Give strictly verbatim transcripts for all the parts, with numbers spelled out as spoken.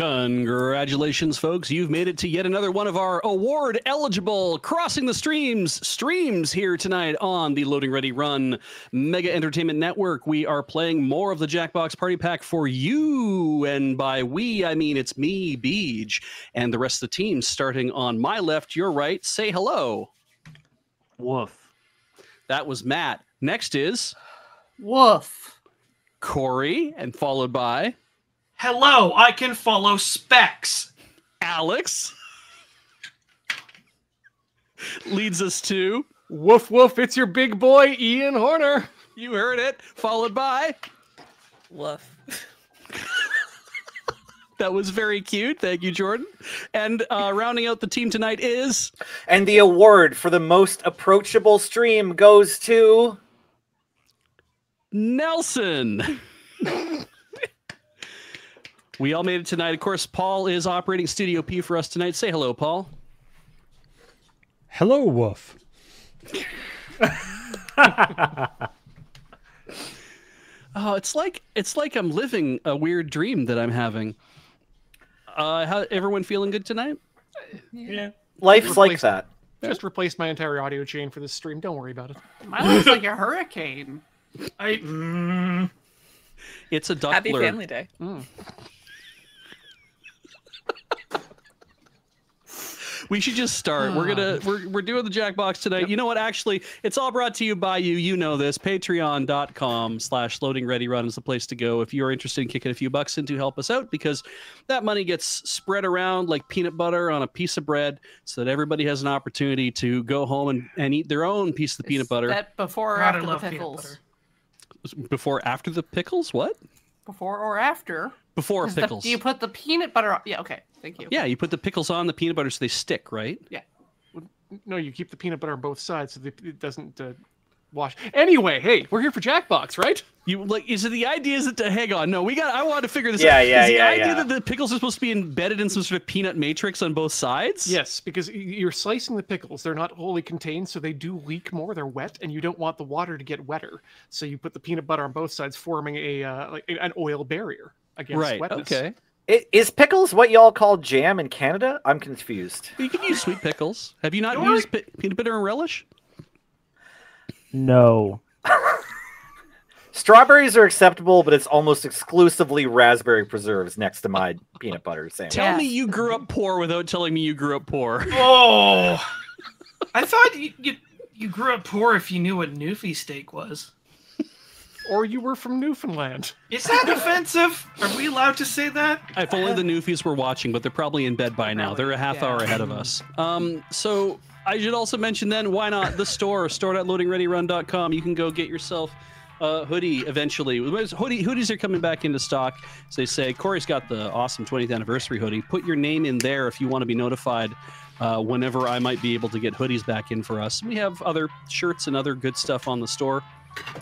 Congratulations, folks. You've made it to yet another one of our award-eligible Crossing the Streams streams here tonight on the Loading Ready Run Mega Entertainment Network. We are playing more of the Jackbox Party Pack for you, and by we, I mean it's me, Beej, and the rest of the team, starting on my left, your right. Say hello. Woof. That was Matt. Next is... Woof. Cori, and followed by... Hello, I can follow specs. Alex leads us to woof woof. It's your big boy, Ian Horner. You heard it. Followed by woof. That was very cute. Thank you, Jordynne. And uh, rounding out the team tonight is, and the award for the most approachable stream goes to Nelson. We all made it tonight. Of course, Paul is operating Studio P for us tonight. Say hello, Paul. Hello, Woof. Oh, it's like it's like I'm living a weird dream that I'm having. Uh, how everyone feeling good tonight? Yeah, life's replaced, like that. Just replaced my entire audio chain for this stream. Don't worry about it. My life's like a hurricane. I. Mm, it's a duck. Happy blur. Family Day. Mm. We should just start. We're gonna we're we're doing the Jackbox tonight. Yep. You know what? Actually, it's all brought to you by you. You know this. Patreon dot com slash Loading Ready Run is the place to go if you're interested in kicking a few bucks in to help us out, because that money gets spread around like peanut butter on a piece of bread, so that everybody has an opportunity to go home and, and eat their own piece of the peanut butter. That before or after the pickles. Before after the pickles? What? Before or after? Before pickles. The, you put the peanut butter on. Yeah, okay. Thank you. Yeah, you put the pickles on the peanut butter so they stick, right? Yeah. No, you keep the peanut butter on both sides so it doesn't uh, wash. Anyway, hey, we're here for Jackbox, right? You like? Is it the idea is that to hang on? No, we got. I wanted to figure this yeah, out. Yeah, is the yeah, idea yeah. that the pickles are supposed to be embedded in some sort of peanut matrix on both sides? Yes, because you're slicing the pickles. They're not wholly contained, so they do leak more. They're wet, and you don't want the water to get wetter. So you put the peanut butter on both sides, forming a uh, like an oil barrier against right, wetness. Okay. Is pickles what y'all call jam in Canada? I'm confused. You can use sweet pickles. Have you not you used pi peanut butter and relish? No. Strawberries are acceptable, but it's almost exclusively raspberry preserves next to my peanut butter sandwich. Tell yeah. me you grew up poor without telling me you grew up poor. Oh. I thought you, you, you grew up poor if you knew what Newfie steak was. Or you were from Newfoundland. Is that offensive? Are we allowed to say that? If only the Newfies were watching, but they're probably in bed by now. They're a half yeah. hour ahead of us. Um, so I should also mention then, why not the store, store dot loading ready run dot com. You can go get yourself a hoodie eventually. Hoodie, hoodies are coming back into stock. As they say, Cori's got the awesome twentieth anniversary hoodie. Put your name in there if you want to be notified uh, whenever I might be able to get hoodies back in for us. We have other shirts and other good stuff on the store.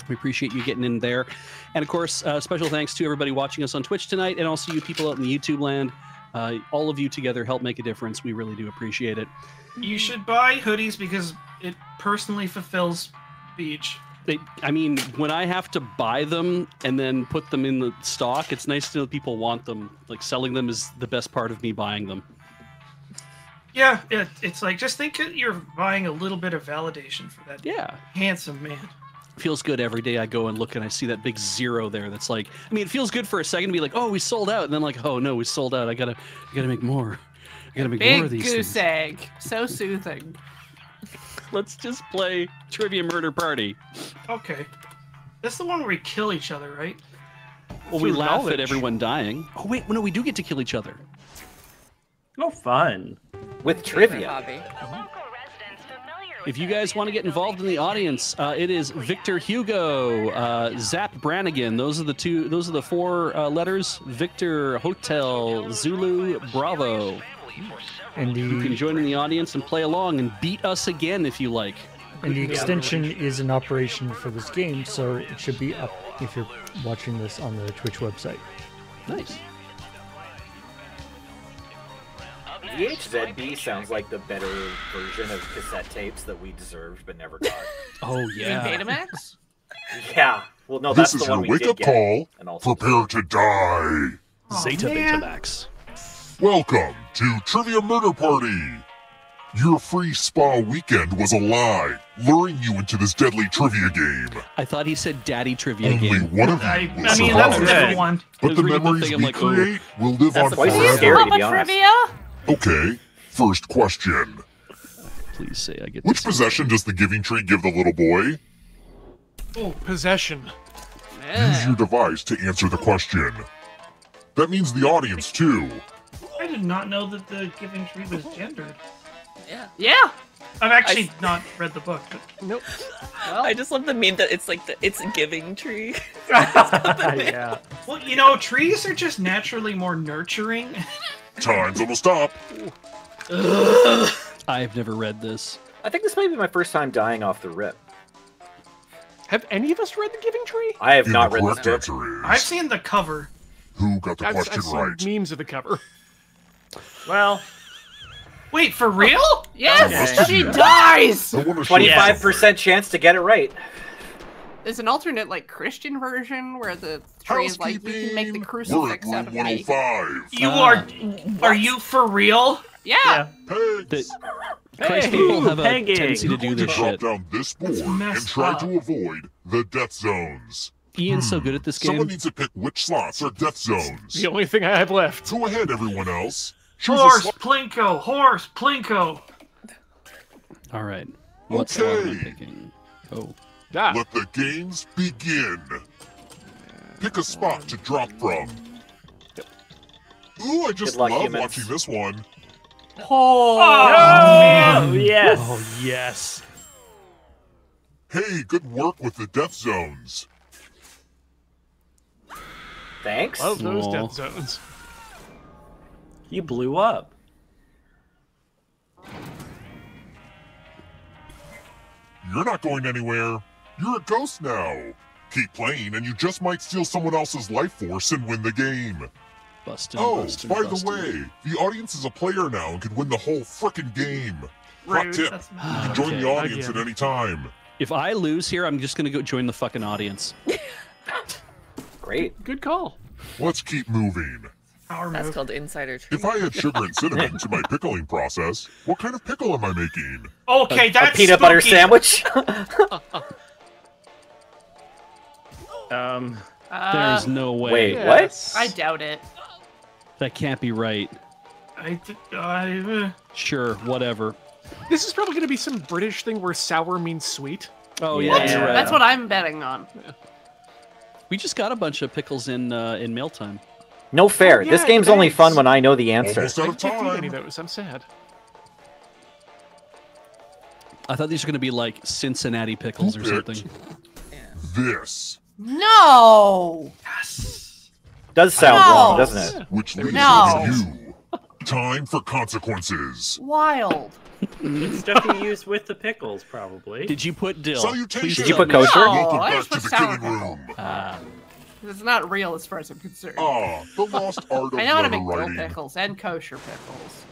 We appreciate you getting in there. And of course, uh, special thanks to everybody watching us on Twitch tonight, and also you people out in the YouTube land. Uh, all of you together help make a difference. We really do appreciate it. You should buy hoodies because it personally fulfills Beej. They, I mean, when I have to buy them and then put them in the stock, it's nice to know people want them. Like, selling them is the best part of me buying them. Yeah, it, it's like, just think that you're buying a little bit of validation for that yeah. handsome man. Feels good every day I go and look and I see that big zero there. That's like, I mean, it feels good for a second to be like, oh, we sold out, and then like, oh no, we sold out. I gotta, I gotta make more. I gotta make big more of these. Big goose things. Egg, so soothing. Let's just play Trivia Murder Party. Okay, that's the one where we kill each other, right? Well, we laugh knowledge. At everyone dying. Oh wait, no, we do get to kill each other. No fun with trivia. If you guys want to get involved in the audience, uh, it is Victor Hugo, uh, Zap Brannigan. Those are the two. Those are the four uh, letters: Victor, Hotel, Zulu, Bravo. And the, you can join in the audience and play along and beat us again if you like. And the extension is in operation for this game, so it should be up if you're watching this on the Twitch website. Nice. V H Z B sounds like the better version of cassette tapes that we deserved but never got. Oh, yeah. You mean Betamax? Yeah. Well, no, this that's the one we did get. This is your wake-up call. Prepare to die. Oh, Zeta man. Betamax. Welcome to Trivia Murder Party! Your free spa weekend was a lie, luring you into this deadly trivia game. I thought he said daddy trivia Only game. Only one of you I, will I survive. Mean, that's right. one. But the memories we like, create oh, will live on forever. Scary, to be trivia? Okay, first question. Please say I get Which possession right. does the Giving Tree give the little boy? Oh, possession. Yeah. Use your device to answer the question. That means the audience, too. I did not know that the Giving Tree was gendered. Yeah. Yeah. I've actually I... not read the book. But... Nope. Well, I just love the meme that it's like the it's a giving tree. Yeah. Well, you know, trees are just naturally more nurturing. Time's almost up. I've never read this. I think this might be my first time dying off the rip. Have any of us read The Giving Tree? I have not read this book. Is... I've seen the cover. Who got the I've, question I've seen right? Memes of the cover. Well. Wait, for real? Oh, yes! Okay. She dies! twenty-five percent chance to get it right. There's an alternate, like, Christian version where the tree is like, you can make the crucifix out of me. You uh, are... Are you for real? Yeah! yeah. The, Christ hey, people have a pegging. tendency to do this shit. Drop down this board and try up. to avoid the death zones. Ian's hmm. so good at this game. Someone needs to pick which slots are death zones. It's the only thing I have left. Go ahead, everyone else. Choose horse, Plinko! Horse, Plinko! Alright. What's the one I'm picking? Oh. Ah. Let the games begin. Pick a spot to drop from. Ooh, I just luck, love humans. watching this one. Oh, oh, oh yes! Oh, yes. Hey, good work with the death zones. Thanks. Love those Aww. death zones. You blew up. You're not going anywhere. You're a ghost now. Keep playing and you just might steal someone else's life force and win the game. Bustin', oh, bustin', by bustin'. the way, the audience is a player now and can win the whole frickin' game. Hot tip, you can join okay, the audience at any time. If I lose here, I'm just gonna go join the fucking audience. Great. Good call. Let's keep moving. Our That's move. called insider tree. If I add sugar and cinnamon to my pickling process, what kind of pickle am I making? Okay, a, that's a peanut spooky. butter sandwich. um, uh, there's no way. Wait, yes. what? I doubt it. That can't be right. I, I uh... sure, whatever. This is probably going to be some British thing where sour means sweet. Oh yeah, yeah. Right. That's what I'm betting on. Yeah. We just got a bunch of pickles in uh, in mail time. No fair. Oh, yeah, this game's thanks. only fun when I know the answer. I can't do any of those. I'm sad. I thought these were going to be like Cincinnati pickles or something. This. No. Yes. Does sound no. wrong, doesn't it? Which leaves no. you. Time for consequences. Wild. It's stuff you use with the pickles, probably. Did you put dill? Salutations. Did you put kosher? No, Welcome I back to the killing room. Uh, It's not real as far as I'm concerned. Ah, the lost art of I know how to make dill pickles and kosher pickles.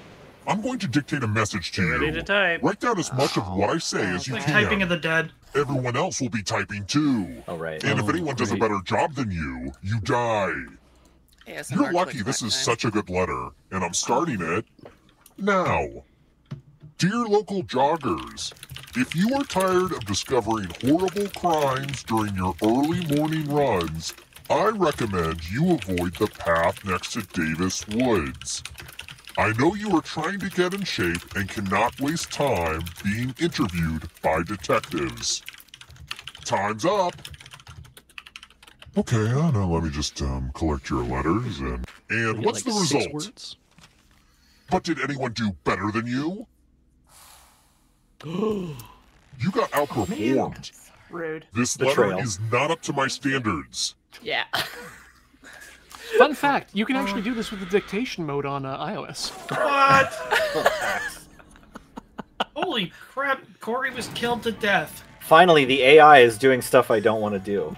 I'm going to dictate a message to you. Ready to type. Write down as much oh, of what I say yeah, as you like can. Typing of the dead. Everyone else will be typing too. All right. And oh, if anyone great. does a better job than you, you die. Yeah, You're lucky this is time. such a good letter, and I'm starting it now. Dear local joggers, if you are tired of discovering horrible crimes during your early morning runs, I recommend you avoid the path next to Davis Woods. I know you are trying to get in shape and cannot waste time being interviewed by detectives. Time's up. Okay, I know, let me just um, collect your letters and... And what's the result? But did anyone do better than you? You got outperformed. Oh, rude. This letter is not up to my standards. Yeah. Fun fact, you can actually do this with the dictation mode on uh, iOS. What? Holy crap, Cori was killed to death. Finally, the A I is doing stuff I don't want to do.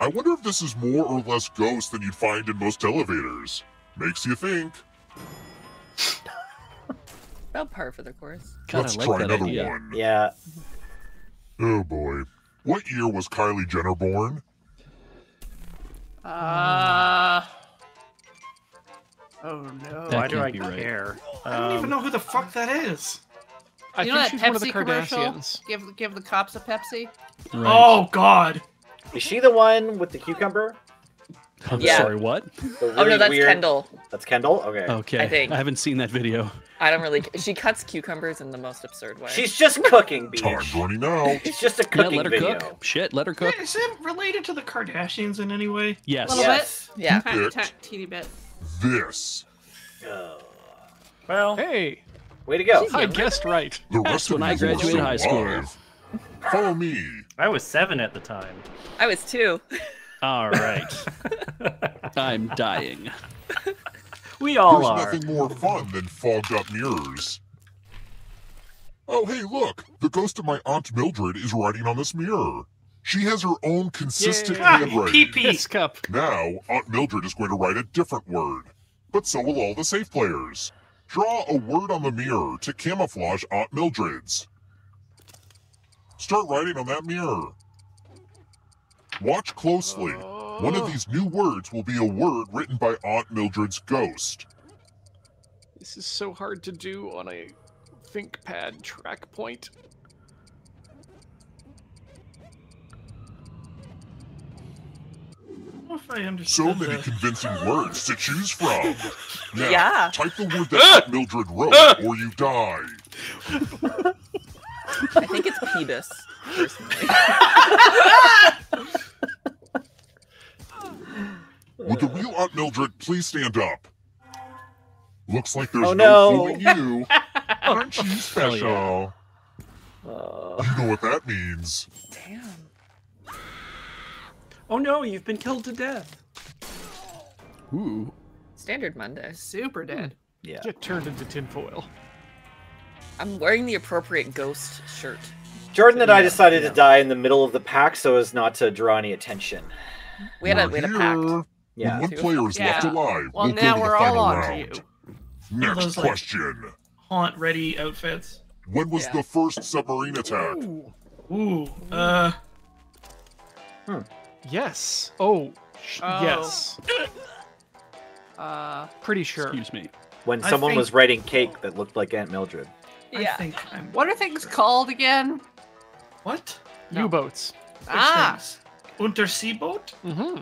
I wonder if this is more or less ghost than you'd find in most elevators. Makes you think. About par for the course. Kinda Let's like try another idea. one. Yeah. Oh boy. What year was Kylie Jenner born? Uh... Oh no! That Why do I right. care? I don't um, even know who the fuck that is. I you think know that she's Pepsi one of the Kardashians. Commercial? Give give the cops a Pepsi. Right. Oh God! Is she the one with the cucumber? I'm yeah. sorry, what? Really oh no, that's weird... Kendall. That's Kendall. Okay. Okay. I think I haven't seen that video. I don't really. She cuts cucumbers in the most absurd way. She's just cooking, bitch. Time twenty now. It's just a cooking yeah, let her video. Cook. Shit, let her cook. Is it related to the Kardashians in any way? Yes. A little yes. bit. Yeah. Tiny, teeny bit. This. Uh, well. Hey. Way to go! I guessed right. The rest when I graduated high school. Follow me. I was seven at the time. I was two. All right. I'm dying. We all There's are. There's nothing more fun than fogged up mirrors. Oh, hey, look! The ghost of my Aunt Mildred is writing on this mirror. She has her own consistent handwriting. Pee-pee cup. Now, Aunt Mildred is going to write a different word. But so will all the safe players. Draw a word on the mirror to camouflage Aunt Mildred's. Start writing on that mirror. Watch closely. Oh. One of these new words will be a word written by Aunt Mildred's ghost. This is so hard to do on a ThinkPad track point. If I understand so many that. Convincing words to choose from. Now, yeah. Type the word that Aunt Mildred wrote, or you die. I think it's penis, personally. Would the real Aunt Mildred please stand up? Looks like there's oh, no, no fooling you. Aren't you special? Yeah. Uh... You know what that means. Damn. Oh no, you've been killed to death. Ooh. Standard Monday. Super dead. Yeah. Get turned into tinfoil. I'm wearing the appropriate ghost shirt. Jordynne and yeah, I decided yeah. to die in the middle of the pack so as not to draw any attention. We had a, we had a pact. Yeah. When one player is yeah. left alive, well, we'll now go to we're the final all on round. To you. Next those, question. Like, haunt-ready outfits. When was yeah. the first submarine attack? Ooh. Ooh. Uh. Hmm. Yes. Oh, oh. Yes. Uh, pretty sure. Excuse me. When someone think... was writing cake that looked like Aunt Mildred. Yeah. I think I'm... What are things called again? What? No. U-boats. Ah. Things? Unterseeboat? Mm-hmm.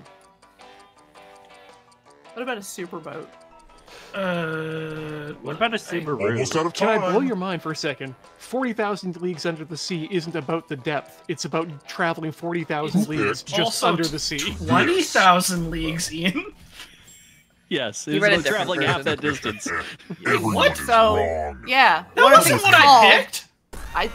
What about a superboat? Uh. What about a superboat? Can I blow your mind for a second? forty thousand leagues under the sea isn't about the depth. It's about traveling forty thousand leagues just also under the sea. twenty thousand leagues, Ian. Yes, it's about traveling half that distance. What? So, wrong. Yeah. That what wasn't what I picked. I.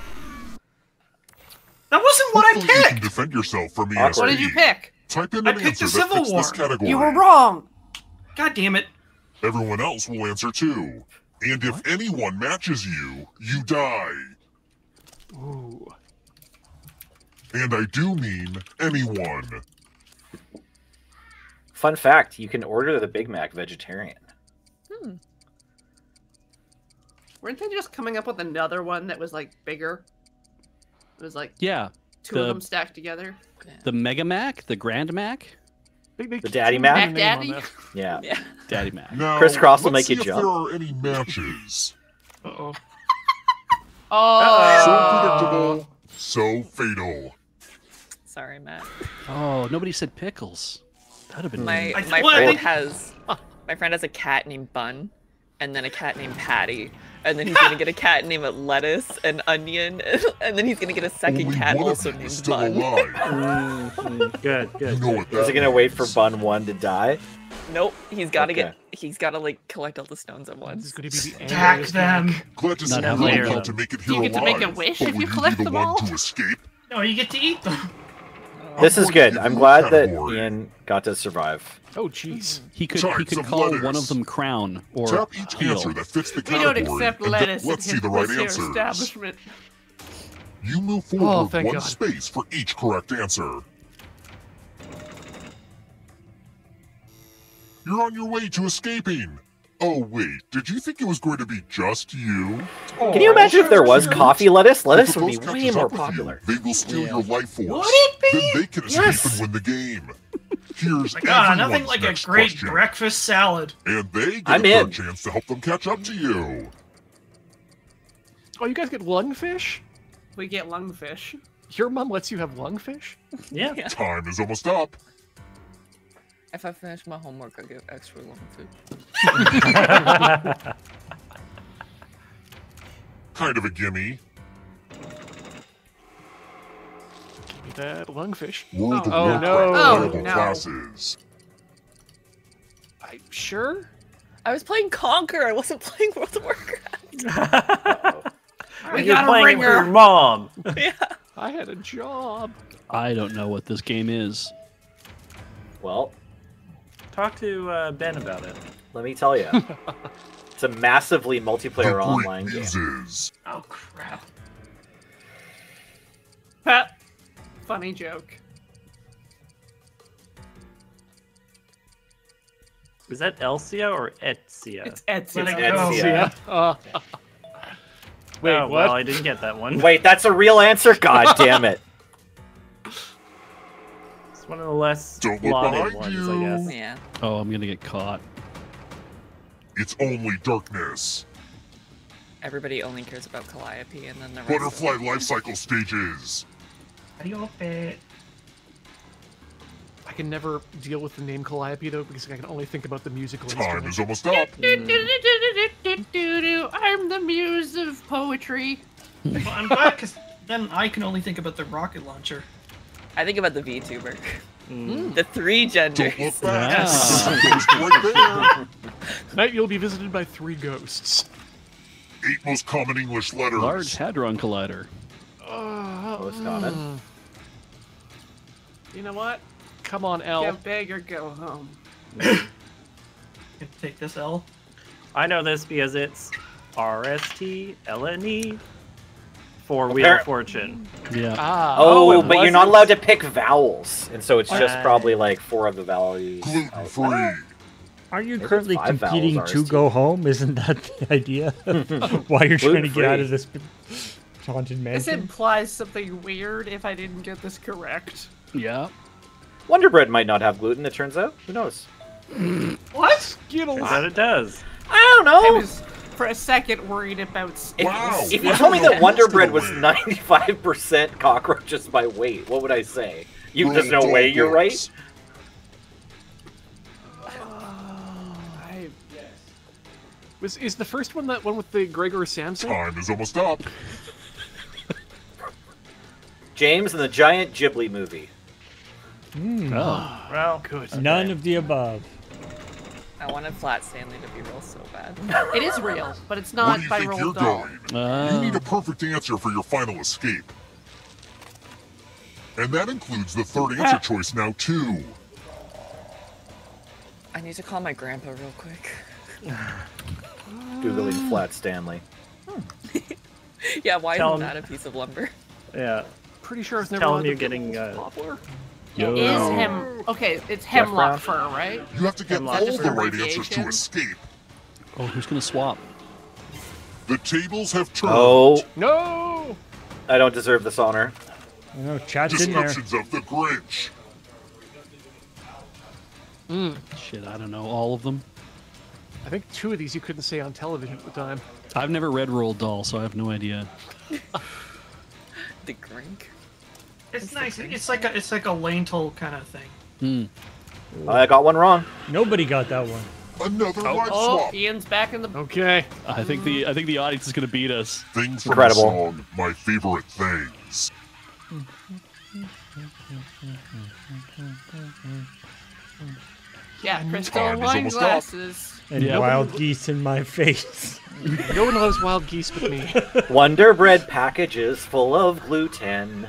That wasn't what Hopefully I picked. You can defend yourself from me. What did you pick? Type in I an picked the Civil War. You were wrong. God damn it. Everyone else will answer too. And if what? anyone matches you, you die. Ooh. And I do mean anyone. Fun fact, you can order the Big Mac vegetarian. Hmm. Weren't they just coming up with another one that was like bigger? It was like yeah, two the, of them stacked together. The Mega Mac? The Grand Mac? Big, big the Daddy Mac? Mac Daddy? Yeah. yeah. Daddy Mac. Now, Criss Cross will make you jump. There are any matches. Uh-oh. Oh. Uh-oh. So predictable, so fatal. Sorry, Matt. Oh, nobody said pickles. That would have been... My, my, friend has, my friend has a cat named Bun, and then a cat named Patty, and then he's going to get a cat named Lettuce and Onion, and then he's going to get a second Only cat also named Bun. mm, good, good. No, is he going to wait for Bun one to die? Nope, he's got to okay. get... He's got to, like, collect all the stones at once. He's going to be the Attack them! Glad to see you learn how to make it here alive. Do you get alive, to make a wish if you collect them all? To escape? No, you get to eat them. This is good. I'm glad that Ian got to survive. Oh, jeez. He could he could call lettuce. one of them crown or Tap each heel. Answer that fits the category. We don't accept lettuce. And let's see the right answers. You move forward oh, with one God. space for each correct answer. You're on your way to escaping. Oh, wait. Did you think it was going to be just you? Oh, Can you imagine if there was coffee lettuce? Lettuce would be way more popular. You, they will steal yeah. your life force. Would it be? Then they can escape yes. and win the game. Here's ah, nothing like a great question. breakfast salad. And they get I'm a third in. chance to help them catch up to you. Oh, you guys get lungfish? We get lungfish. Your mom lets you have lungfish? Yeah. yeah. Time is almost up. If I finish my homework, I get extra lungfish. Kind of a gimme. Give me that lungfish. World oh, of oh, no. Oh, no. Classes. I'm sure? I was playing Conquer. I wasn't playing World of Warcraft. uh-oh. We You're got playing your mom. Yeah. I had a job. I don't know what this game is. Well, talk to uh, Ben about it. Let me tell you. It's a massively multiplayer online game. Oh, crap. Pat, funny joke. Is that Elsia or Etsia? It's Etsia. Etsia. Uh, Wait, oh, what? Well, I didn't get that one. Wait, that's a real answer? God damn it. It's one of the less plotted ones, you. I guess. Yeah. Oh, I'm gonna get caught. It's only darkness. Everybody only cares about Calliope and then the rest Butterfly of life cycle stages. How do you off it? I can never deal with the name Calliope, though, because I can only think about the musical instrument. Time is almost up. Mm. I'm the muse of poetry. Well, I'm glad, because then I can only think about the rocket launcher. I think about the VTuber. Mm. The three genders. Yes. Yes. Tonight you'll be visited by three ghosts. Eight most common English letters. Large Hadron Collider. Uh, Most common. You know what? Come on, L. Get big or go home. Take this, L. I know this because it's R S T L N E for Wheel of Fortune. Yeah. Ah, oh, oh but you're not allowed to pick vowels, and so it's just right. probably like four of the values. Gluten-free. Are you Maybe currently competing vowels, to go home? Isn't that the idea? Why you're trying to get out of this haunted mansion? This implies something weird if I didn't get this correct. Yeah. Wonder Bread might not have gluten, it turns out. Who knows? What? Get a turns out it does. I don't know. I was, for a second, worried about... If, wow. if you wow. told me that Wonder Bread was ninety-five percent cockroaches by weight, what would I say? You There's no way you're right? Uh, I... Yes. Was, is the first one that one with the Gregor Samson? Time is almost up. James and the Giant Ghibli Movie. Mm. Oh, well, good. None of the above. I wanted Flat Stanley to be real so bad. It is real, but it's not by Roll Dahl. Uh. You need a perfect answer for your final escape. And that includes the third answer choice now, too. I need to call my grandpa real quick. Googling Flat Stanley. Hmm. Yeah, why Tell isn't him. that a piece of lumber? Yeah. Pretty sure it's never Tell him you're getting uh, poplar. Yo. It is hem. Okay, it's hemlock fur, right? You have to get hemlock all the right answers to escape. Oh, who's gonna swap? The tables have turned. Oh no! I don't deserve this honor. No, Chad's in there. Descriptions of the Grinch. Mm. Shit, I don't know all of them. I think two of these you couldn't say on television at the time. I've never read Roald Dahl, so I have no idea. The Grinch. It's, it's nice. It's like a it's like a lentil kind of thing. Hmm. I got one wrong. Nobody got that one. Another oh, life oh, swap. Ian's back in the. Okay. I think the I think the audience is gonna beat us. Things from Incredible. The song, my favorite things. Yeah, crystal wine glasses. And yeah. wild geese in my face. No one loves wild geese but me. Wonder Bread packages full of gluten.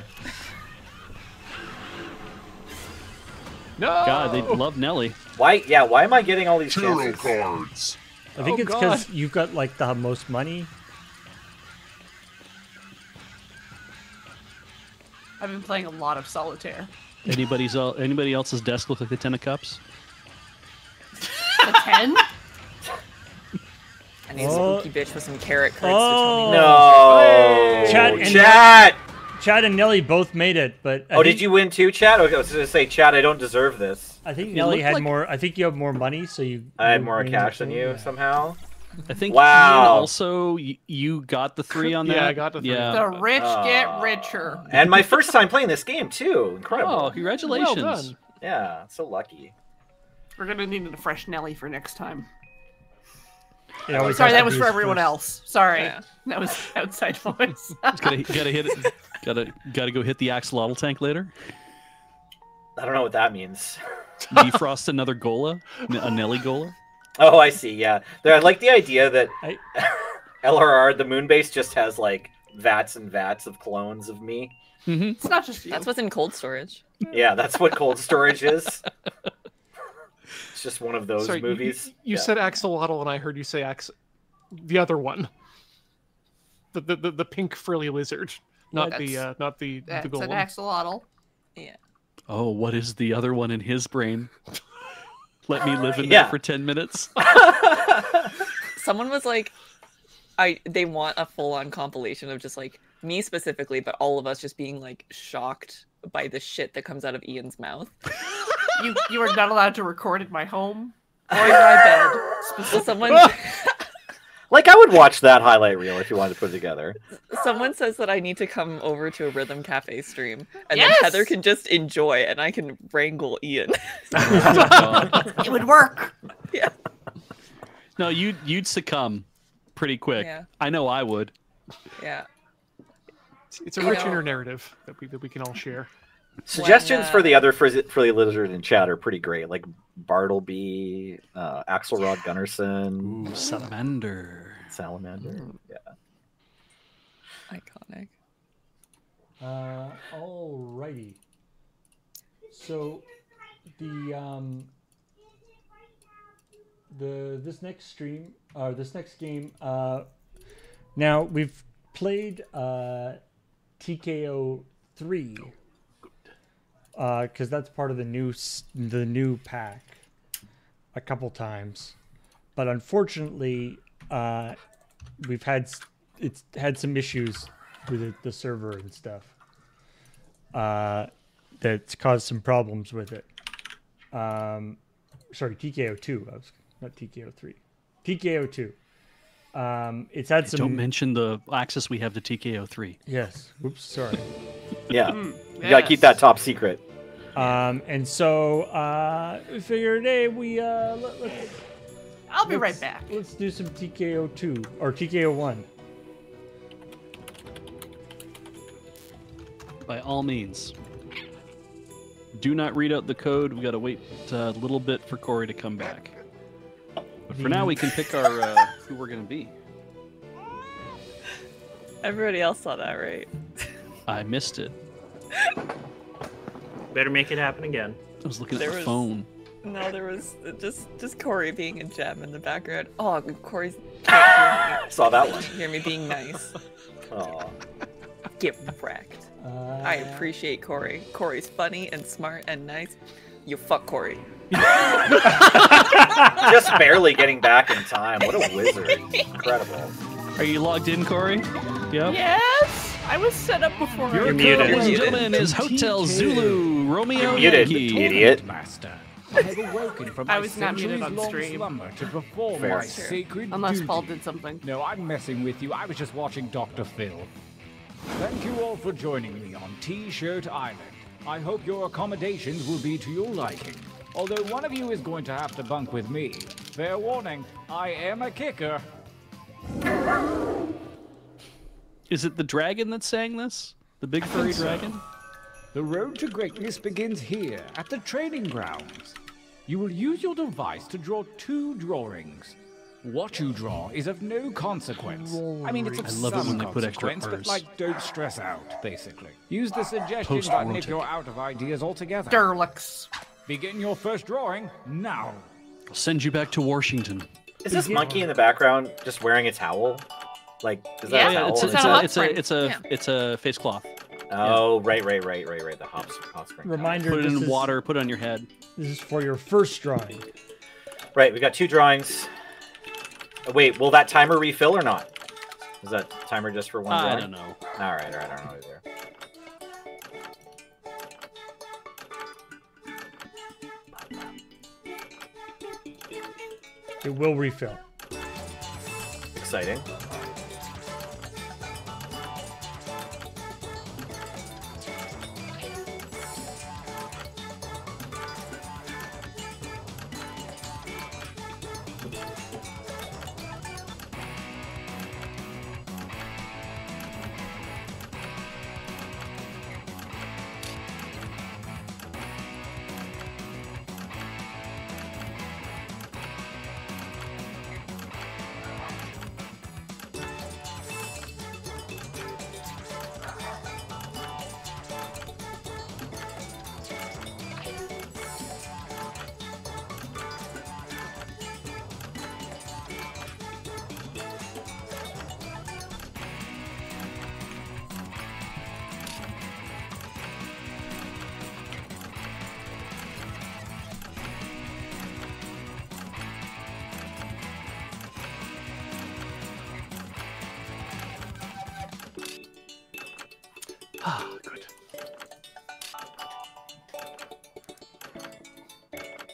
No! God, they love Nelly. Why? Yeah, why am I getting all these Tarot cards? I think oh, it's because you've got, like, the most money. I've been playing a lot of solitaire. Anybody's uh, Anybody else's desk look like the Ten of Cups? The Ten? I need oh. a spooky bitch with some carrot cards oh. to tell me. No! no. Chat! And Chat! Chad and Nelly both made it, but... I oh, did you win too, Chad? Okay, I was going to say, Chad, I don't deserve this. I think Nelly had like... more. I think you have more money, so you. I had more cash than you somehow. I think. Wow. Ian also, you got the three on that. Yeah, I got the three. Yeah. The rich uh, get richer. And my first time playing this game too. Incredible. Oh, congratulations! Well done. Yeah, so lucky. We're gonna need a fresh Nelly for next time. Yeah, sorry, that was for everyone first. else. Sorry, yeah. That was outside voice. gotta, gotta hit it. Gotta, gotta go hit the axolotl tank later. I don't know what that means. Defrost another Gola, a Nelly Gola. Oh, I see. Yeah, there, I like the idea that I... L R R, the Moonbase, just has like vats and vats of clones of me. Mm-hmm. It's not just you. That's what's in cold storage. Yeah, that's what cold storage is. It's just one of those Sorry, movies. You, you yeah. said axolotl, and I heard you say ax, the other one, the the the, the pink frilly lizard, not that's, the uh, not the that's the golem. An axolotl. Yeah. Oh, what is the other one in his brain? Let me live in yeah. there for ten minutes. Someone was like, "I." They want a full-on compilation of just like me specifically, but all of us just being like shocked by the shit that comes out of Ian's mouth. You you are not allowed to record at my home or in my bed. Specifically. Someone. Like, I would watch that highlight reel if you wanted to put it together. Someone says that I need to come over to a Rhythm Cafe stream, and yes! then Heather can just enjoy, and I can wrangle Ian. It would work. Yeah. No, you'd, you'd succumb pretty quick. Yeah. I know I would. Yeah. It's, it's a you rich know. inner narrative that we, that we can all share. Suggestions when, uh... for the other frilly lizard in chat are pretty great, like Bartleby, uh, Axelrod Gunnarsson. Ooh, Salamander. Salamander, mm. yeah. Iconic. Uh, alrighty. So, the, um, the, this next stream, or this next game, uh, now we've played, uh, T K O three. Because uh, that's part of the new the new pack a couple times, but unfortunately, uh, we've had it's had some issues with it, the server and stuff uh, that's caused some problems with it. Um, sorry, T K O two. I was not T K O three. T K O two. Um, it's had some. Don't mention the access we have to T K O three. Yes. Oops. Sorry. Yeah. Mm, you yes. gotta keep that top secret. Um, and so, uh, figured, hey, we, uh, let, let's... I'll be let's, right back. Let's do some T K O two, or T K O one. By all means. Do not read out the code. We gotta wait a little bit for Cori to come back. But for now, we can pick our, uh, who we're gonna be. Everybody else saw that, right? I missed it. Better make it happen again. I was looking there at the was, phone. No, there was just just Cori being a gem in the background. Oh, Cori's saw that one. Hear me being nice. Oh, get wrecked. Uh... I appreciate Cori. Cori's funny and smart and nice. You fuck Cori. Just barely getting back in time. What a wizard! Incredible. Are you logged in, Cori? Yep. Yes. I was set up before. You're muted. Ladies and gentlemen, is Hotel Zulu Romeo Yankee. Muted, idiot. I have awoken from I was not muted on stream. To perform my sacred Unless duty. Paul did something. No, I'm messing with you. I was just watching Doctor Phil. Thank you all for joining me on T-Shirt Island. I hope your accommodations will be to your liking. Although one of you is going to have to bunk with me. Fair warning, I am a kicker. Is it the dragon that sang this? The big furry dragon? So. The road to greatness begins here, at the training grounds. You will use your device to draw two drawings. What you draw is of no consequence. I mean, it's of I love some it when they put extra R's. But, like, don't stress out, basically. Use the suggestion button if you're out of ideas altogether. Derlux. Begin your first drawing now. I'll send you back to Washington. Is this monkey in the background just wearing its howl? Like, is that yeah, a it's, it's, a, it's a it's a yeah. it's a face cloth. Oh, yeah. right, right, right, right, right. The hop, hop spring. Reminder: put it in is, water. Put it on your head. This is for your first drawing. Right, we got two drawings. Oh, wait, will that timer refill or not? Is that timer just for one uh, drawing? I don't know. All right, all right, I don't know either. It will refill. Exciting.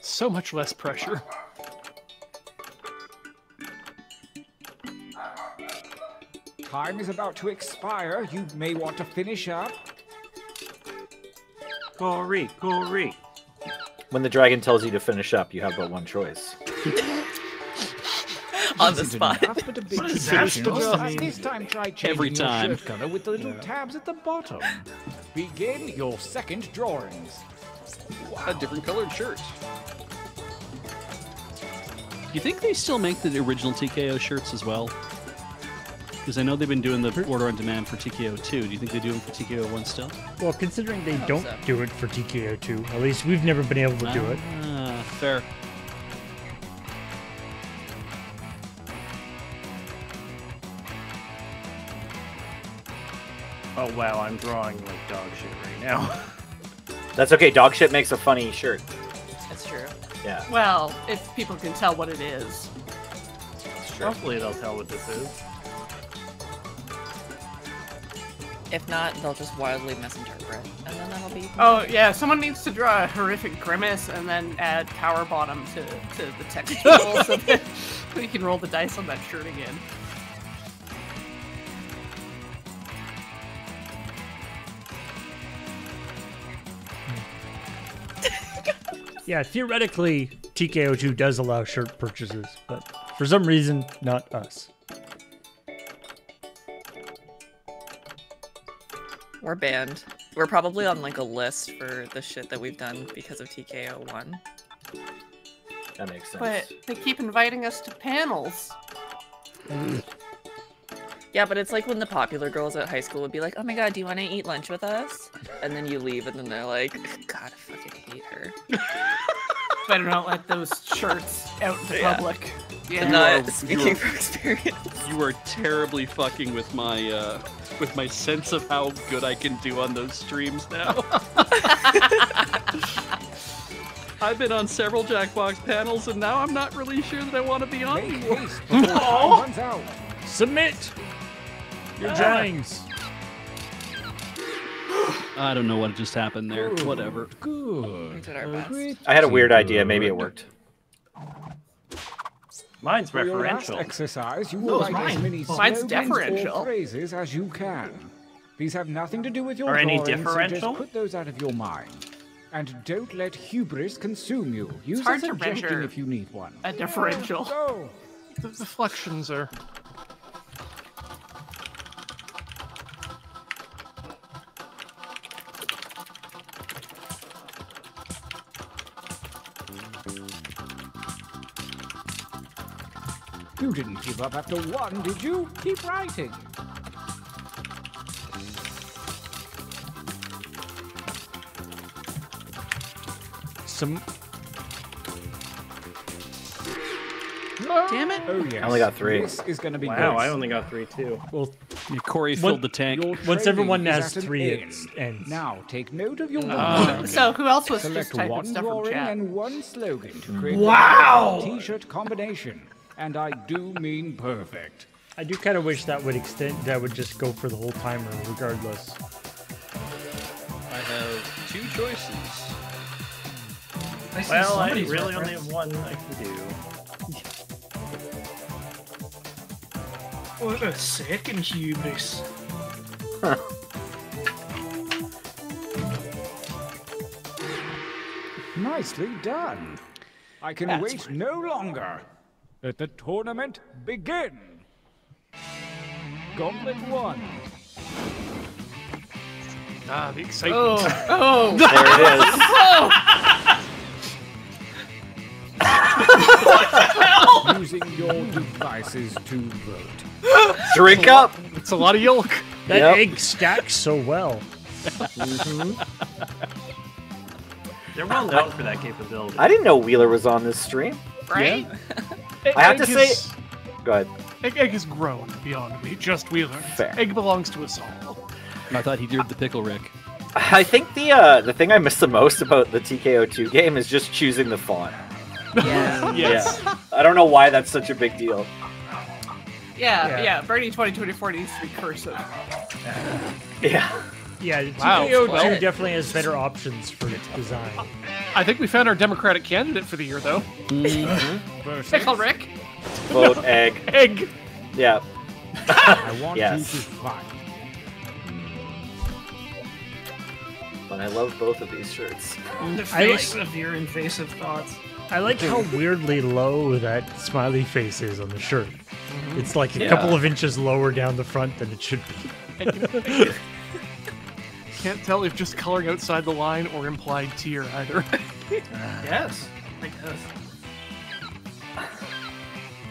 So much less pressure. Time is about to expire. You may want to finish up. Cori, Cori. When the dragon tells you to finish up, you have but one choice. On the spot. What is that? This time try changing every time. Your shirt color with the little yeah. tabs at the bottom. Begin your second drawings. Wow. A different colored shirt. You think they still make the original T K O shirts as well? Because I know they've been doing the order on demand for T K O two. Do you think they do them for T K O one still? Well, considering they don't that? do it for T K O two, at least we've never been able to uh, do it. Uh, fair. Oh, wow, I'm drawing like dog shit right now. That's okay, dog shit makes a funny shirt. That's true. Yeah. Well, if people can tell what it is. Hopefully they'll tell what this is. If not, they'll just wildly misinterpret. And then that'll be... Oh, yeah, someone needs to draw a horrific grimace and then add power bottom to, to the text roll so that we can roll the dice on that shirt again. Yeah, theoretically, T K O two does allow shirt purchases, but for some reason, not us. We're banned. We're probably on like a list for the shit that we've done because of T K O one. That makes sense. But they keep inviting us to panels. Mm. Yeah, but it's like when the popular girls at high school would be like, oh my god, do you want to eat lunch with us? And then you leave, and then they're like, god, I fucking hate her. Better not let those shirts out in the yeah. public. Yeah. Not speaking from experience. You are terribly fucking with my, uh, with my sense of how good I can do on those streams now. I've been on several Jackbox panels, and now I'm not really sure that I want to be on anymore. Oh. Submit! Your drawings. I don't know what just happened there. Ooh, whatever. Good. We did our best. I had a weird idea. Maybe it worked. Mine's For referential. Your last exercise, you will no, write mine. as many Mine's deferential. Or phrases as you can. These have nothing to do with your or drawings. Any differential? So just put those out of your mind. And don't let hubris consume you. Use it's hard a to measure if you need one. A differential. Oh, the deflections are. You didn't give up after one, did you? Keep writing. Some. No. Damn it! Oh, yes. I only got three. This is gonna be wow, gross. I only got three too. Well, yeah, Cori filled one, the tank. Once everyone has three, it ends. Now take note of your. Uh, so who else was Select just typing stuff from chat? And one slogan to create wow! a T-shirt combination. And I do mean perfect. I do kind of wish that would extend, that would just go for the whole timer, regardless. I have two choices. I well, I really reference. only have one I can do. What a second hubris. Huh. Nicely done. I can That's wait right. no longer. Let the tournament begin. Gauntlet one. Ah, the excitement. Oh, oh. There it is. What the hell? Using your devices to vote. Drink up. It's a lot of yolk. That yep. egg stacks so well. Mm-hmm. They're well known for that capability. I didn't know Wheeler was on this stream. Right? Yeah. I have to say... Is... Go ahead. Egg, egg has grown beyond me. Just Wheeler. Fair. Egg belongs to us all. I thought he did the pickle Rick. I think the uh, the thing I miss the most about the T K O two game is just choosing the font. Yeah. Yes. Yeah. I don't know why that's such a big deal. Yeah, yeah. yeah. Bernie twenty twenty-four needs to be cursive. Yeah. Yeah, wow. T K O two definitely has better options for design. I think we found our Democratic candidate for the year, though. Mm-hmm. Pickle Rick. Vote no. egg. Egg. Yeah. I want yes. you to find. But I love both of these shirts. In the face like... of your invasive thoughts. I like how weirdly low that smiley face is on the shirt. Mm-hmm. It's like a yeah. couple of inches lower down the front than it should be. I can't tell if just coloring outside the line or implied tear either. Yes, I guess.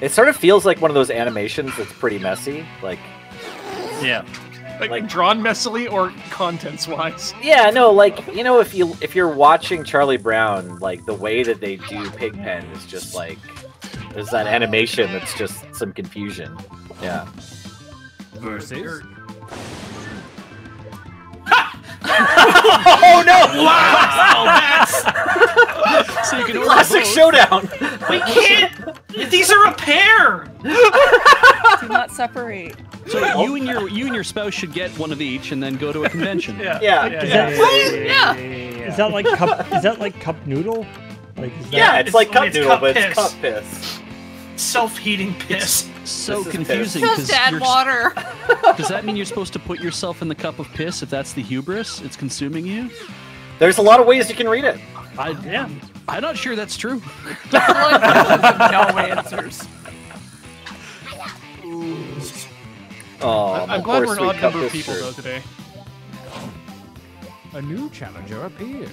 It sort of feels like one of those animations that's pretty messy. Like, yeah. Like, like drawn messily or contents-wise. Yeah, no, like you know, if you if you're watching Charlie Brown, like the way that they do Pigpen is just like there's that animation that's just some confusion. Yeah. Versus. Oh no! Wow! That's... so you can classic showdown. We can't. These are a pair. Do not separate. So you and your you and your spouse should get one of each and then go to a convention. Yeah. Yeah. Yeah. Is that, yeah. yeah. Is that like cup? Is that like cup noodle? Like is that, yeah, it's, it's like cup it's noodle, cup but piss. It's cup piss. Self-heating piss. It's so confusing. Because dad water. Does that mean you're supposed to put yourself in the cup of piss if that's the hubris? It's consuming you. There's a lot of ways you can read it. I yeah. I'm not sure that's true. No answers. Oh, I'm glad we're an odd number of people, shirt. though, today. A new challenger appears.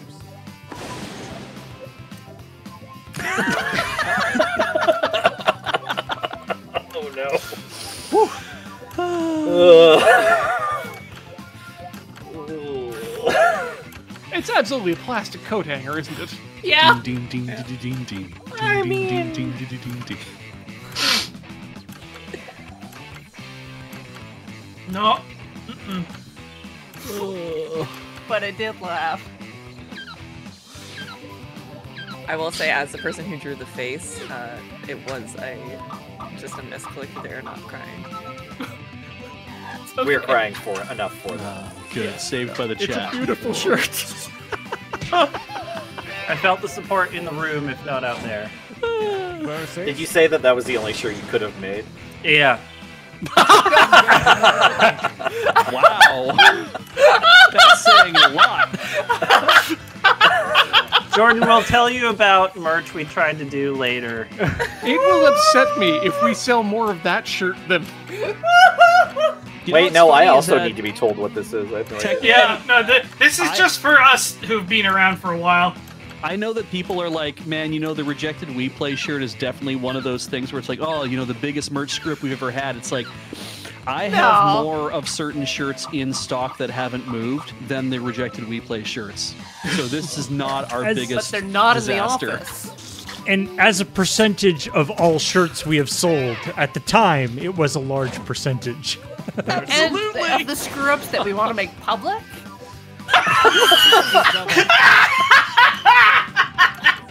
Oh, no. Whew. Uh. It's absolutely a plastic coat hanger, isn't it? Yeah. Ding, ding, ding, ding, ding, ding, ding. I mean... Ding, ding, ding, ding, ding. No. Mm-mm. Oh. But I did laugh. I will say, as the person who drew the face, uh, it was a just a misclick. They're not crying. Okay. We're crying for enough for that. Oh, good. Yeah. Saved by the chat. It's a beautiful shirt. I felt the support in the room, if not out there. Did you say that that was the only shirt you could have made? Yeah. Wow. That's saying a lot. Jordynne will tell you about merch we tried to do later. It will upset me if we sell more of that shirt than... You Wait, no, I also that... need to be told what this is. I have no yeah, no, th this is I... just for us who've been around for a while. I know that people are like, man, you know, the rejected Wii Play shirt is definitely one of those things where it's like, oh, you know, the biggest merch script we've ever had. It's like, I no. have more of certain shirts in stock that haven't moved than the rejected Wii Play shirts. So this is not our as, biggest but they're not disaster. In the office. And as a percentage of all shirts we have sold, at the time, it was a large percentage. Absolutely. And of the screw-ups that we want to make public.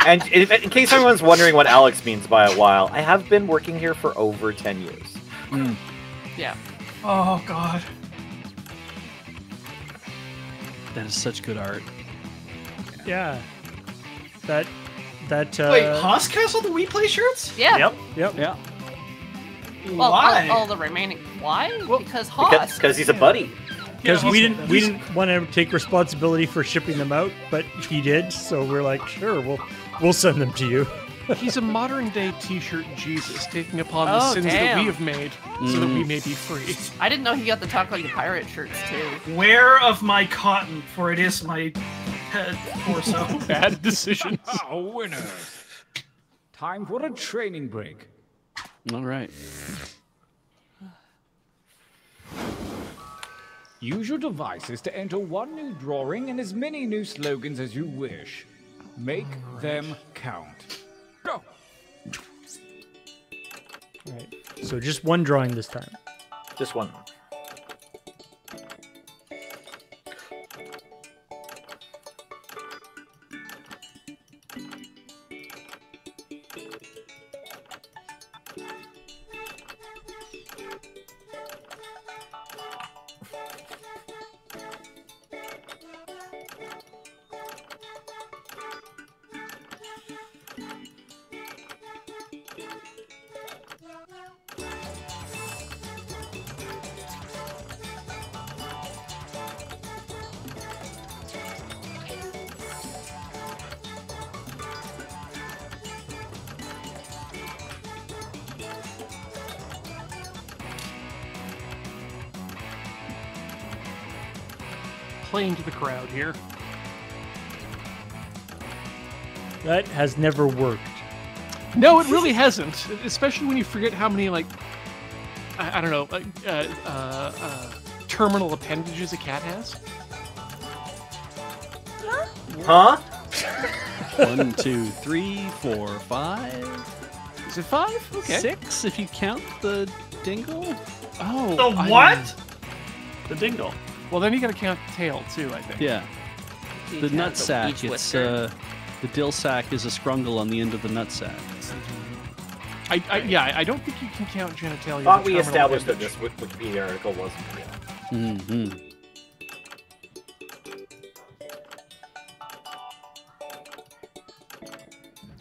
And if, in case anyone's wondering what Alex means by a while, I have been working here for over ten years. Mm. Yeah. Oh, God. That is such good art. Yeah. That, that, uh... Wait, Haas canceled the Wii Play shirts? Yeah. Yep. Yep. Yeah. Well, all, all the remaining Why? Well, because Haas. Because he's a buddy. Because yeah, we didn't he's... we didn't want to take responsibility for shipping them out, but he did. So we're like, sure, we'll we'll send them to you. He's a modern day T-shirt Jesus, taking upon oh, the sins damn. that we have made, mm. so that we may be free. I didn't know he got the Talk Like a Pirate shirts too. Wear of my cotton, for it is my head torso. Bad decisions. Oh, winner! Time for a training break. All right. Use your devices to enter one new drawing and as many new slogans as you wish. Make right. them count. Go! Right. So just one drawing this time. Just one. Into the crowd here. That has never worked. No, it really hasn't. Especially when you forget how many, like, I, I don't know, like, uh, uh, uh, terminal appendages a cat has. Huh? Huh? One, two, three, four, five. Is it five? Okay. Six, if you count the dingle. Oh. The what? I'm... The dingle. Well, then you gotta count the tail too, I think. Yeah. The nutsack, it's uh, the dill sack is a scrungle on the end of the nutsack. I, I yeah, I don't think you can count genitalia. Thought we established that this Wikipedia article wasn't real. Mm-hmm.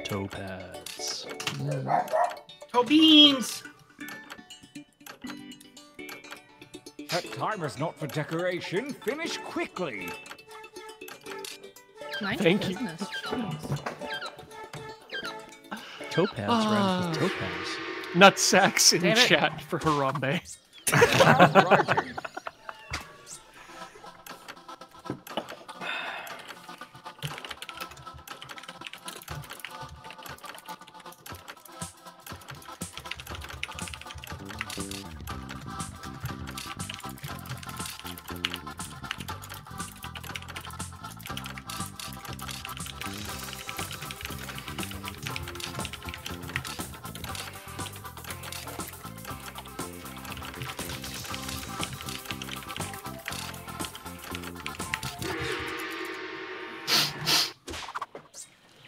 Topaz. Mm. Toe beans. That timer's not for decoration. Finish quickly. Nice Thank business. you. Topaz uh, round for Topaz. Nutsacks in Damn chat it. for Harambe.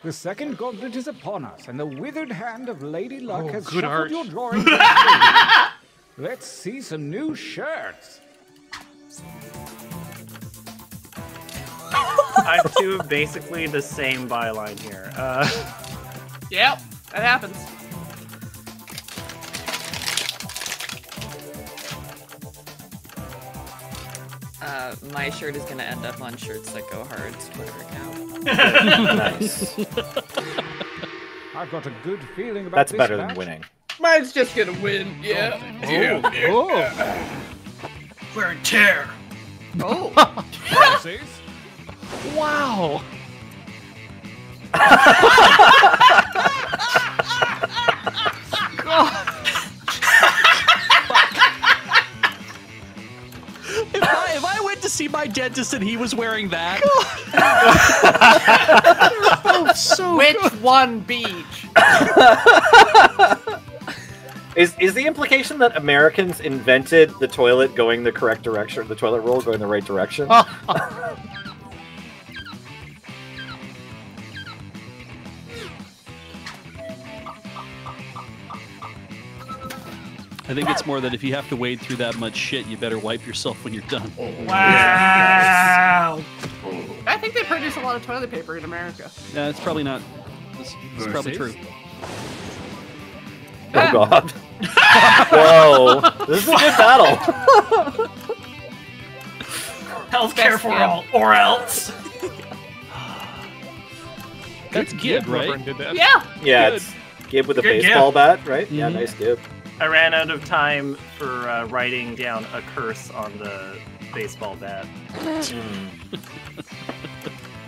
The second goblet is upon us, and the withered hand of Lady Luck oh, has shuffled art. your drawing. Let's see some new shirts. I have two of basically the same byline here. Uh... Yep, that happens. Uh, my shirt is gonna end up on Shirts That Go Hard's Twitter account. Nice. I've got a good feeling about That's this better match. than winning. Mine's just gonna win, yeah. Oh, yeah. Oh. Yeah. Wear and tear. Oh. Wow. God. See my dentist and he was wearing that. They're both so Which good. one, Beej? Is is the implication that Americans invented the toilet going the correct direction, the toilet roll going the right direction? I think it's more that if you have to wade through that much shit, you better wipe yourself when you're done. Wow! I think they produce a lot of toilet paper in America. Yeah, uh, it's probably not. It's, it's probably true. Oh, God. Whoa. This is a good battle. Healthcare for all, or else. That's Gibb, right? Did that. Yeah. Yeah, good. It's Gibb with a good baseball Gibb. bat, right? Mm-hmm. Yeah, nice Gibb. I ran out of time for uh, writing down a curse on the baseball bat. Mm.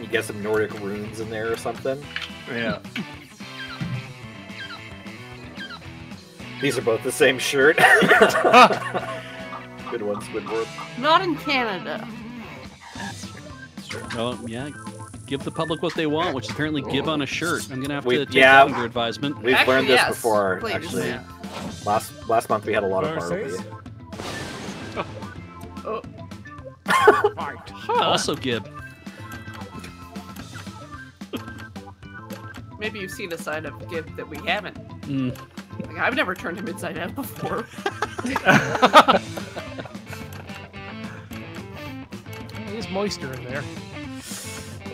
You get some Nordic runes in there or something. Yeah. These are both the same shirt. Good one, Squidward. Not in Canada. That's true. That's true. Oh, yeah. Give the public what they want, which is apparently give on a shirt. I'm going to have we, to take yeah, that under advisement. We've actually, learned this yes, before, please. actually. Yeah. Last last month we had a lot of Bartleby. Oh. Oh. Right. Huh. Also Gibb. Maybe you've seen a side of Gibb that we haven't. Mm. Like, I've never turned him inside out before. There's moisture in there.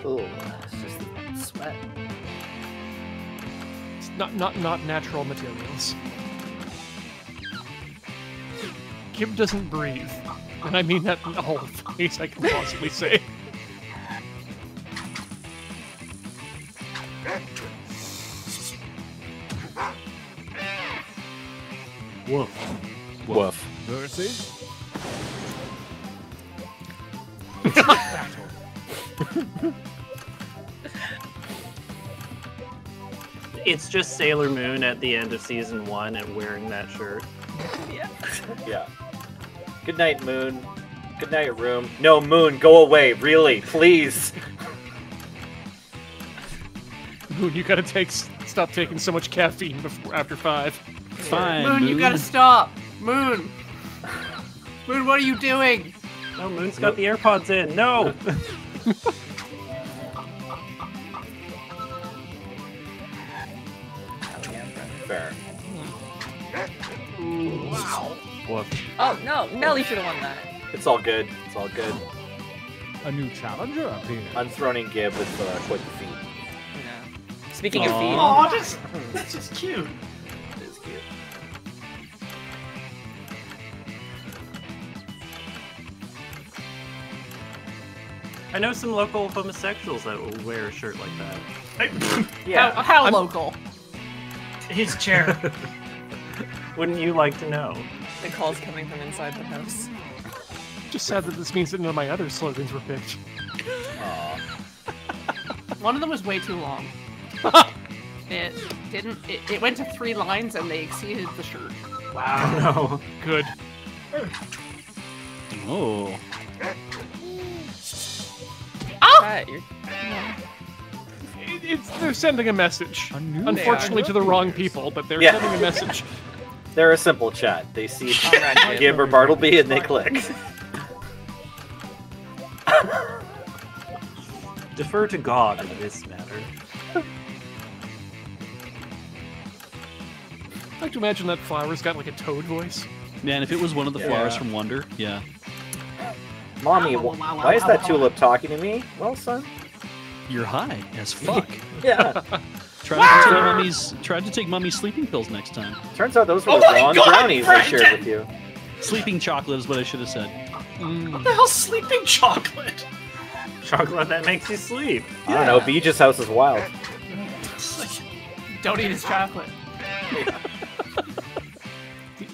Oh, it's just the sweat. It's not not not natural materials. Gibb doesn't breathe, and I mean that in all the ways I can possibly say. Woof. Woof. Mercy. It's just Sailor Moon at the end of season one and wearing that shirt. Yeah. Yeah. Good night, Moon. Good night, room. No, Moon, go away, really, please. Moon, you gotta take stop taking so much caffeine before after five. Fine. Moon, Moon, you gotta stop. Moon. Moon, what are you doing? No, Moon's got the AirPods in. No. Fair. Wow. What? Oh, no. Nelly should have won that. It's all good. It's all good. A new challenger up here. I'm throwing Gibb with uh, quite the feet. Yeah. Speaking Aww. of feet. Aw, that's, that's just cute. It is cute. I know some local homosexuals that will wear a shirt like that. Yeah. How, how local? His chair. Wouldn't you like to know? The call's coming from inside the house. Just sad that this means that none of my other slogans were picked. Aww. One of them was way too long. It didn't. It, it went to three lines and they exceeded the shirt. Wow. No. Good. Oh. Oh! Right, you're... Yeah. It, it's, they're sending a message. Unfortunately to the wrong people, but they're yeah. sending a message. They're a simple chat. They see right, Gibb or Bartleby and they click. Defer to God in this matter. I like to imagine that flower's got like a toad voice. Man, if it was one of the yeah. flowers from Wonder, yeah. Mommy, why is that tulip talking to me? Well, son. You're high as fuck. Yeah. Tried to, take mommy's, tried to take mommy's sleeping pills next time. Turns out those were oh the wrong God, brownies Brandon. I shared with you. Sleeping chocolate is what I should have said. Mm. What the hell's sleeping chocolate? Chocolate that makes you sleep. Yeah. I don't know. Beej's house is wild. Don't eat his chocolate.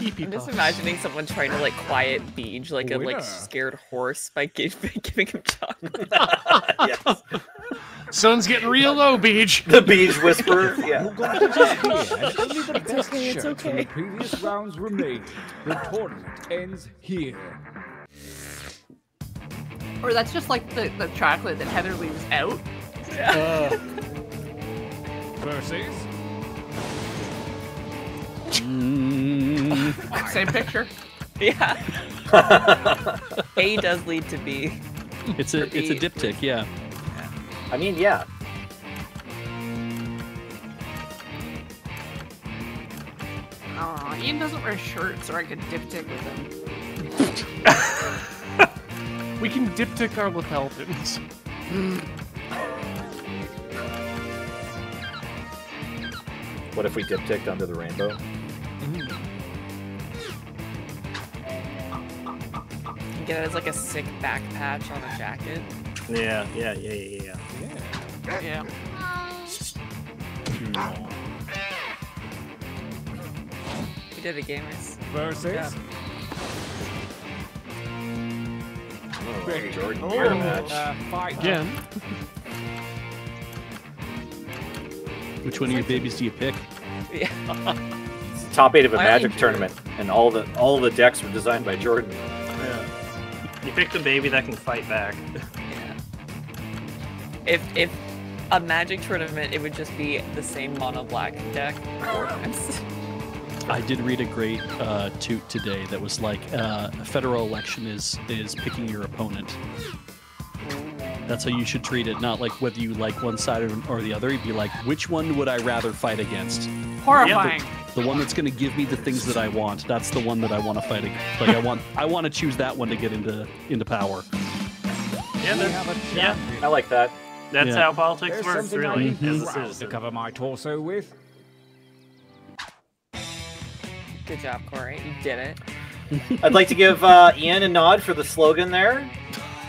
I'm just imagining someone trying to like quiet Beej like a like scared horse by giving him chocolate. Yes. Sun's getting real low, Beej. The Beej whisperer. Yeah. It's okay. It's okay. Previous rounds were made. The tournament ends here. Or that's just like the the chocolate that Heather leaves out. Uh, versus. Mm. Same picture. Yeah. A does lead to B. It's a it's a diptych, yeah. I mean, yeah. Aw, Ian doesn't wear a shirt, so I could diptych with him. We can diptych our lapel pins. Mm. What if we diptych under the rainbow? Mm. can get it as like a sick back patch on a jacket. Yeah, yeah, yeah, yeah, yeah. Yeah. yeah. We did it, gamers. Versus. Yeah. Oh, Jordynne, oh, match. Uh, fight again. Which one of your babies do you pick? Yeah. Top eight of a I Magic tournament, and all the all the decks were designed by Jordynne. Yeah. You picked a baby that can fight back. Yeah. If if a Magic tournament, it would just be the same mono black deck. I did read a great uh, toot today that was like uh, a federal election is is picking your opponent. That's how you should treat it, not like whether you like one side or the other. You'd be like, which one would I rather fight against? Horrifying. The, the one that's going to give me the things that I want. That's the one that I want to fight against. Like I want, I want to choose that one to get into into power. Yeah, that's, yeah. I like that. That's yeah. how politics There's works, really. Mm-hmm. As a to cover my torso with. Good job, Cori. You did it. I'd like to give uh, Ian a nod for the slogan there.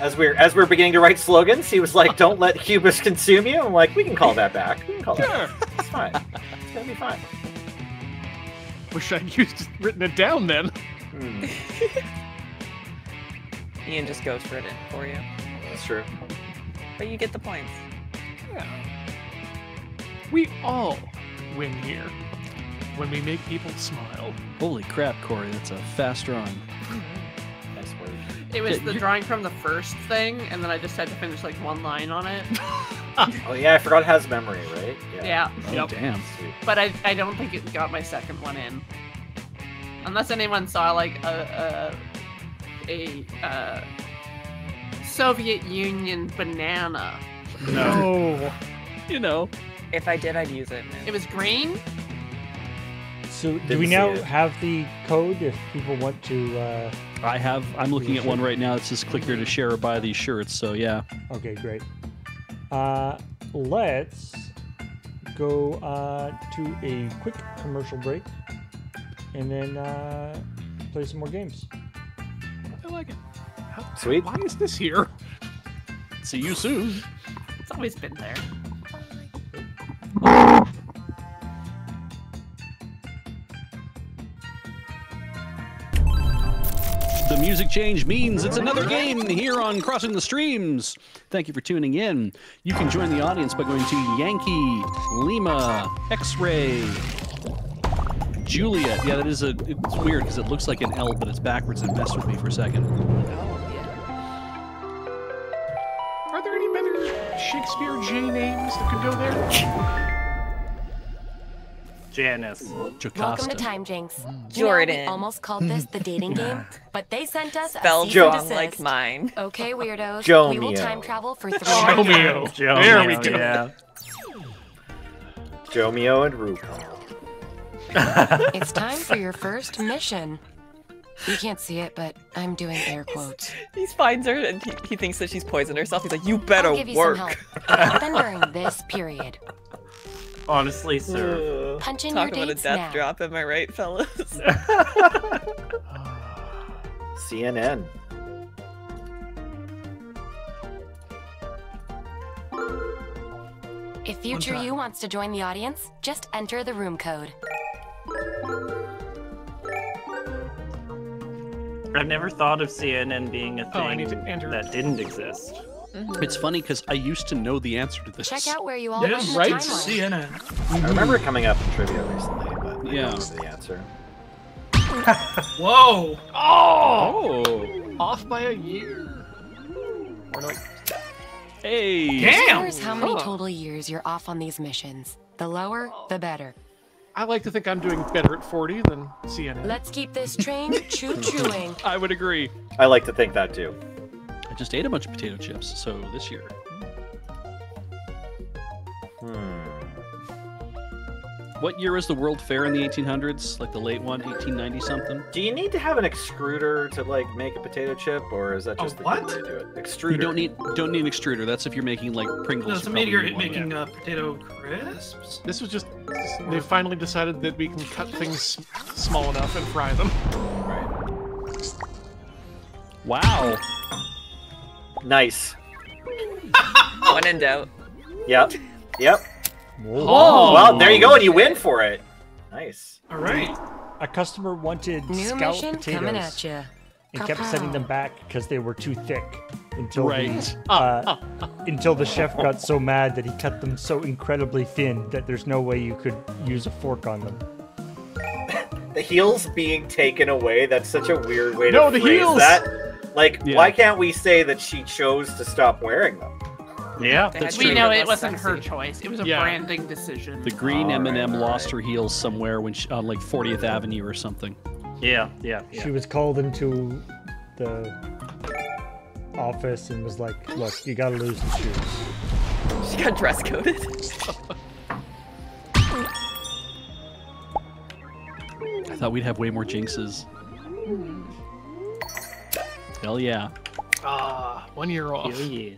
As we're as we're beginning to write slogans, he was like, "Don't let hubris consume you." I'm like, "We can call that back. We can call that. Sure. Back. It's fine. It's gonna be fine." Wish I'd used written it down then. Mm. Ian just goes for it for you. That's true. But you get the points. Yeah. We all win here when we make people smile. Holy crap, Cori! That's a fast run. It was yeah, the you're... drawing from the first thing, and then I just had to finish like one line on it. Oh yeah, I forgot it has memory, right? Yeah. yeah. Oh yep. Damn. But I, I don't think it got my second one in. Unless anyone saw like a a, a, a Soviet Union banana. No. You know. If I did, I'd use it. Man. It was green. So Didn't do we now it. have the code if people want to? Uh... I have. I'm looking at one right now. It says click here to share or buy these shirts. So yeah. Okay, great. Uh, let's go uh, to a quick commercial break, and then uh, play some more games. I like it. How, Sweet. Why is this here? See you soon. It's always been there. The music change means it's another game here on Crossing the Streams. Thank you for tuning in. You can join the audience by going to Yankee, Lima, X-Ray, Juliet. Yeah, that is a, it's weird because it looks like an L, but it's backwards. It messed with me for a second. Are there any better Shakespeare J names that could go there? Janice. Jocasta. Welcome to Time Jinx. Jordynne. You know, we almost called this the dating game, but they sent us Spell a cease and desist. like mine. Okay, weirdos. Jomeo. We will time travel for three Jomeo. Jomeo. There we go. Yeah. Jomeo and RuPaul. It's time for your first mission. You can't see it, but I'm doing air quotes. He finds her, and he, he thinks that she's poisoned herself. He's like, you better I'll give you work. Some help. Then during this period. Honestly, sir. Punch in Talk your about dates a death now. drop, am I right, fellas? C N N. If future you wants to join the audience, just enter the room code. I've never thought of C N N being a thing oh, that didn't exist. Mm-hmm. It's funny because I used to know the answer to this. Check out where you all yes, went right? the C N N. Mm-hmm. I remember it coming up in trivia recently, but yeah, that was the answer. Whoa! Oh! oh! Off by a year. Hey! Damn! Here's how many total years you're off on these missions. The lower, the better. I like to think I'm doing better at forty than C N N. Let's keep this train choo-chooing. I would agree. I like to think that too. I just ate a bunch of potato chips, so this year. Hmm. What year is the World Fair in the eighteen hundreds? Like the late one, eighteen ninety something? Do you need to have an extruder to like make a potato chip, or is that just oh, the what? way to do it? Extruder. You don't need don't need an extruder. That's if you're making like Pringles. No, it's a meteor making uh, potato crisps. This was just they finally decided that we can cut things small enough and fry them. Right. Wow. Nice. One in doubt. Yep. Yep. Whoa. Oh, well, there you go, and you win for it. Nice. All right. A customer wanted New scout potatoes coming at you. And kept sending them back because they were too thick. Until right. the, uh, oh, oh, oh. until the chef got so mad that he cut them so incredibly thin that there's no way you could use a fork on them. The heels being taken away, that's such a weird way no, to the phrase heels. that. Like, yeah. why can't we say that she chose to stop wearing them? Yeah, that's true. We know it wasn't her choice. It was a yeah. branding decision. The green M and M right, lost right. her heels somewhere when she, on like fortieth Avenue or something. Yeah, yeah, yeah. She was called into the office and was like, look, you gotta lose the shoes. She got dress coded. I thought we'd have way more jinxes. Hell yeah. Ah, one year off. Hell yeah.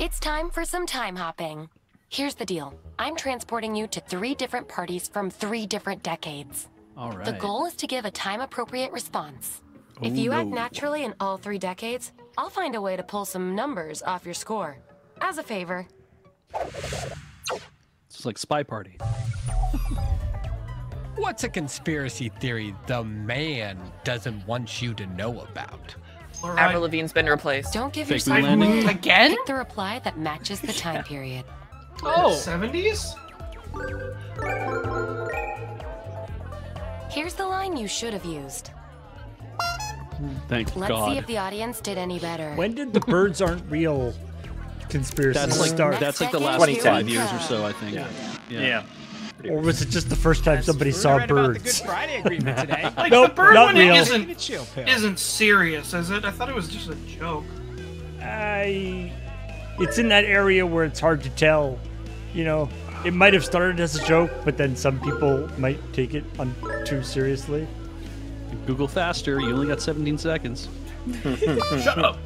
It's time for some time hopping. Here's the deal. I'm transporting you to three different parties from three different decades. All right. The goal is to give a time-appropriate response. Oh, if you no. act naturally in all three decades, I'll find a way to pull some numbers off your score. As a favor. It's like Spy Party. What's a conspiracy theory the man doesn't want you to know about? Right. Avril Lavigne's been replaced. Don't give Fake yourself landing. Again? Pick the reply that matches the time yeah. period. Oh, seventies? Here's the line you should have used. Thank Let's God. Let's see if the audience did any better. When did the birds aren't real conspiracy that's like, start? That's like the last twenty-five years or so, I think. Yeah. yeah. yeah. yeah. Or was it just the first time that's somebody saw right birds? About the Good Friday Agreement today. Like, nope, the bird one isn't, isn't serious, is it? I thought it was just a joke. I... It's in that area where it's hard to tell, you know. It might have started as a joke, but then some people might take it on too seriously. Google faster. You only got seventeen seconds. Shut up.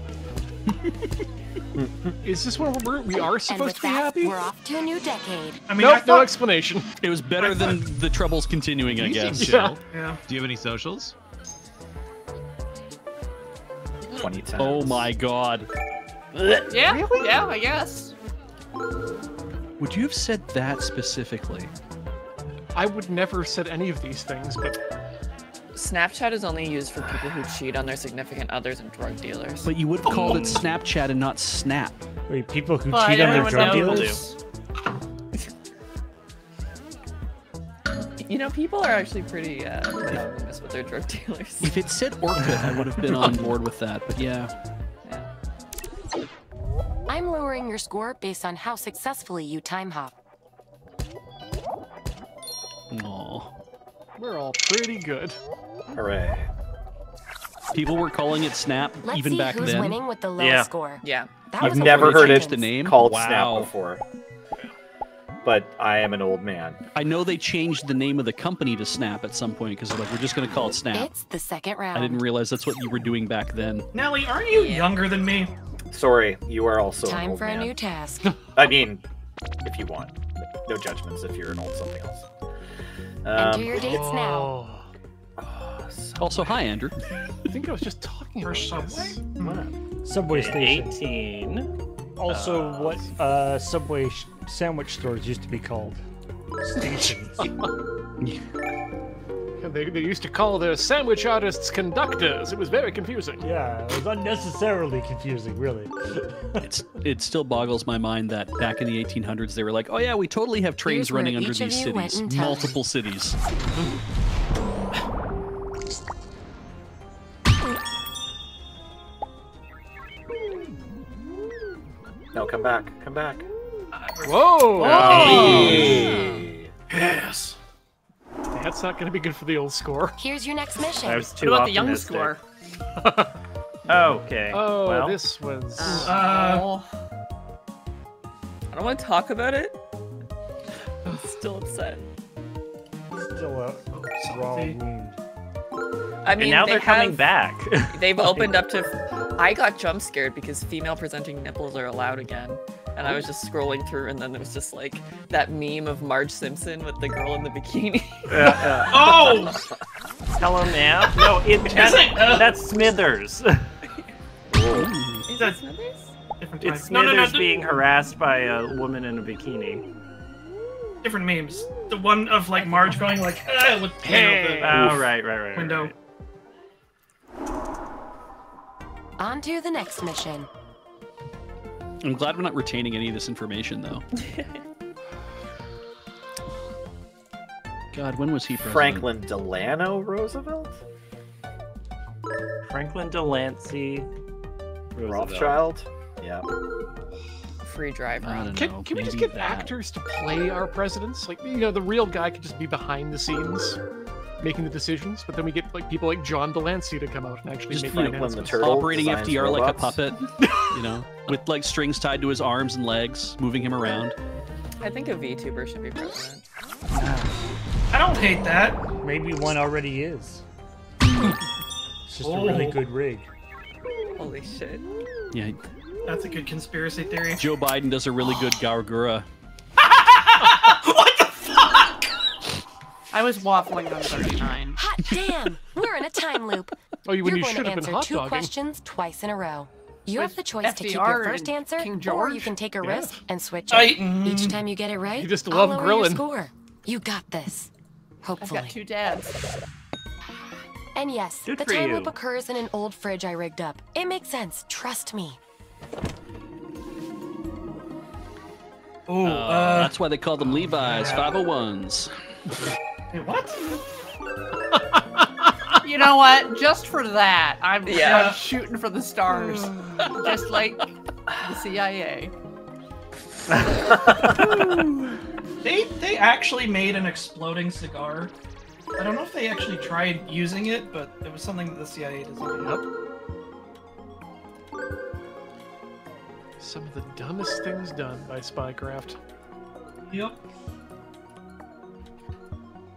Is this where we're, we are supposed to be that, happy? We're off to a new decade. I mean, nope, no explanation. It was better than the troubles continuing, I guess. Yeah. yeah. Do you have any socials? twenty times. Oh my God. Yeah, really? yeah, I guess. Would you have said that specifically? I would never have said any of these things, but... Snapchat is only used for people who cheat on their significant others and drug dealers. But you would have called it Snapchat and not Snap. Wait, people who well, cheat on their drug dealers? You know, people are actually pretty uh, monogamous with their drug dealers. If it said Orca, I would have been on board with that, but yeah. I'm lowering your score based on how successfully you time hop. Aww. We're all pretty good. Hooray. People were calling it Snap Let's even back then. Let's see who's winning with the low yeah. score. Yeah. That I've never heard it the name? called wow. Snap before. But I am an old man. I know they changed the name of the company to Snap at some point because they're like, we're just going to call it Snap. It's the second round. I didn't realize that's what you were doing back then. Nelly, aren't you yeah. younger than me? Sorry, you are also Time an old for man. a new task. I mean, if you want. No judgments if you're an old something else. Um, Enter your dates oh. now. Oh, also, hi, Andrew. I think I was just talking about Subway. Mm. Subway station. eighteen. Also, uh, what uh, Subway sandwich stores used to be called. Stations. They, they used to call the sandwich artists conductors. It was very confusing. Yeah, it was unnecessarily confusing, really. it's, it still boggles my mind that back in the eighteen hundreds, they were like, oh yeah, we totally have trains Here's running under these cities. Multiple cities. No, come back. Come back. Whoa! Hey. Yes. That's not going to be good for the old score. Here's your next mission. I was too what about optimistic. the young score? Okay. Oh, well. this was... Uh, I don't want to talk about it. I'm still upset. Still a raw wound. I mean, and now they they're have, coming back. They've opened up to... I got jump scared because female presenting nipples are allowed again. And I was just scrolling through, and then it was just like that meme of Marge Simpson with the girl in the bikini. Yeah, yeah. Oh! Tell him now. No, it, that's, it uh, that's Smithers. Is that Smithers? It's Smithers no, no, no, being no. harassed by a woman in a bikini. Different memes. The one of like Marge going like, ah, with the hey. Oh, right, right, right. Window. Right, right. On to the next mission. I'm glad we're not retaining any of this information, though. God, when was he president? Franklin Delano Roosevelt? Franklin Delancey Roosevelt. Rothschild? Yeah. Free drive. I don't can, know. Can we just get that. actors to play our presidents? Like, you know, the real guy could just be behind the scenes making the decisions, but then we get like people like John Delancey to come out and actually just make the announcements. Operating F D R robots. like a puppet, you know, with like strings tied to his arms and legs, moving him around. I think a VTuber should be president. I don't hate that. Maybe one already is. It's just oh. a really good rig. Holy shit. Yeah. That's a good conspiracy theory. Joe Biden does a really good gargura. What the fuck? I was waffling on thirty-nine. Hot damn! We're in a time loop. Oh, you, when You're you going to answer two dogging. questions twice in a row. You With have the choice F D R to keep your first answer, or you can take a yeah. risk and switch it. I, mm, Each time you get it right, you just love I'll lower grilling. your score. You got this. Hopefully. I've got two dabs. And yes, Good the time you. loop occurs in an old fridge I rigged up. It makes sense. Trust me. Oh, uh, uh, that's why they call them Levi's five oh ones. Hey, what? You know what? Just for that, I'm yeah. just shooting for the stars. Just like the C I A. They they actually made an exploding cigar. I don't know if they actually tried using it, but it was something that the C I A designed up. Some of the dumbest things done by Spycraft. Yep.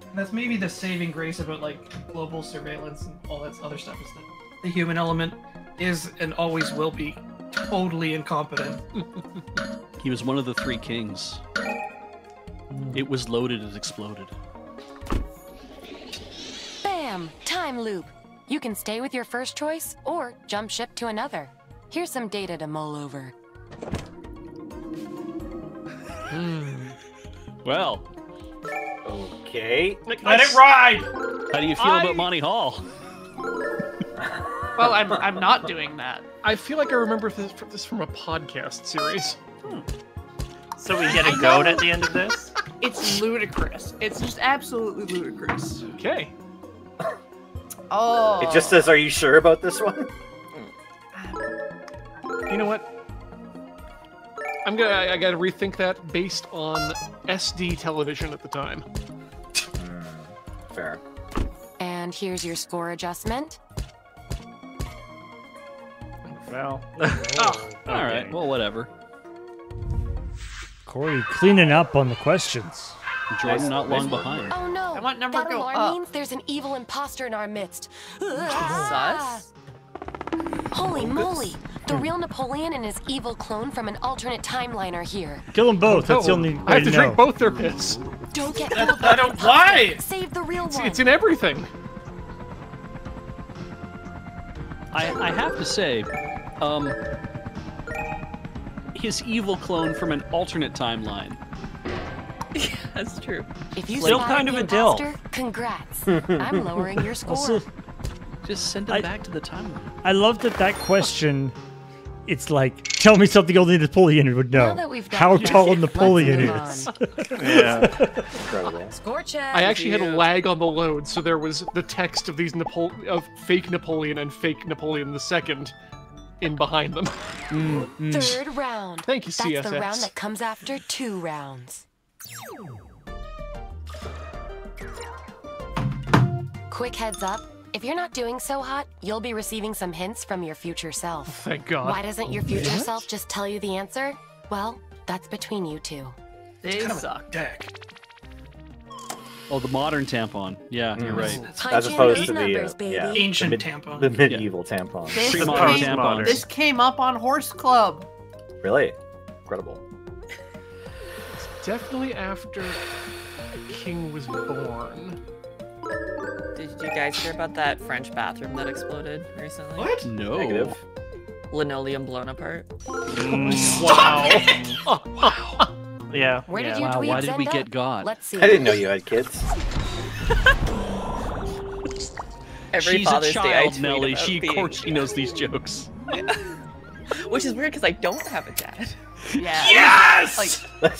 And that's maybe the saving grace about like global surveillance and all that other stuff is that the human element is and always will be totally incompetent. He was one of the three kings. It was loaded and exploded. Bam! Time loop! You can stay with your first choice or jump ship to another. Here's some data to mull over. Hmm. Well. Okay. Let Let's... it ride! How do you feel I... about Monty Hall? Well, I'm, I'm not doing that. I feel like I remember this, this from a podcast series. Hmm. So we get a goat at the end of this? It's ludicrous. It's just absolutely ludicrous. Okay. Oh. It just says, are you sure about this one? You know what? I'm gonna, I, I gotta rethink that based on S D television at the time. Fair. And here's your score adjustment. Well. Oh, alright. Okay. Well, whatever. Cori cleaning up on the questions. Jordynne not long behind. Oh no! I want number that go alarm up. means there's an evil imposter in our midst. Sus? Holy moly! The real Napoleon and his evil clone from an alternate timeline are here. Kill them both. That's oh, the only way I have to know. drink both their piss. Don't get killed. I don't lie. Save the real it's, one. It's in everything. I I have to say, um. his evil clone from an alternate timeline. Yeah, that's true. If you still kind of a dill. Congrats. I'm lowering your score. Also, just send him I, back to the timeline. I love that that question. It's like, tell me something only Napoleon would know. How tall Napoleon is. Yeah. Incredible. Score check. I actually had a lag on the load, so there was the text of these Napo of fake Napoleon and fake Napoleon the Second. In behind them. Mm, mm. Third round. Thank you, C S S. That's the round that comes after two rounds. Quick heads up. If you're not doing so hot, you'll be receiving some hints from your future self. Thank God. Why doesn't your future what? self just tell you the answer? Well, that's between you two. They kind of suck. Deck. Oh, the modern tampon. Yeah, you're right. As opposed to numbers, the uh, yeah. ancient the tampon. The medieval yeah. tampon. This, this, tampon. This came up on Horse Club. Really? Incredible. It's definitely after the king was born. Did you guys hear about that French bathroom that exploded recently? What? No. Negative. Linoleum blown apart. Mm, wow. Oh, wow. Yeah. Where yeah. did you wow, why did we up? get God? Let's see. I didn't know you had kids. Every She's Father's a child, Day I tweet Nelly. About she, being... she knows these jokes. Yeah. Which is weird because I don't have a dad. Yeah. Yes! Like...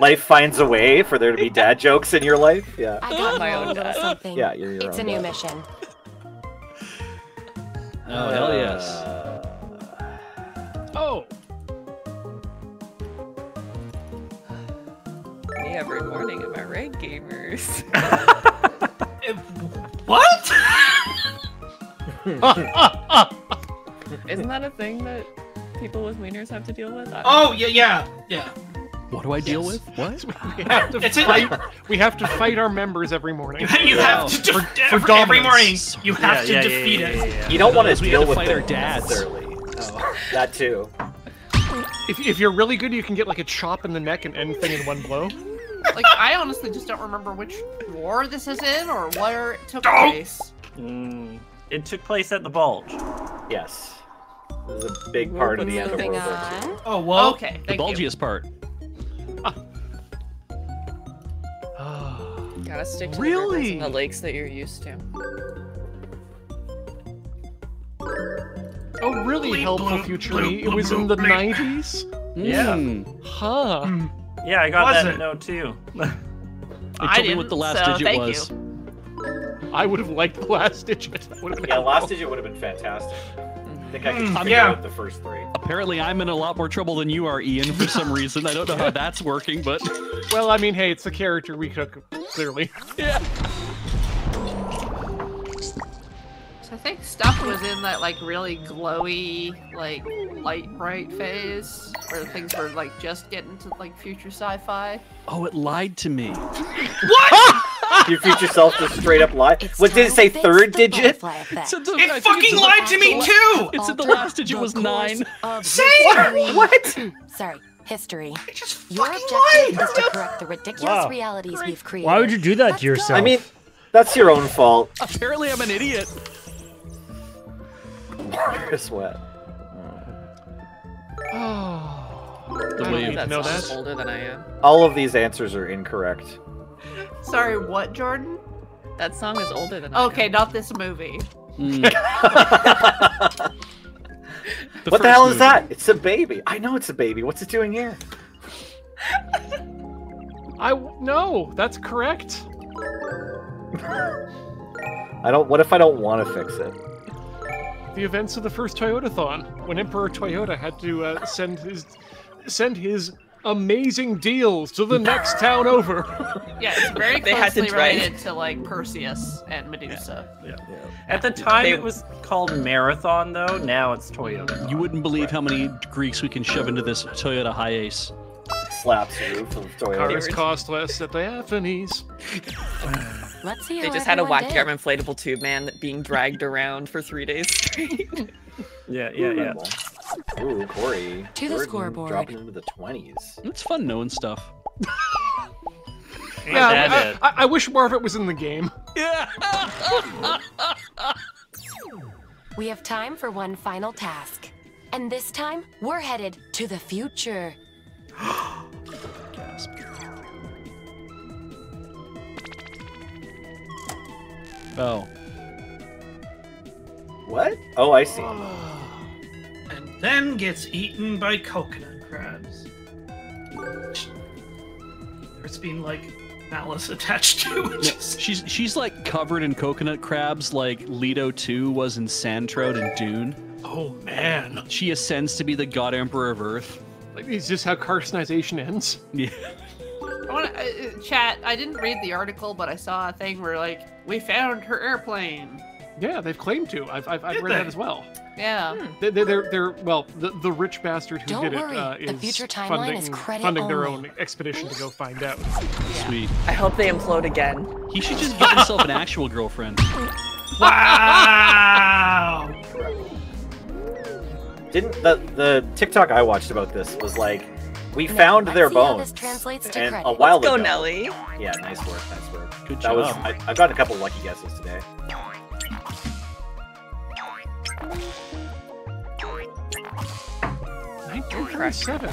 Life finds a way for there to be dad jokes in your life. Yeah. I got my own dad. Something. Yeah, you're your It's own a new dad. mission. Oh, uh, hell yes. Uh... Oh! Me every morning, am I right, gamers? if... What? Isn't that a thing that people with wieners have to deal with? Oh, yeah, yeah, yeah. What do I deal yes. with? What? We have to it's fight. It. We have you fight our members every morning. you wow. have to for, for for every morning. You have yeah, to yeah, defeat yeah, yeah, yeah, yeah. it. You don't want to deal with their dads. Oh, that too. If if you're really good, you can get like a chop in the neck and end thing in one blow. Like I honestly just don't remember which war this is in or where it took oh. place. Mm, it took place at the Bulge. Yes, this is a big part We're of the end of World War Two. Oh well, oh, okay. The bulgiest you. part. Gotta stick to really? the rivers and the lakes that you're used to. Oh, really bleep, helpful bleep, future bleep, me. Bleep, it was bleep, in the bleep. nineties? Yeah. Mm. Huh. Mm. Yeah, I got was that note too. They I told me what the last so digit was. You. I would have liked the last digit. That would have been yeah, helpful. last digit would have been fantastic. I think I can figure yeah. out the first three. Apparently I'm in a lot more trouble than you are, Ian, for some reason. I don't know how that's working, but... Well, I mean, hey, it's the character we took, clearly. Yeah. So I think stuff was in that, like, really glowy, like, light bright phase, where things were, like, just getting to, like, future sci-fi. Oh, it lied to me. What?! Your future self just straight up lied. What did it say? Third digit? It's a, it I fucking lied to me too. It said the last digit was nine. Say what? what? Sorry, history. I just fucking Your objective lied. is to correct the ridiculous wow. realities Great. we've created. Why would you do that Let's to yourself? Go. I mean, that's your own fault. Apparently, I'm an idiot. You're sweat. Oh. The way you know that. Older than I am. All of these answers are incorrect. Sorry, what, Jordynne? That song is older than I Okay, am. not this movie. Mm. the what the hell movie. is that? It's a baby. I know it's a baby. What's it doing here? I no, that's correct. I don't. What if I don't want to fix it? The events of the first Toyotathon, when Emperor Toyota had to uh, send his send his. amazing deals to the next town over. Yeah, it's very they closely had to related to like Perseus and Medusa. Yeah, yeah, yeah. At the time, they... it was called Marathon, though. Now it's Toyota. You wouldn't believe right. how many Greeks we can shove into this Toyota Hiace. Slaps the roof of Toyota. Cars cost less at the Athenies. Let's see. They just had a wacky arm inflatable tube man being dragged around for three days straight. Yeah, yeah, yeah. Ooh, Cori. To the scoreboard. Dropping into the twenties. It's fun knowing stuff. yeah, I, I, I wish more of it was in the game. Yeah. We have time for one final task, and this time we're headed to the future. Gasp. Oh. What? Oh, I see. And then gets eaten by coconut crabs. There's been like malice attached to it. Yeah, she's she's like covered in coconut crabs, like Leto two was in Santrode and Dune. Oh man. She ascends to be the god emperor of Earth. Like, is this how carcinization ends? Yeah. I wanna, uh, chat. I didn't read the article, but I saw a thing where like we found her airplane. Yeah, they've claimed to. I've, I've, I've read they? that as well. Yeah. Hmm. They, they, they're, they're, well, the, the rich bastard who Don't did worry. it uh, is the future funding, is funding their own expedition to go find out. Yeah. Sweet. I hope they implode again. He should just get himself an actual girlfriend. Wow! Didn't the, the TikTok I watched about this was like, We now, found their bones and a while Let's ago. Go, Nelly. Yeah, nice work, nice work. Good that job. Was, I, I got a couple lucky guesses today. nineteen thirty-seven.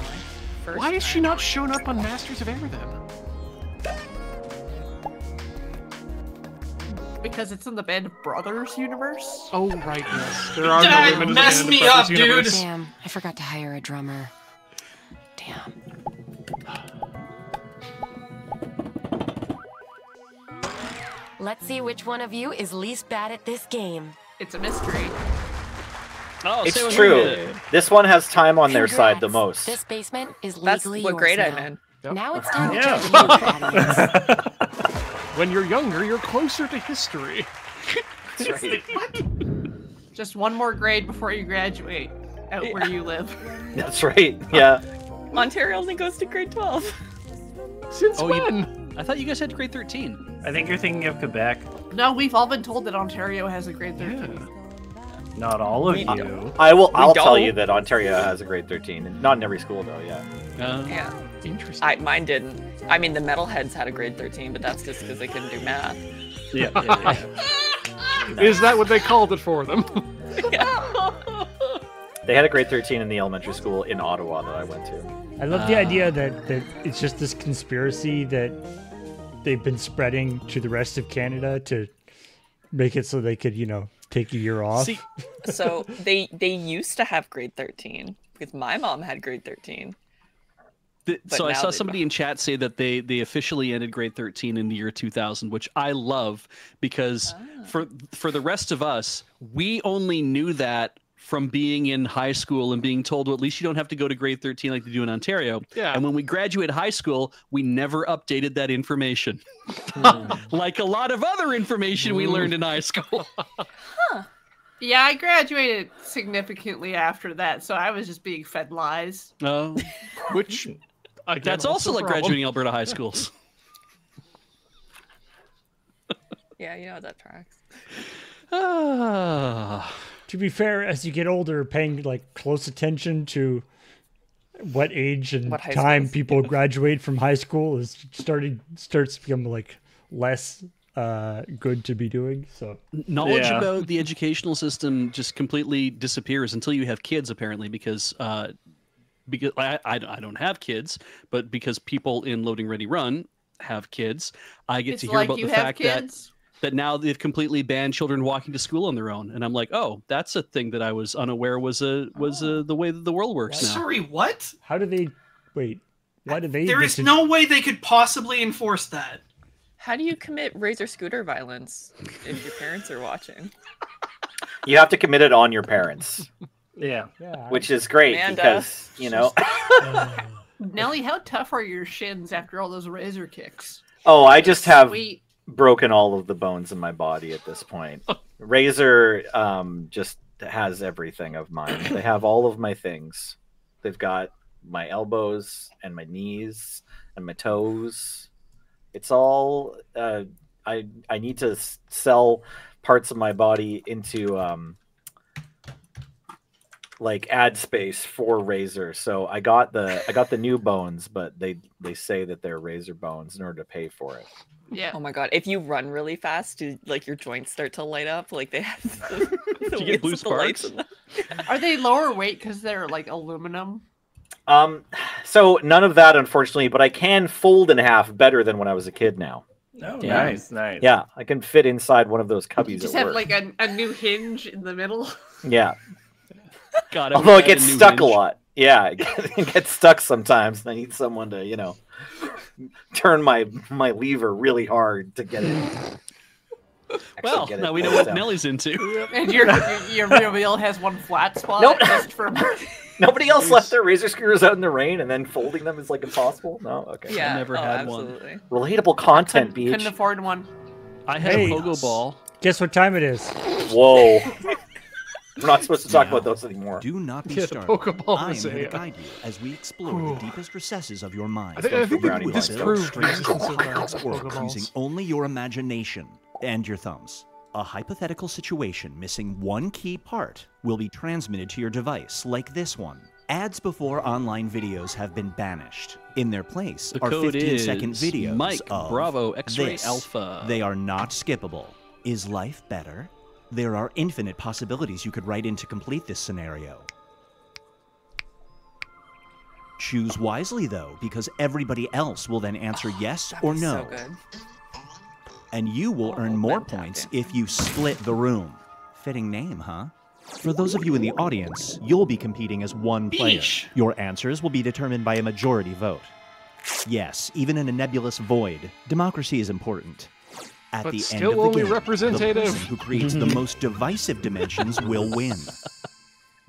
Why is she not shown up on Masters of Air then? Because it's in the Band of Brothers universe. Oh right, yes. There are Dad, no women in the Band me of Brothers up, universe. Dude. Damn, I forgot to hire a drummer. Damn. Let's see which one of you is least bad at this game. It's a mystery. Oh, it's so true. This one has time on Congrats. Their side the most. This basement is legally That's what grade I'm in. Yep. Now it's time yeah. to judge you, Adam. When you're younger, you're closer to history. That's right. What? Just one more grade before you graduate out yeah. where you live. That's right. Yeah. Ontario only goes to grade twelve. Since oh, when? You, I thought you guys had grade thirteen. I think you're thinking of Quebec. No, we've all been told that Ontario has a grade thirteen. Yeah. Not all of we you. Don't. I will. I'll tell you that Ontario has a grade thirteen. Not in every school though. Yeah. Uh, yeah. Interesting. I, mine didn't. I mean, the metalheads had a grade thirteen, but that's just because they couldn't do math. Yeah. yeah, yeah. no. Is that what they called it for them? yeah. They had a grade thirteen in the elementary school in Ottawa that I went to. I love uh, the idea that, that it's just this conspiracy that they've been spreading to the rest of Canada to make it so they could, you know, take a year off. See, so they they used to have grade thirteen because my mom had grade thirteen. The, so I saw somebody don't. in chat say that they they officially ended grade thirteen in the year two thousand, which I love because ah. for for the rest of us, we only knew that from being in high school and being told, well, at least you don't have to go to grade thirteen like they do in Ontario. Yeah. And when we graduate high school, we never updated that information. Mm. Like a lot of other information mm. we learned in high school. Huh. Yeah, I graduated significantly after that, so I was just being fed lies. Oh, uh, which... Again, That's also like problem. graduating Alberta high schools. Yeah, you know that tracks. Uh, to be fair, as you get older, paying like close attention to what age and what time people graduate from high school is starting starts to become like less uh, good to be doing. So knowledge yeah. about the educational system just completely disappears until you have kids, apparently, because. Uh, Because I, I don't have kids, but because people in Loading Ready Run have kids, I get it's to hear like about the fact kids. that that now they've completely banned children walking to school on their own, and I'm like, oh, that's a thing that I was unaware was a was a, the way that the world works. Now. Sorry, what? How do they? Wait, why do they? There is to... no way they could possibly enforce that. How do you commit razor scooter violence if your parents are watching? You have to commit it on your parents. Yeah. yeah, which is great Amanda. because, you know. Nelly, how tough are your shins after all those razor kicks? Oh, I just have Sweet. broken all of the bones in my body at this point. Razor um, just has everything of mine. They have all of my things. They've got my elbows and my knees and my toes. It's all, uh, I, I need to sell parts of my body into... Um, like ad space for razor, so I got the I got the new bones, but they they say that they're razor bones in order to pay for it. Yeah. Oh my god! If you run really fast, do like your joints start to light up? Like they have. The, the do you get blue sparks? Are they lower weight because they're like aluminum? Um, so none of that, unfortunately. But I can fold in half better than when I was a kid now. Oh, yeah. nice, nice. Yeah, I can fit inside one of those cubbies. You just at have work. like a, a new hinge in the middle. Yeah. God, Although it gets a stuck hinge. a lot. Yeah, it gets, it gets stuck sometimes. I need someone to, you know, turn my my lever really hard to get it. Well, get now it we know what down. Nelly's into. And your your rear wheel has one flat spot. Nope. Just for... Nobody else left their razor screws out in the rain and then folding them is like impossible? No? Okay. Yeah, I never oh, had absolutely. one. Relatable content, Beej. Couldn't afford one. I had hey, a pogo ball. Guess what time it is? Whoa. We're not supposed to talk now, about those anymore. Do not be yeah, startled. I am going to guide you as we explore the deepest recesses of your mind. I think, I think we disproved using only your imagination and your thumbs. A hypothetical situation missing one key part will be transmitted to your device like this one. Ads before online videos have been banished. In their place the are fifteen second videos Mike, of Bravo, X-ray Alpha. They are not skippable. Is life better? There are infinite possibilities you could write in to complete this scenario. Choose wisely, though, because everybody else will then answer oh, yes or no. So good. And you will oh, earn more points if you split the room. Fitting name, huh? For those of you in the audience, you'll be competing as one player. Beej. Your answers will be determined by a majority vote. Yes, even in a nebulous void, democracy is important. At but the end of the game, representative. the person who creates the most divisive dimensions will win.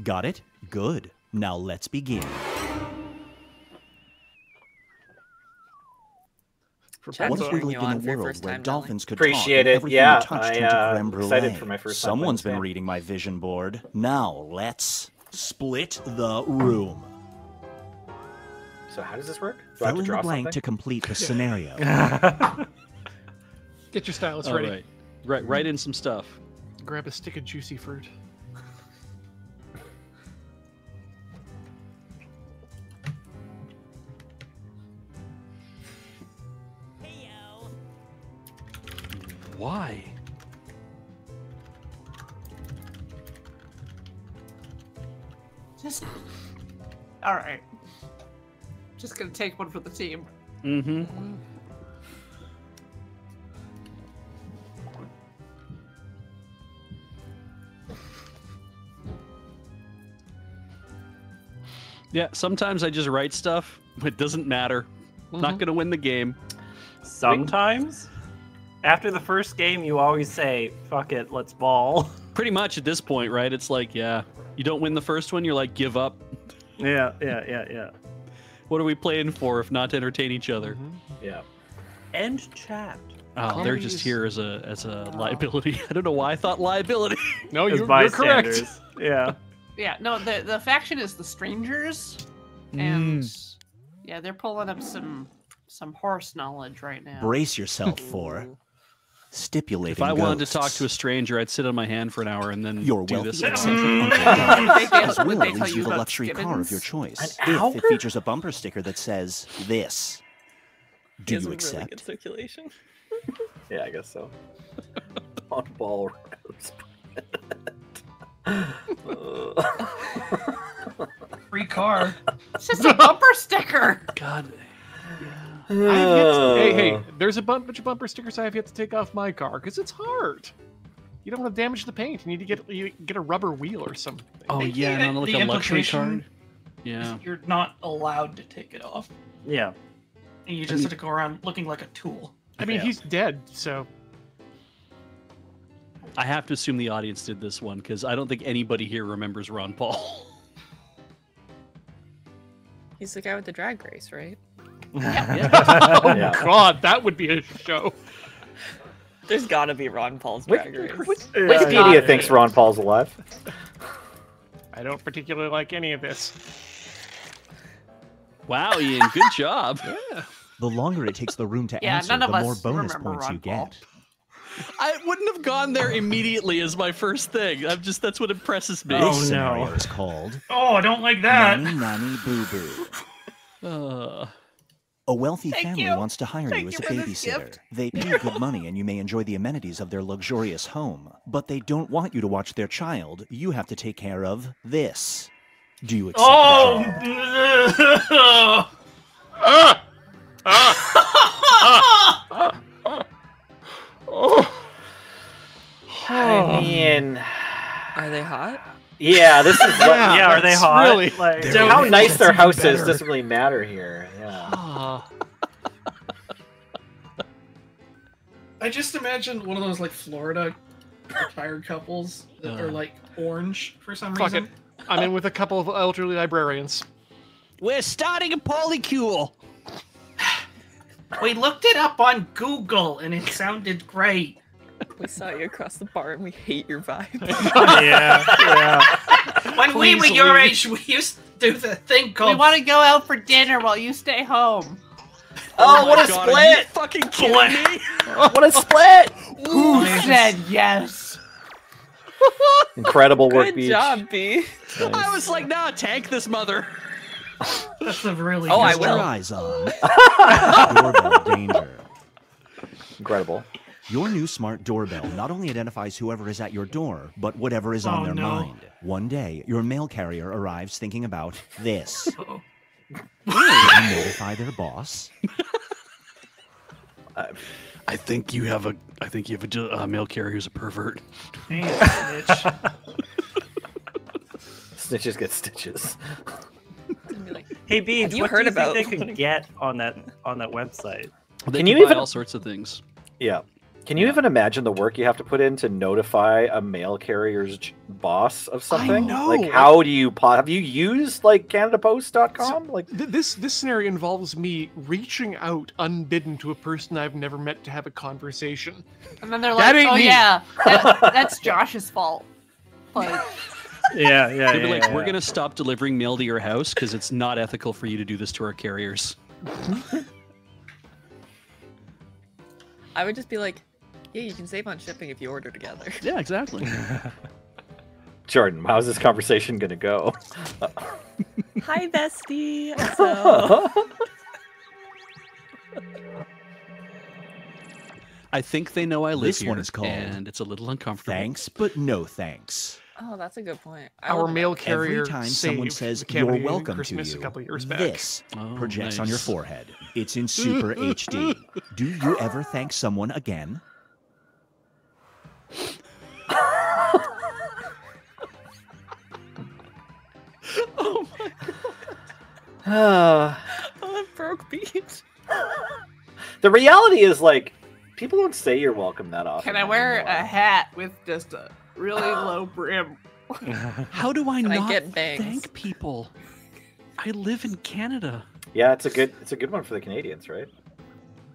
Got it? Good. Now let's begin. What's really been a world where dolphins could talk and everything yeah, touched I, uh, into creme brulee? For my first time Someone's been reading my vision board. Now let's split the room. So how does this work? Do Fill I have to draw in the blank something? to complete the scenario. Get your stylus All ready. Right. Right, write in some stuff. Grab a stick of juicy fruit. Why? Just all right. Just gonna take one for the team. Mm-hmm. Mm-hmm. Yeah. Sometimes I just write stuff. It doesn't matter. Mm-hmm. Not gonna win the game. Sometimes. After the first game, you always say, fuck it, let's ball. Pretty much at this point, right? It's like, yeah, you don't win the first one, you're like, give up. Yeah, yeah, yeah, yeah. What are we playing for if not to entertain each other? Mm-hmm. Yeah. End chat. Oh, Cori's... they're just here as a as a oh. liability. I don't know why I thought liability. No, you're, you're correct. Yeah. Yeah, no, the, the faction is the Strangers. And, mm. yeah, they're pulling up some, some horse knowledge right now. Brace yourself for... Stipulating if I ghosts. wanted to talk to a stranger, I'd sit on my hand for an hour and then your do this. As will leads you the luxury Gibbons? car of your choice. If it features a bumper sticker that says this, do you accept? Really good circulation. Yeah, I guess so. On ball. Free car. It's just a bumper sticker. God. I have yet to, hey, hey, there's a bunch of bumper stickers I have yet to take off my car because it's hard. You don't want to damage the paint. You need to get you get a rubber wheel or something. Oh, and yeah, and like a luxury car. Yeah. You're not allowed to take it off. Yeah. And you just I mean, have to go around looking like a tool. I mean, yeah. he's dead, so. I have to assume the audience did this one because I don't think anybody here remembers Ron Paul. He's the guy with the drag race, right? Yeah. Yeah. Oh yeah. God, that would be a show. There's gotta be Ron Paul's Drag Race. Wikipedia thinks Ron Paul's alive. I don't particularly like any of this. Wow, Ian, good job. Yeah. The longer it takes the room to yeah, answer, the more bonus points Ron you Paul. get. I wouldn't have gone there immediately as my first thing. I'm just that's what impresses me. Oh no, it's called. Oh, I don't like that. Nanny, nanny, boo boo. Uh. A wealthy Thank family you. wants to hire Thank you as a babysitter. They pay good money and you may enjoy the amenities of their luxurious home, but they don't want you to watch their child. You have to take care of this. Do you accept oh. the job? I mean... Are they hot? Yeah, this is. Yeah, yeah are they hot? Really, like, dude, how nice their house better. is doesn't really matter here. Yeah. Oh. I just imagine one of those like Florida retired couples that uh. are like orange for some Fuck reason. It. I'm in with a couple of elderly librarians. We're starting a polycule. We looked it up on Google and it sounded great. We saw you across the bar and we hate your vibe. yeah, yeah. When Please we were leave. your age, we used to do the thing called... We want to go out for dinner while you stay home. Oh, oh what a God, split! Are you fucking kidding me? What a split! Who said yes? Incredible work, Beej. Good job, Beej. Nice. I was like, nah, tank this mother. That's a really oh, I will. Your eyes on. Doorbell danger. Incredible. Your new smart doorbell not only identifies whoever is at your door, but whatever is on oh, their no. mind. One day, your mail carrier arrives thinking about this. Uh-oh. They notify their boss. I, I think you have a. I think you have a uh, mail carrier who's a pervert. Dang it, snitch. Snitches get stitches. Hey, Beej, have you what heard do you about think they could get on that on that website? Well, they can, can you buy even all sorts of things? Yeah. Can you yeah. even imagine the work you have to put in to notify a mail carrier's boss of something? I know. Like, how do you... Have you used, like, Canada Post dot com? So, like, th this, this scenario involves me reaching out unbidden to a person I've never met to have a conversation. And then they're like, oh, me. yeah, that, that's Josh's fault. Like... Yeah, yeah, yeah, like, yeah. We're going to stop delivering mail to your house because it's not ethical for you to do this to our carriers. I would just be like, yeah, you can save on shipping if you order together. Yeah, exactly. Jordynne, how's this conversation going to go? Hi, bestie. So... I think they know I live this here, one is called and it's a little uncomfortable. Thanks, but no thanks. Oh, that's a good point. I Our mail carrier. Every time someone says "You're welcome" Christmas to you, a couple years back. this oh, projects nice. on your forehead. It's in super H D. Do you ever thank someone again? Oh my god! Uh, oh, that broke Beej. The reality is, like, people don't say "You're welcome" that often. Can I wear anymore. a hat with just a? Really low brim. How do I Can not I get thank people? I live in Canada. Yeah, it's a good it's a good one for the Canadians, right?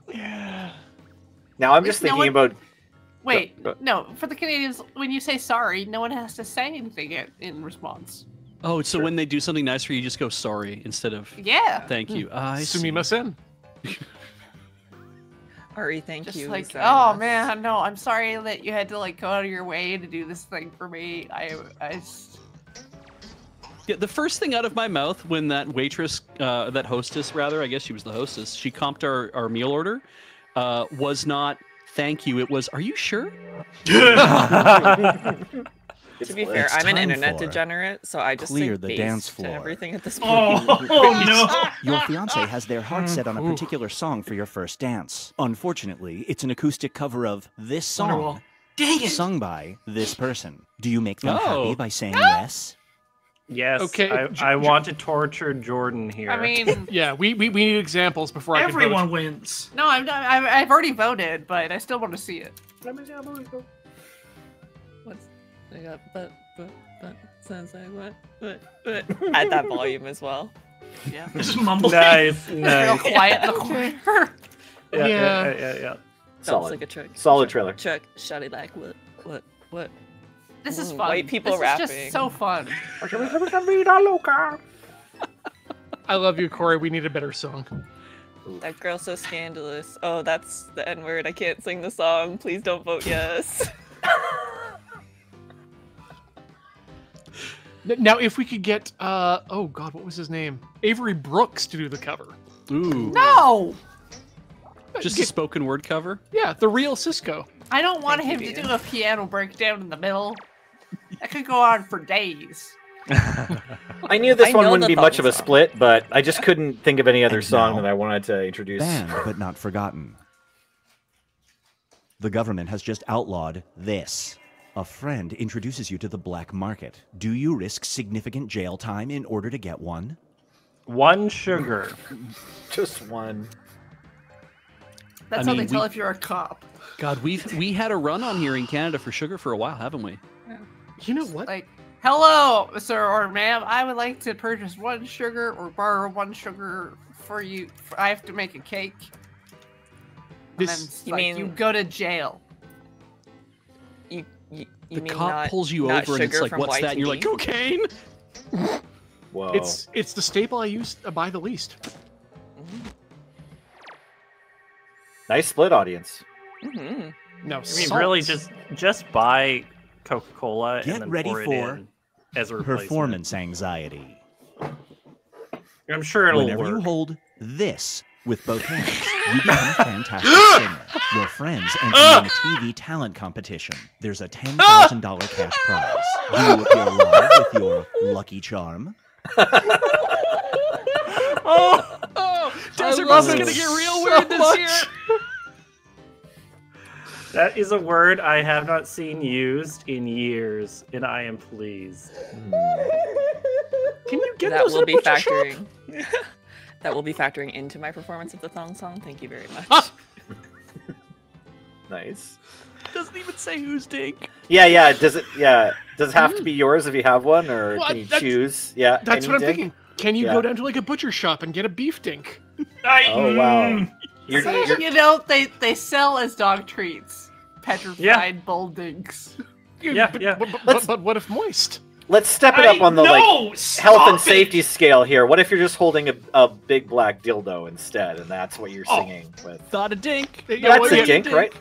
Yeah. Now I'm just There's thinking no one... about. Wait, uh, uh... no, for the Canadians, when you say sorry, no one has to say anything in response. Oh, so sure. when they do something nice for you, you just go sorry instead of yeah, thank you. Mm. I Sumimasen. Ari, thank Just you. Like, oh us. man, no, I'm sorry that you had to like go out of your way to do this thing for me. I, I. Yeah, the first thing out of my mouth when that waitress, uh, that hostess rather, I guess she was the hostess, she comped our our meal order, uh, was not thank you. It was, are you sure? To be fair, I'm an internet degenerate, so I just clear the dance floor. Everything at this point. Oh, oh no! Your fiance has their heart set on a particular song for your first dance. Unfortunately, it's an acoustic cover of this song, dang it, sung by this person. Do you make them oh. happy by saying no. yes? Yes. Okay. I, I want to torture Jordynne here. I mean, yeah, we, we we need examples before I can vote. Everyone wins. No, I'm not, I've I've already voted, but I still want to see it. Let me see how votes go. I got but but but sounds like what but but at that volume as well. Yeah. Just mumble. Nice, nice. Real quiet in the corner. Yeah, yeah, yeah, yeah. yeah, yeah. Solid. Like a trick. Solid trailer. Trick. Shotty like what what what. This is Ooh, fun. White people this rapping. This is just so fun. I love you, Cori. We need a better song. That girl's so scandalous. Oh, that's the N word. I can't sing the song. Please don't vote yes. Now, if we could get, uh, oh god, what was his name? Avery Brooks to do the cover. Ooh. No! Just a spoken word cover? Yeah, the real Cisco. I don't want Thank him you, to do a piano breakdown in the middle. That could go on for days. I knew this I one wouldn't be much of a split, but I just couldn't think of any other and song now, that I wanted to introduce. Banned, but not forgotten. The government has just outlawed this. A friend introduces you to the black market. Do you risk significant jail time in order to get one? One sugar. Just one. That's I mean, how they tell we... if you're a cop. God, we we had a run on here in Canada for sugar for a while, haven't we? Yeah. You know what? Like, hello, sir or ma'am, I would like to purchase one sugar or borrow one sugar for you. I have to make a cake. This, and then, like, you mean you go to jail. You the cop not, pulls you over and it's like, what's Y T D? That? And you're like, cocaine? Whoa. It's, it's the staple I use to buy the least. Mm-hmm. Nice split, audience. Mm-hmm. No, I mean, really, just just buy Coca-Cola and then ready pour it for in as a performance anxiety. I'm sure it'll Whenever work. Whenever you hold this with both hands, you become a fantastic singer. Your friends enter in a T V talent competition. There's a ten thousand dollar cash prize. You appear live with your lucky charm. Oh, oh, Desert Bus is going to get real weird so this much. year. That is a word I have not seen used in years, and I am pleased. Can you get that those will in a be factoring. That will be factoring into my performance of the thong song. Thank you very much. Ah! Nice. Doesn't even say who's dick. Yeah, yeah. Does it? Yeah. Does it have mm. to be yours if you have one, or well, can you choose? Yeah. That's what I'm dink? thinking. Can you yeah. go down to like a butcher shop and get a beef dink? I, oh wow. You're, so, you're... You know, they, they sell as dog treats. Petrified yeah. bull dinks. Yeah, but, yeah. But, but, but what if moist? Let's step it up I on the know, like health and it. safety scale here. What if you're just holding a, a big black dildo instead, and that's what you're singing oh, with? Not a dink. That's yeah, well, a, dink, a dink, right?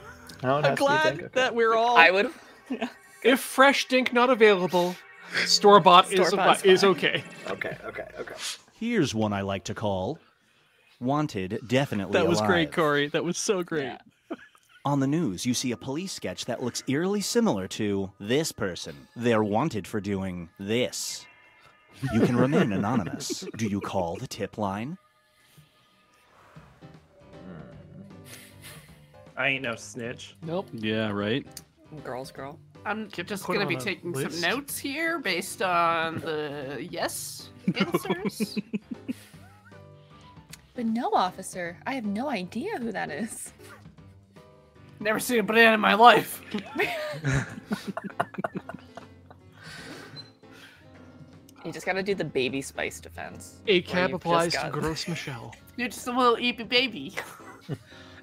No, I'm glad okay. that we're all. I would. Yeah. If fresh dink not available, store bought is fine. is okay. Okay, okay, okay. Here's one I like to call. Wanted, definitely That was alive. great, Cori. That was so great. Yeah. On the news, you see a police sketch that looks eerily similar to this person. They're wanted for doing this. You can remain anonymous. Do you call the tip line? I ain't no snitch. Nope. Yeah, right? Girl's girl. I'm just going to be taking list. some notes here based on the yes answers. But no, officer, I have no idea who that is. Never seen a banana in my life. You just gotta do the baby spice defense. A C A B applies to Gross Michelle. You're just a little eepy baby.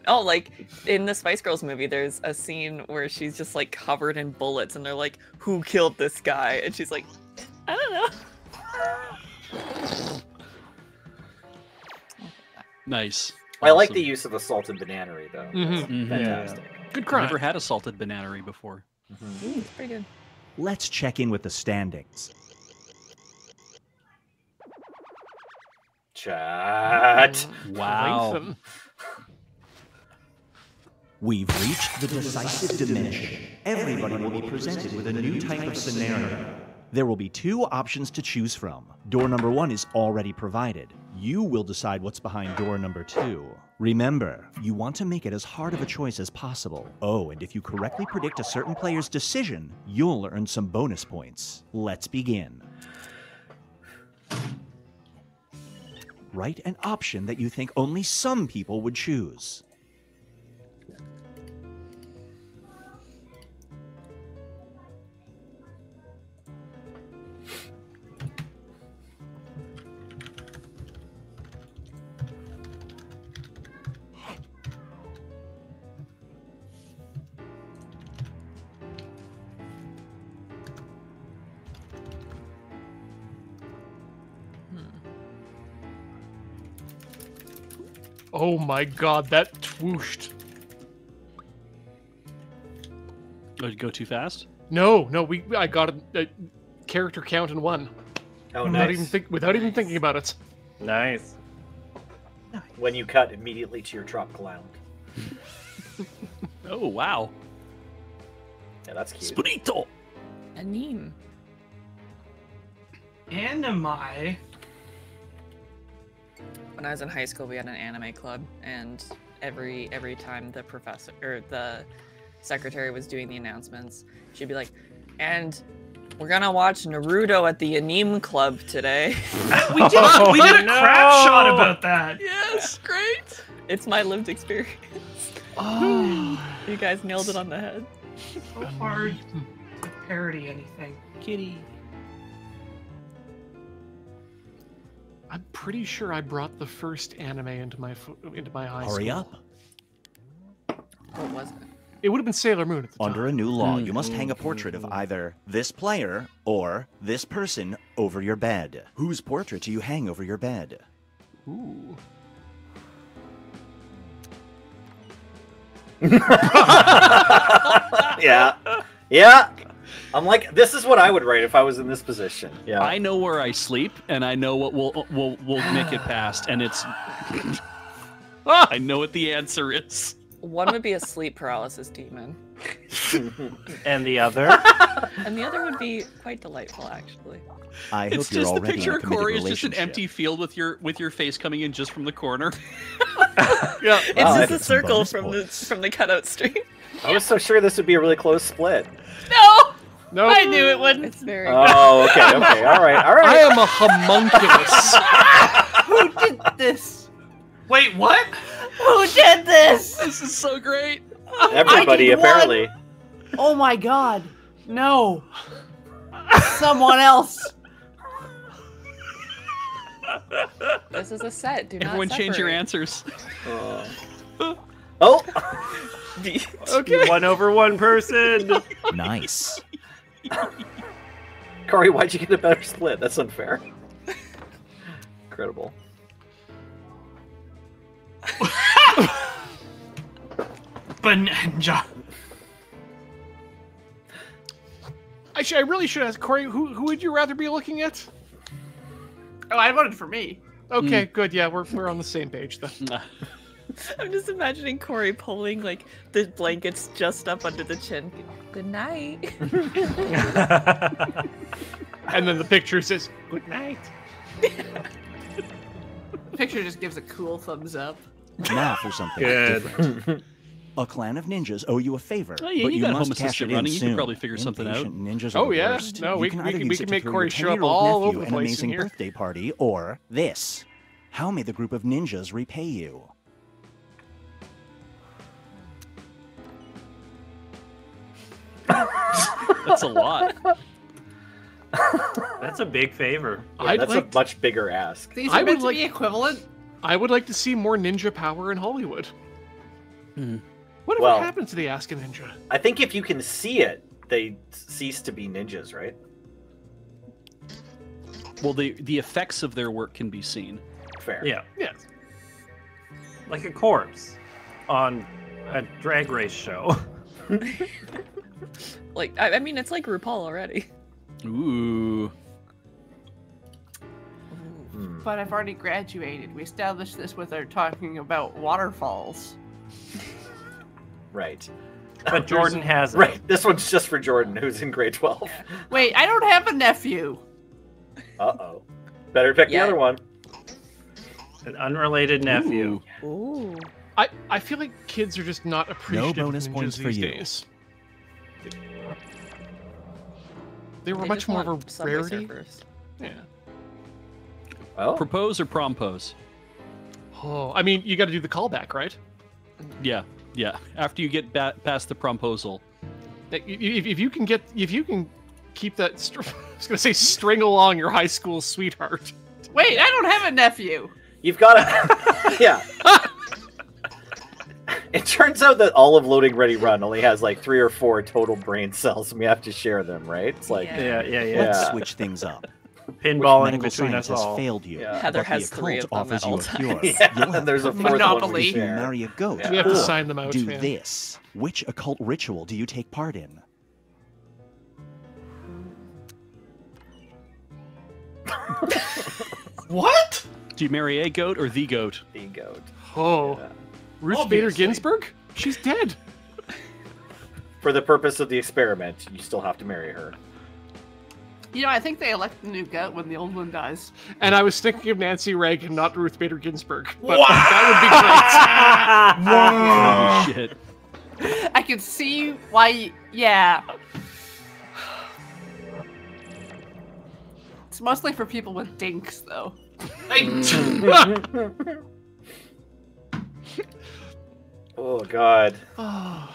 Oh, like in the Spice Girls movie, there's a scene where she's just like covered in bullets and they're like, who killed this guy? And she's like, I don't know. Nice. Awesome. I like the use of a salted bananery, though. Mm-hmm. That's mm-hmm. fantastic. Yeah. Good crime. I've never had a salted bananery before. Mm-hmm. Ooh, pretty good. Let's check in with the standings. Chat. Wow. We've reached the decisive diminish. Everybody will be presented with a new type of scenario. There will be two options to choose from. Door number one is already provided. You will decide what's behind door number two. Remember, you want to make it as hard of a choice as possible. Oh, and if you correctly predict a certain player's decision, you'll earn some bonus points. Let's begin. Write an option that you think only some people would choose. Oh my god, that swooshed. Did it go too fast? No, no, we I got a, a character count in one. Oh, without nice. Even think, without nice. even thinking about it. Nice. When you cut immediately to your tropical island. Oh, wow. Yeah, that's cute. Spirito! Anime. Anime. When I was in high school, we had an anime club, and every every time the professor or the secretary was doing the announcements, she'd be like, "And we're gonna watch Naruto at the anime club today." we did oh, we did a no. crap shot about that. Yes, great. It's my lived experience. Oh, you guys nailed it on the head. So hard to parody anything, Kitty. I'm pretty sure I brought the first anime into my into my high school. Hurry up! What was it? It would have been Sailor Moon at the time. Under a new law, you must hang a portrait of either this player or this person over your bed. Whose portrait do you hang over your bed? Ooh. Yeah. Yeah. I'm like, this is what I would write if I was in this position. Yeah. I know where I sleep, and I know what will will will make it past, and it's. Ah, I know what the answer is. One would be a sleep paralysis demon. And the other? And the other would be quite delightful, actually. I it's hope just you're the picture of Cori is just an empty field with your with your face coming in just from the corner. Yeah, it's wow, just a circle from points. the from the cutout street. I was so sure this would be a really close split. No, no, I knew it wouldn't. It's very. Oh, okay, okay, all right, all right. I am a homunculus. Who did this? Wait, what? Who did this? This is so great. Everybody, apparently. One. Oh my god. No. Someone else. This is a set. Do Everyone not change your answers. Uh. Oh. Okay. One over one person. Nice. Cori, why'd you get a better split? That's unfair. Incredible. Bananja. Actually, I really should ask Cori. Who who would you rather be looking at? Oh, I voted for me. Okay, mm. good. Yeah, we're we're on the same page then. I'm just imagining Cori pulling like the blankets just up under the chin. Good night. And then the picture says, "Good night." The picture just gives a cool thumbs up. Math or something. Good. A clan of ninjas owe you a favor, oh, yeah, but you, you must cash it in soon. You can probably figure something out. Ninjas oh yeah, worst. no, we can, we can, we can make Cori show up all over the place an amazing in here. Birthday party, or this. How may the group of ninjas repay you? That's a lot. That's a big favor. Yeah, that's like a much bigger ask. These are meant to be equivalent. I would like to see more ninja power in Hollywood. Hmm. Whatever well, happened to the Ask a Ninja? I think if you can see it, they cease to be ninjas, right? Well, the the effects of their work can be seen. Fair. Yeah. Yeah. Like a corpse on a drag race show. Like I, I mean, it's like RuPaul already. Ooh. Mm. But I've already graduated. We established this with our talking about waterfalls. Right. But Jordynne has it. Right. This one's just for Jordynne, who's in grade twelve. Wait, I don't have a nephew. Uh-oh. Better pick yeah. the other one. An unrelated nephew. Ooh. Ooh. I, I feel like kids are just not appreciative no bonus of points for these you. days. They were they much more of a rarity. Surfers. Yeah. Well. Propose or prompose? Oh, I mean, you got to do the callback, right? Yeah. Yeah, after you get back past the proposal, if you can get, if you can keep that, str I was gonna say string along your high school sweetheart. Wait, I don't have a nephew. You've got to, yeah. It turns out that all of Loading Ready Run only has like three or four total brain cells, and we have to share them, right? It's like yeah, yeah, yeah. yeah. Let's switch things up. Pinballing between us all. Failed you. Yeah. Heather has three of them at all times. Yeah, yeah. And there's a fourth Monopoly. One. Marry a goat. Yeah. We have to sign them out. Do fan. this. Which occult ritual do you take part in? What? Do you marry a goat or the goat? The goat. Oh, yeah. Ruth Bader Ginsburg? She's dead. For the purpose of the experiment, you still have to marry her. You know, I think they elect the new goat when the old one dies. And I was thinking of Nancy Reagan, not Ruth Bader Ginsburg. But wow! That would be great. Wow. Holy shit. I can see why. Yeah. It's mostly for people with dinks, though. Oh, God. Oh.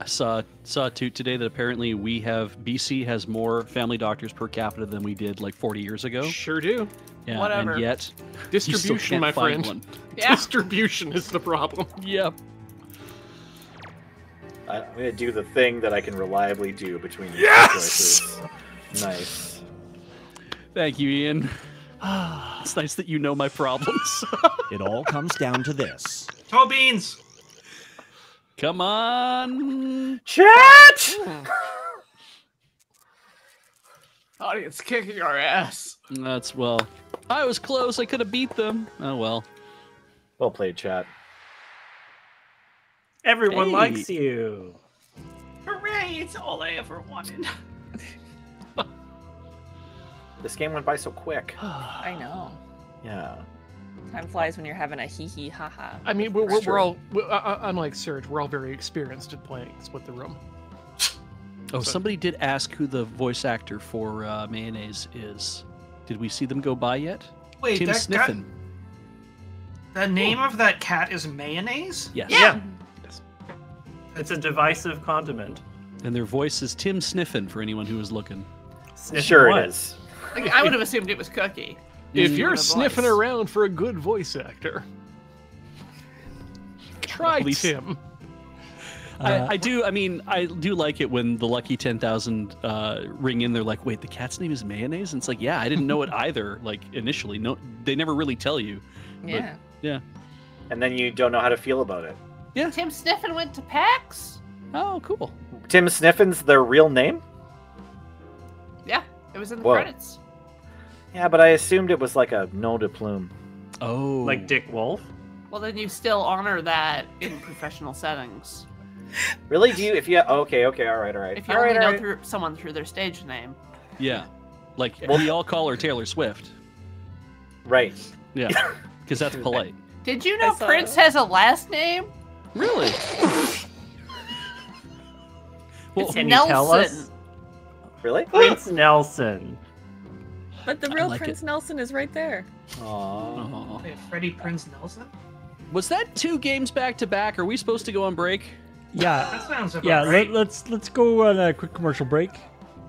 I saw saw toot today that apparently we have B C has more family doctors per capita than we did like forty years ago. Sure do. Yeah, whatever. And yet, distribution, my friend. One. Yeah. Distribution is the problem. Yep. I, I'm gonna do the thing that I can reliably do between these yes! choices. Nice. Thank you, Ian. It's nice that you know my problems. It all comes down to this. Toe beans. Come on, chat! Audience kicking our ass. That's well. I was close. I could have beat them. Oh well. Well played, chat. Everyone hey. likes you. Hooray! It's all I ever wanted. This game went by so quick. I know. Yeah. Time flies when you're having a hee hee ha ha. I mean, we're, we're, we're all, we're, uh, unlike Serge, we're all very experienced at playing Split the Room. Oh, so. Somebody did ask who the voice actor for uh, Mayonnaise is. Did we see them go by yet? Wait, Tim that Sniffin. Cat... The name oh. of that cat is Mayonnaise? Yes. Yeah. Yes. It's a divisive condiment. And their voice is Tim Sniffin for anyone who is looking. Sniffin sure what? It is. Like, I would have assumed it was Cookie. If you're sniffing around for a good voice actor, try Tim. Uh, I, I do. I mean, I do like it when the lucky ten thousand uh, ring in. They're like, "Wait, the cat's name is Mayonnaise," and it's like, "Yeah, I didn't know it either." Like initially, no, they never really tell you. Yeah. Yeah. And then you don't know how to feel about it. Yeah. Tim Sniffin went to PAX. Oh, cool. Tim Sniffin's their real name. Yeah, it was in the Whoa. credits. Yeah, but I assumed it was like a nom de plume. Oh. Like Dick Wolf? Well, then you still honor that in professional settings. Really? Do you? If you? Oh, okay, okay, all right, all right. If you all only right, know right. through someone through their stage name. Yeah. Like, well, we all call her Taylor Swift. Right. Yeah, because that's polite. Did you know that's Prince a... has a last name? Really? Well, it's Nelson. You tell us? Really? Prince Nelson. But the real like Prince it. Nelson is right there. Aww. Wait, Freddie Prince Nelson? Was that two games back to back? Are we supposed to go on break? Yeah. That sounds about yeah, right. Let, let's let's go on a quick commercial break,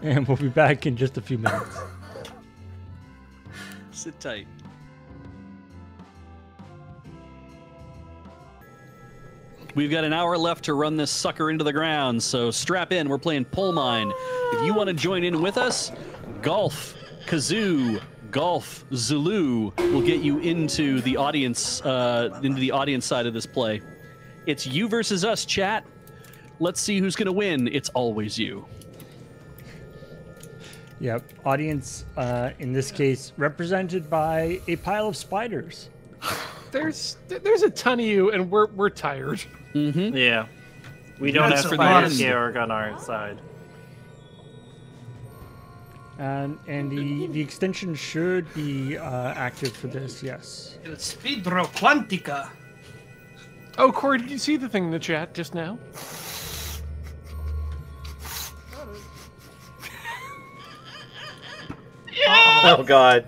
and we'll be back in just a few minutes. Sit tight. We've got an hour left to run this sucker into the ground, so strap in. We're playing Pole Mine. If you want to join in with us, golf. Kazoo, golf, Zulu will get you into the audience, uh, into the audience side of this play. It's you versus us, chat. Let's see who's gonna win. It's always you. Yep. Audience, uh, in this case, represented by a pile of spiders. There's there's a ton of you, and we're we're tired. Mm-hmm. Yeah. We don't That's have spiders Georg on our side. And, and the, the extension should be uh, active for this, yes. It's Vidro Quantica. Oh, Cori, did you see the thing in the chat just now? Yeah! Oh, God.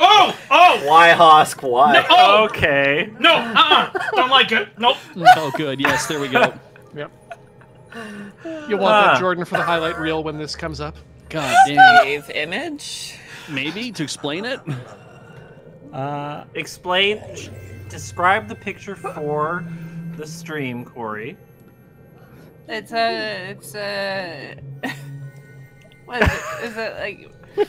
Oh! Oh! Why, Hosk? Why? No, oh. Okay. No, uh-uh. Don't like it. Nope. Oh, good. Yes, there we go. Yep. You want ah. that, Jordynne, for the highlight reel when this comes up? God damn. Save image? Maybe, to explain it? Uh, explain, describe the picture for the stream, Cori. It's a, it's a, what is it, is it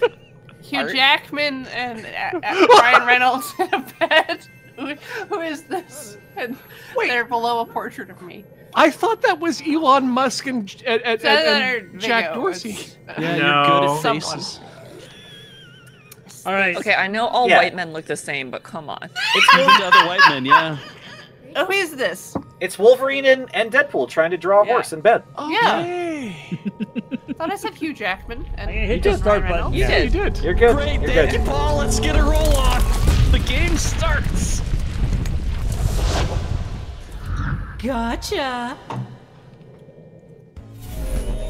like Hugh Art? Jackman and uh, uh, Ryan Reynolds in a bed? Who, who is this? And Wait. They're below a portrait of me. I thought that was Elon Musk and, and, and, and Jack Dorsey. Yeah, no. You're good at faces. All right. Okay, I know all yeah. white men look the same, but come on. It's moved to other white men, yeah. Who is this? It's Wolverine and, and Deadpool trying to draw a yeah. horse in bed. Oh, yeah. Hey. Thought I said Hugh Jackman. And I hit the start button. You yeah. did. You did. You're good. Great, You're thank good. you, Paul. Let's get a roll on. The game starts. Gotcha.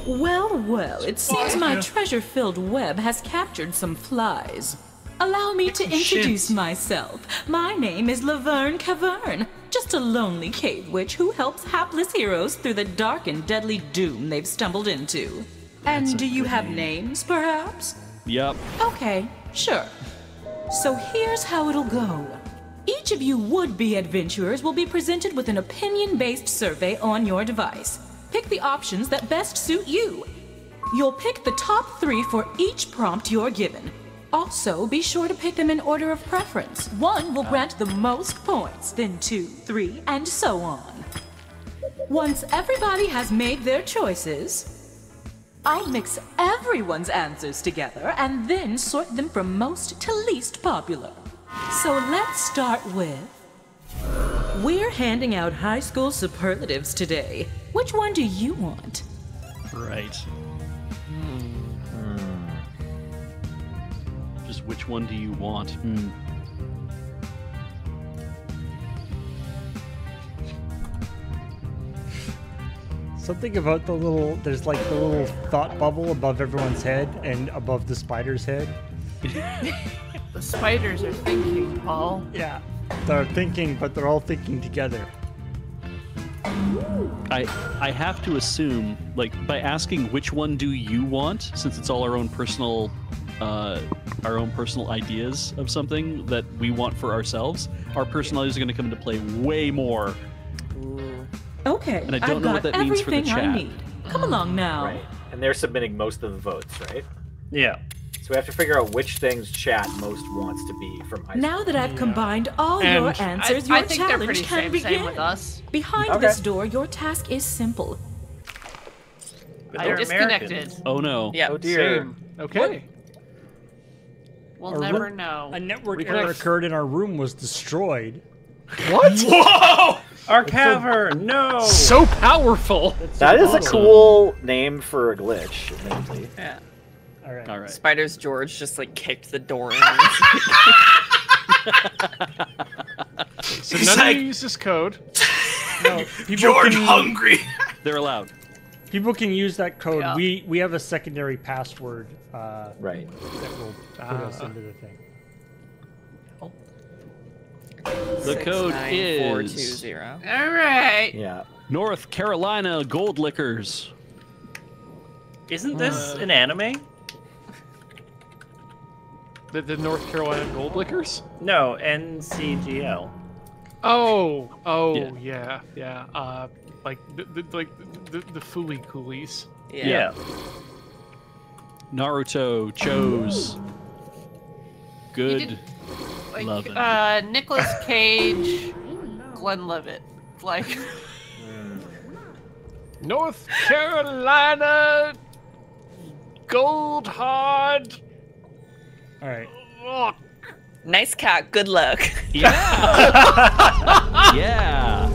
Well, well, it seems my treasure-filled web has captured some flies. Allow me to introduce myself. My name is Laverne Cavern, just a lonely cave witch who helps hapless heroes through the dark and deadly doom they've stumbled into. And do you have names, perhaps? Yep. Okay, sure. So here's how it'll go. Each of you would-be adventurers will be presented with an opinion-based survey on your device. Pick the options that best suit you. You'll pick the top three for each prompt you're given. Also, be sure to pick them in order of preference. One will grant the most points, then two, three, and so on. Once everybody has made their choices, I'll mix everyone's answers together and then sort them from most to least popular. So let's start with... We're handing out high school superlatives today. Which one do you want? Right. Hmm. Just which one do you want? Hmm. Something about the little, there's like the little thought bubble above everyone's head and above the spider's head. The spiders are thinking, Paul. Yeah, they're thinking, but they're all thinking together. I I have to assume, like, by asking which one do you want, since it's all our own personal, uh, our own personal ideas of something that we want for ourselves, our personalities are going to come into play way more. Okay, and I don't I've know got what that means for the chat. Come along now. Right. And they're submitting most of the votes, right? Yeah. So we have to figure out which things chat most wants to be from high school. Now that I've combined all and your answers, I, I your think challenge they're pretty can same, begin. Same with us. Behind okay. this door, your task is simple. I disconnected. American. Oh no. Yeah. Oh dear. Same. Okay. What? We'll our never know. A network we error occurred and our room was destroyed. What? Whoa! Our cavern, no! So powerful! That is a cool name for a glitch, admittedly. Yeah. All right. All right. Spiders George just like kicked the door in. So none like, of you use this code. No, George can, hungry! They're allowed. People can use that code. Yeah. We we have a secondary password. Uh, right. That will put uh, us into the thing. The Six, code nine, is four, two, zero. All right. Yeah. North Carolina Gold Lickers. Isn't this uh, an anime? The, the North Carolina Gold Lickers? No, N C G L. Oh, oh yeah, yeah. yeah. Uh, like the, the like the the Foolie Coolies. Yeah. yeah. Naruto chose oh. good. Like, Love uh, Nicolas Cage, Glenn Levitt, like... North Carolina... Gold Hard... Alright. Nice cat, good luck. Yeah! yeah!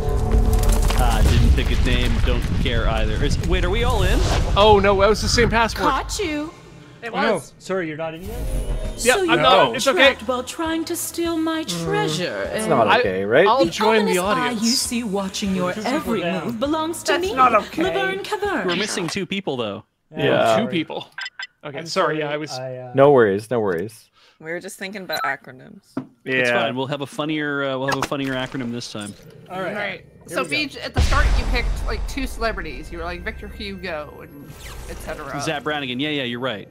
Uh, didn't pick a name, don't care either. Is, wait, are we all in? Oh no, that was the same password. Caught you! It was. Oh, no. Sorry, you're not in yet? So yep, you I'm not. It's okay. While trying to steal my treasure. Mm, it's not okay, right? I, I'll the join the audience. Eye you see watching your every move belongs to That's me. That's not okay. Laverne Cavern. We're missing two people, though. Yeah. yeah. Two people. Okay, I'm sorry. sorry yeah, I was... I, uh... No worries, no worries. We were just thinking about acronyms. Yeah. It's fine. We'll have a funnier, uh, we'll have a funnier acronym this time. All right. All right. So, Beej, at the start, you picked, like, two celebrities. You were like Victor Hugo and et cetera. Zap Brannigan. Yeah, yeah, you're right.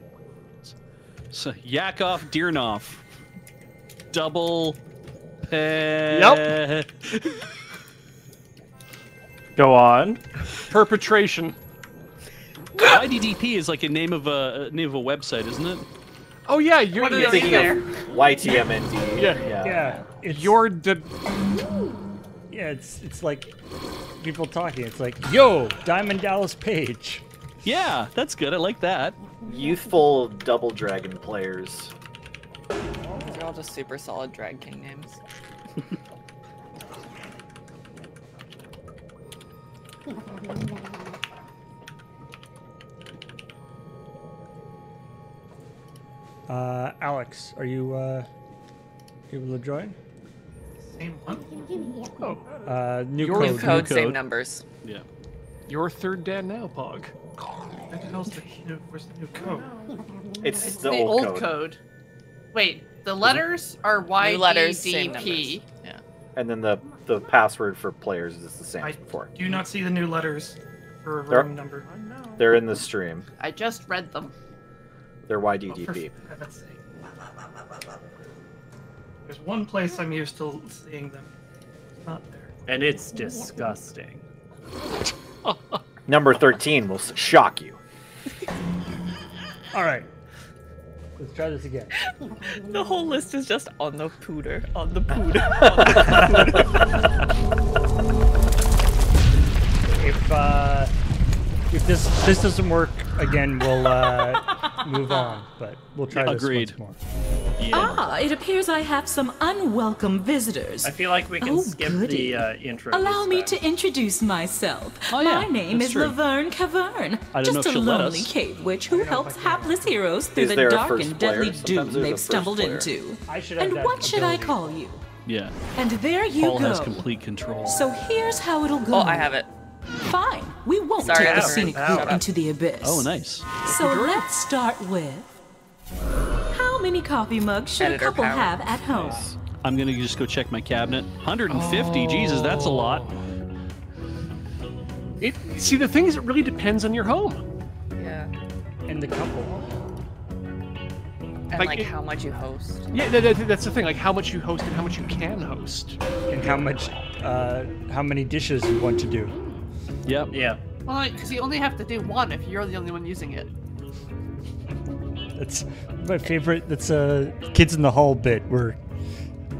So, Yakov Dirnoff. Double pet. Nope. Go on. Perpetration. Y D D P is like a name of a, a name of a website, isn't it? Oh yeah, you're, you're thinking there. of Y T M N D. Yeah, yeah. yeah. It's, you're the. Yeah, it's it's like people talking. It's like, yo, Diamond Dallas Page. Yeah, that's good. I like that. Youthful Double Dragon players. These are all just super solid Drag King names. uh, Alex, are you uh, able to join? Same one. Oh. Uh, new code, new code, same numbers. Yeah. Your third dad now, Pog. The, where's the new code? It's, it's the, the old, old code. code. Wait, the letters are Y D D P. Yeah. And then the the password for players is the same I as before. Do you not see the new letters for a room number? They're in the stream. I just read them. They're Y D D P. Oh, for heaven's sake. There's one place I'm used to seeing them. It's not there. And it's disgusting. Number thirteen will shock you. All right. Let's try this again. The whole list is just on the pooter, on the pooter. On the pooter. If uh, if this this doesn't work again, we'll uh, move on. But we'll try this Agreed. Once more. Yeah. Ah, it appears I have some unwelcome visitors. I feel like we can oh, skip goody. the uh, intro. Allow me to introduce myself. Oh, yeah. My name That's is true. Laverne Cavern, I don't just know if a lonely cave witch who helps hapless heroes through the dark and deadly doom they've stumbled player. into. I should have and what ability. should I call you? Yeah. And there you Paul go. Paul has complete control. So here's how it'll go. Oh, I have it. Fine. We won't Sorry, take the scenic view into the abyss. Oh, nice. So let's start with. How many coffee mugs should Editor a couple power. have at home? Nice. I'm gonna just go check my cabinet. one hundred fifty, oh. Jesus, that's a lot. It see the thing is, it really depends on your home. Yeah. And the couple. And like, like it, how much you host. Yeah, that, that, that's the thing. Like how much you host and how much you can host, and how much, uh, how many dishes you want to do. Yep. Yeah. Well, because you only have to do one if you're the only one using it. That's my favorite. That's a uh, Kids in the Hall bit where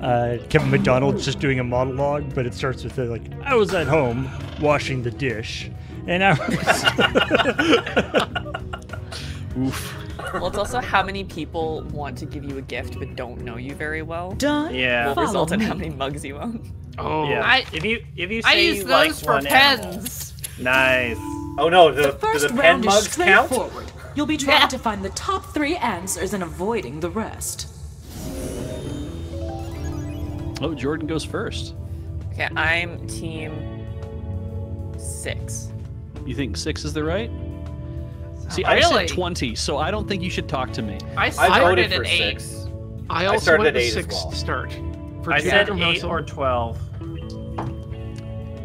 uh, Kevin McDonald's just doing a monologue, but it starts with like, "I was at home washing the dish, and I was." Oof. Well, it's also how many people want to give you a gift but don't know you very well. Done. Yeah. Will result in how many mugs you own. Oh. Yeah. I, if you if you say I use you those like for pens. Animal. Nice. Oh no, the, the, first do the pen mugs count. Forward. You'll be trying yeah. to find the top three answers and avoiding the rest. Oh, Jordynne goes first. Okay, I'm team six. You think six is the right? See, really? I said twenty, so I don't think you should talk to me. I started at eight. I also started at eight as well. Start. For I said eight or twelve.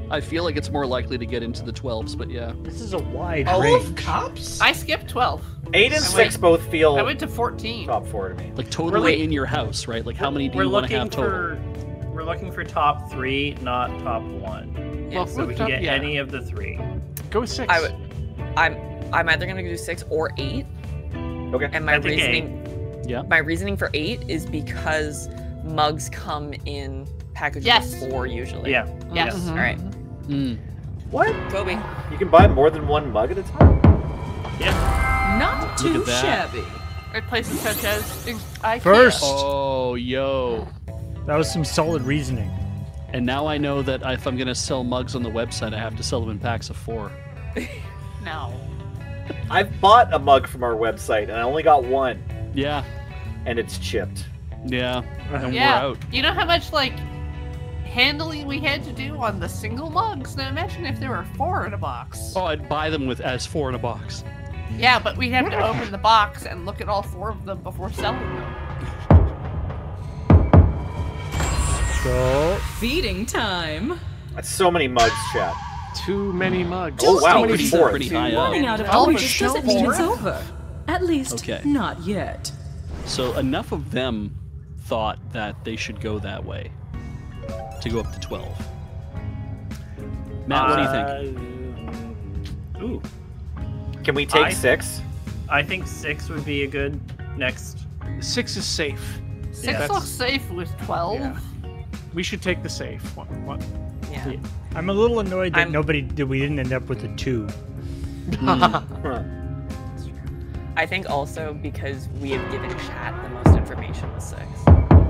I feel like it's more likely to get into the twelves, but yeah. This is a wide range. All of cups? I skipped twelve. Eight and six both feel. I went to fourteen. Top four to me. Like totally in your house, right? Like how many do you want to have total? We're looking for top three, not top one. Well, so we can get any of the three. Go six. I would. I'm. I'm either gonna do six or eight. Okay. And my reasoning, yeah. my reasoning for eight is because mugs come in packages yes. of four usually. Yeah. Mm-hmm. Yes. Mm-hmm. All right. Mm. What? Kobe. You can buy more than one mug at a time. Yeah. Not too shabby. At places such as IKEA. First. Oh, yo. That was some solid reasoning. And now I know that if I'm gonna sell mugs on the website, I have to sell them in packs of four. No. I've bought a mug from our website and I only got one. Yeah. And it's chipped. Yeah. And yeah. we're out. You know how much like handling we had to do on the single mugs? Now imagine if there were four in a box. Oh, I'd buy them with as four in a box. Yeah, but we'd have to open the box and look at all four of them before selling them. So feeding time. That's so many mugs, Chad. Too many mugs. Oh wow, pretty, pretty high up. Running out of oranges doesn't mean it's over. At least, okay. not yet. So enough of them thought that they should go that way to go up to twelve. Matt, uh, what do you think? Ooh. Can we take I, six? I think six would be a good next. Six is safe. Six yeah, looks safe with twelve. Yeah. We should take the safe one. What? Yeah. I'm a little annoyed that I'm... nobody that we didn't end up with a two. Mm. I think also because we have given Chad the most information with six.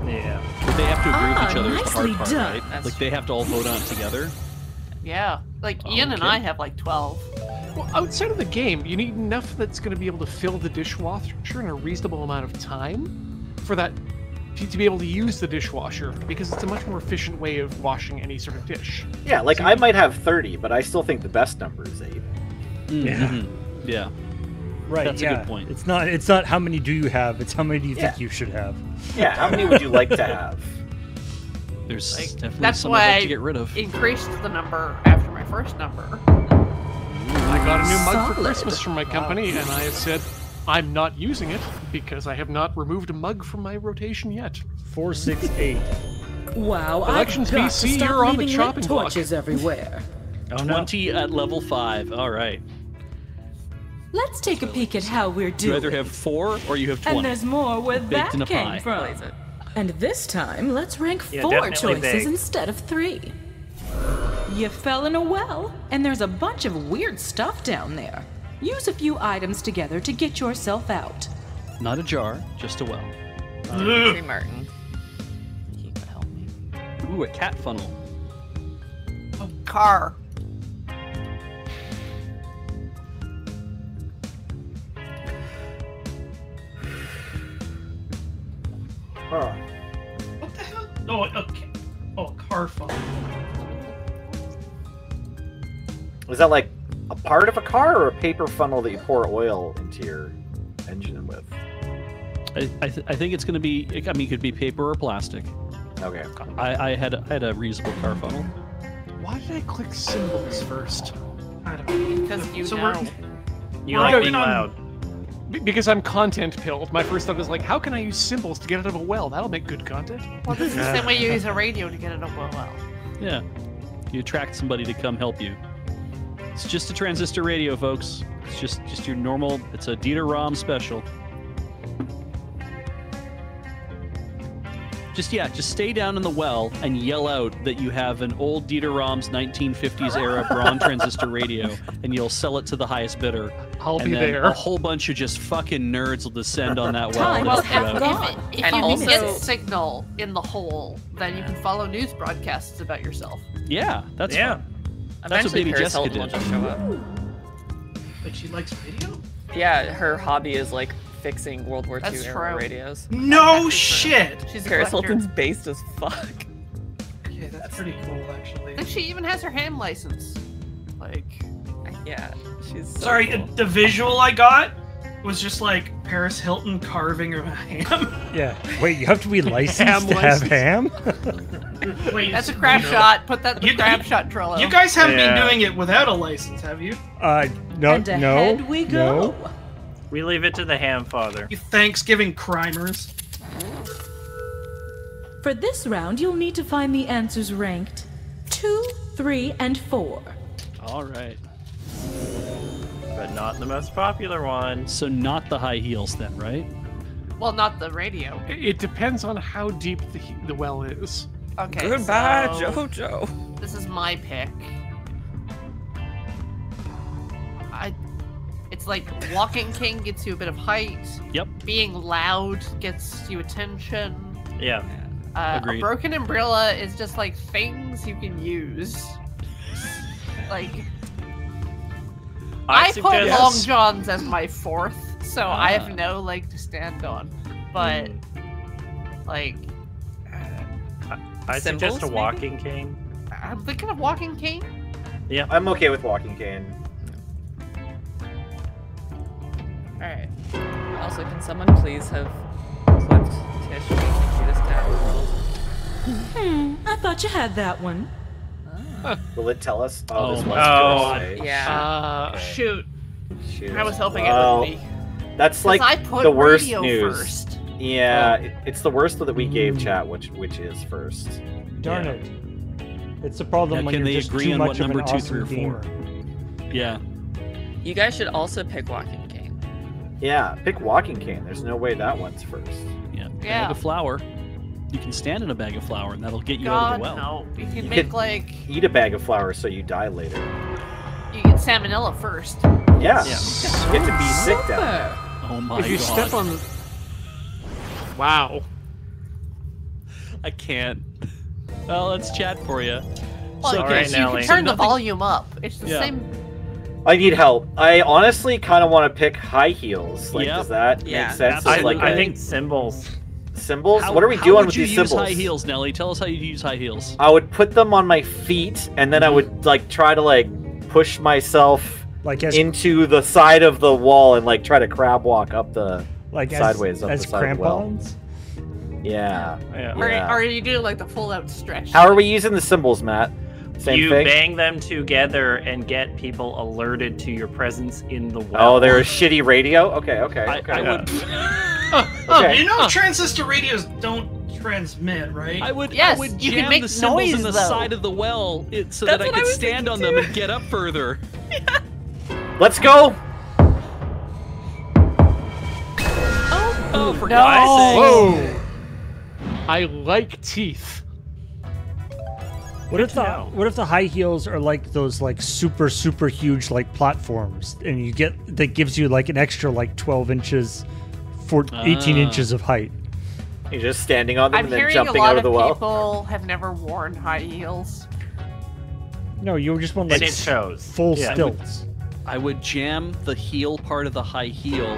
Yeah. But they have to agree ah, with each other is the hard part, done. right? That's like true. They have to all vote on it together. Yeah. Like oh, Ian okay. and I have like twelve. Well, outside of the game, you need enough that's going to be able to fill the dishwasher in a reasonable amount of time for that. To be able to use the dishwasher because it's a much more efficient way of washing any sort of dish. Yeah, like so, I might have thirty, but I still think the best number is eight. Mm-hmm. Yeah, yeah, right. That's yeah. a good point. It's not. It's not how many do you have. It's how many do you yeah. think you should have. Yeah, how many would you like to have? There's like, definitely that's some why to get rid of. I increased the number after my first number. Ooh, I got a new Solid. mug for Christmas from my company, wow. and I have said. I'm not using it because I have not removed a mug from my rotation yet. Four, six, eight. Wow! Elections B C, you're on the chopping block. Torches everywhere. Twenty at level five. All right. Let's take a peek at how we're doing. You either have four or you have twenty. And there's more where that came from. And this time, let's rank yeah, four choices big. instead of three. You fell in a well, and there's a bunch of weird stuff down there. Use a few items together to get yourself out. Not a jar, just a well. Uh, Martin. He could help me. Ooh, a cat funnel. A car. Huh. What the hell? Oh, okay. Oh, car funnel. Is that like a part of a car or a paper funnel that you pour oil into your engine with? I I, th I think it's going to be. I mean, it could be paper or plastic. Okay. I I had I had a reusable car funnel. Why did I click symbols first? I don't know. Because you so know. You like being loud. Because I'm content pilled, my first thought is like, how can I use symbols to get out of a well? That'll make good content. Well, this is the same way you use a radio to get out of a well. Yeah. You attract somebody to come help you. It's just a transistor radio, folks. It's just just your normal, it's a Dieter-Rom special. Just, yeah, just stay down in the well and yell out that you have an old Dieter-Rom's nineteen fifties era Braun transistor radio, and you'll sell it to the highest bidder. I'll and be then there. A whole bunch of just fucking nerds will descend on that well. Well, if, if, if and you also, get signal in the hole, then you can follow news broadcasts about yourself. Yeah, that's yeah. Fun. That's what Baby Jessica did. Just show up. But she likes video? Yeah, her hobby is like fixing World War Two era radios. No shit! She's Paris Hilton's based as fuck. Okay, that's pretty cool, actually. And she even has her ham license. Like, yeah, she's so Sorry, cool. the visual I got was just like Paris Hilton carving a ham. Yeah. Wait, you have to be licensed ham to license. have ham? Wait, that's a crap shot. Put that in the crap shot Trello. You guys haven't yeah. been doing it without a license, have you? Uh, no, and ahead no, we go. No. We leave it to the ham father. You Thanksgiving crimers. For this round, you'll need to find the answers ranked two, three, and four. All right. But not the most popular one. So not the high heels then, right? Well, not the radio. It, it depends on how deep the, the well is. Okay, Goodbye, so JoJo. This is my pick. I... It's like walking king gets you a bit of height. Yep. Being loud gets you attention. Yeah. Uh, a broken umbrella is just like things you can use. Like, I, I put Long Johns as my fourth, so uh. I have no leg to stand on. But like, uh, I symbols, suggest a walking maybe? cane. I'm thinking of walking cane. Yeah, I'm okay with walking cane. Alright. Also, can someone please have clipped Tish being the cutest cat in the world? Hmm, I thought you had that one. Oh. Will it tell us? Oh, oh this was oh, yeah. Uh, okay. Shoot. Shoot. I was hoping well, it would be. That's like I put the worst news. First. Yeah, oh. it, it's the worst that we gave chat, which which is first. Darn yeah. it. It's a problem now, when can you're they just agree too on much what number of an two, awesome three, or four. Gamer. Yeah. You guys should also pick walking. Yeah, pick walking cane. There's no way that one's first. Yeah, bag yeah. of flour. You can stand in a bag of flour, and that'll get you God, out of the well. No. You can you make can like eat a bag of flour so you die later. You get salmonella first. Yeah, yeah. So you get to be sick down there. Oh my if you God. Step on. Wow. I can't. Well, let's chat for you. Well, so okay, right, so you Nelly. Can turn so nothing... the volume up. It's the yeah. same. I need help. I honestly kind of want to pick high heels. Like, yep. does that yeah. make sense? I, like I a... think symbols. Symbols? How, what are we doing with these symbols? How would you use high heels, Nelly? Tell us how you use high heels. I would put them on my feet, and then I would like try to like push myself like as... into the side of the wall and like try to crab walk up the like sideways as, up as the side well. Yeah. yeah. Or, yeah. or you do like the full out stretch. How are we using the symbols, Matt? Same you thing? Bang them together and get people alerted to your presence in the well. Oh, they're a shitty radio? Okay, okay. I, okay. I would... uh, okay. You know transistor radios don't transmit, right? I would, yes, I would jam you can make the symbols noise, in the though. Side of the well it, so That's that I could I stand on too. Them and get up further. Yeah. Let's go! for no. God's sake. Whoa. I like teeth. What if the know. What if the high heels are like those like super super huge like platforms, and you get that gives you like an extra like twelve inches, fourteen, eighteen uh. inches of height. You're just standing on them I'm and then jumping out of the well. I'm hearing a lot of people have never worn high heels. No, you just want like it shows. full yeah, stilts. I would, I would jam the heel part of the high heel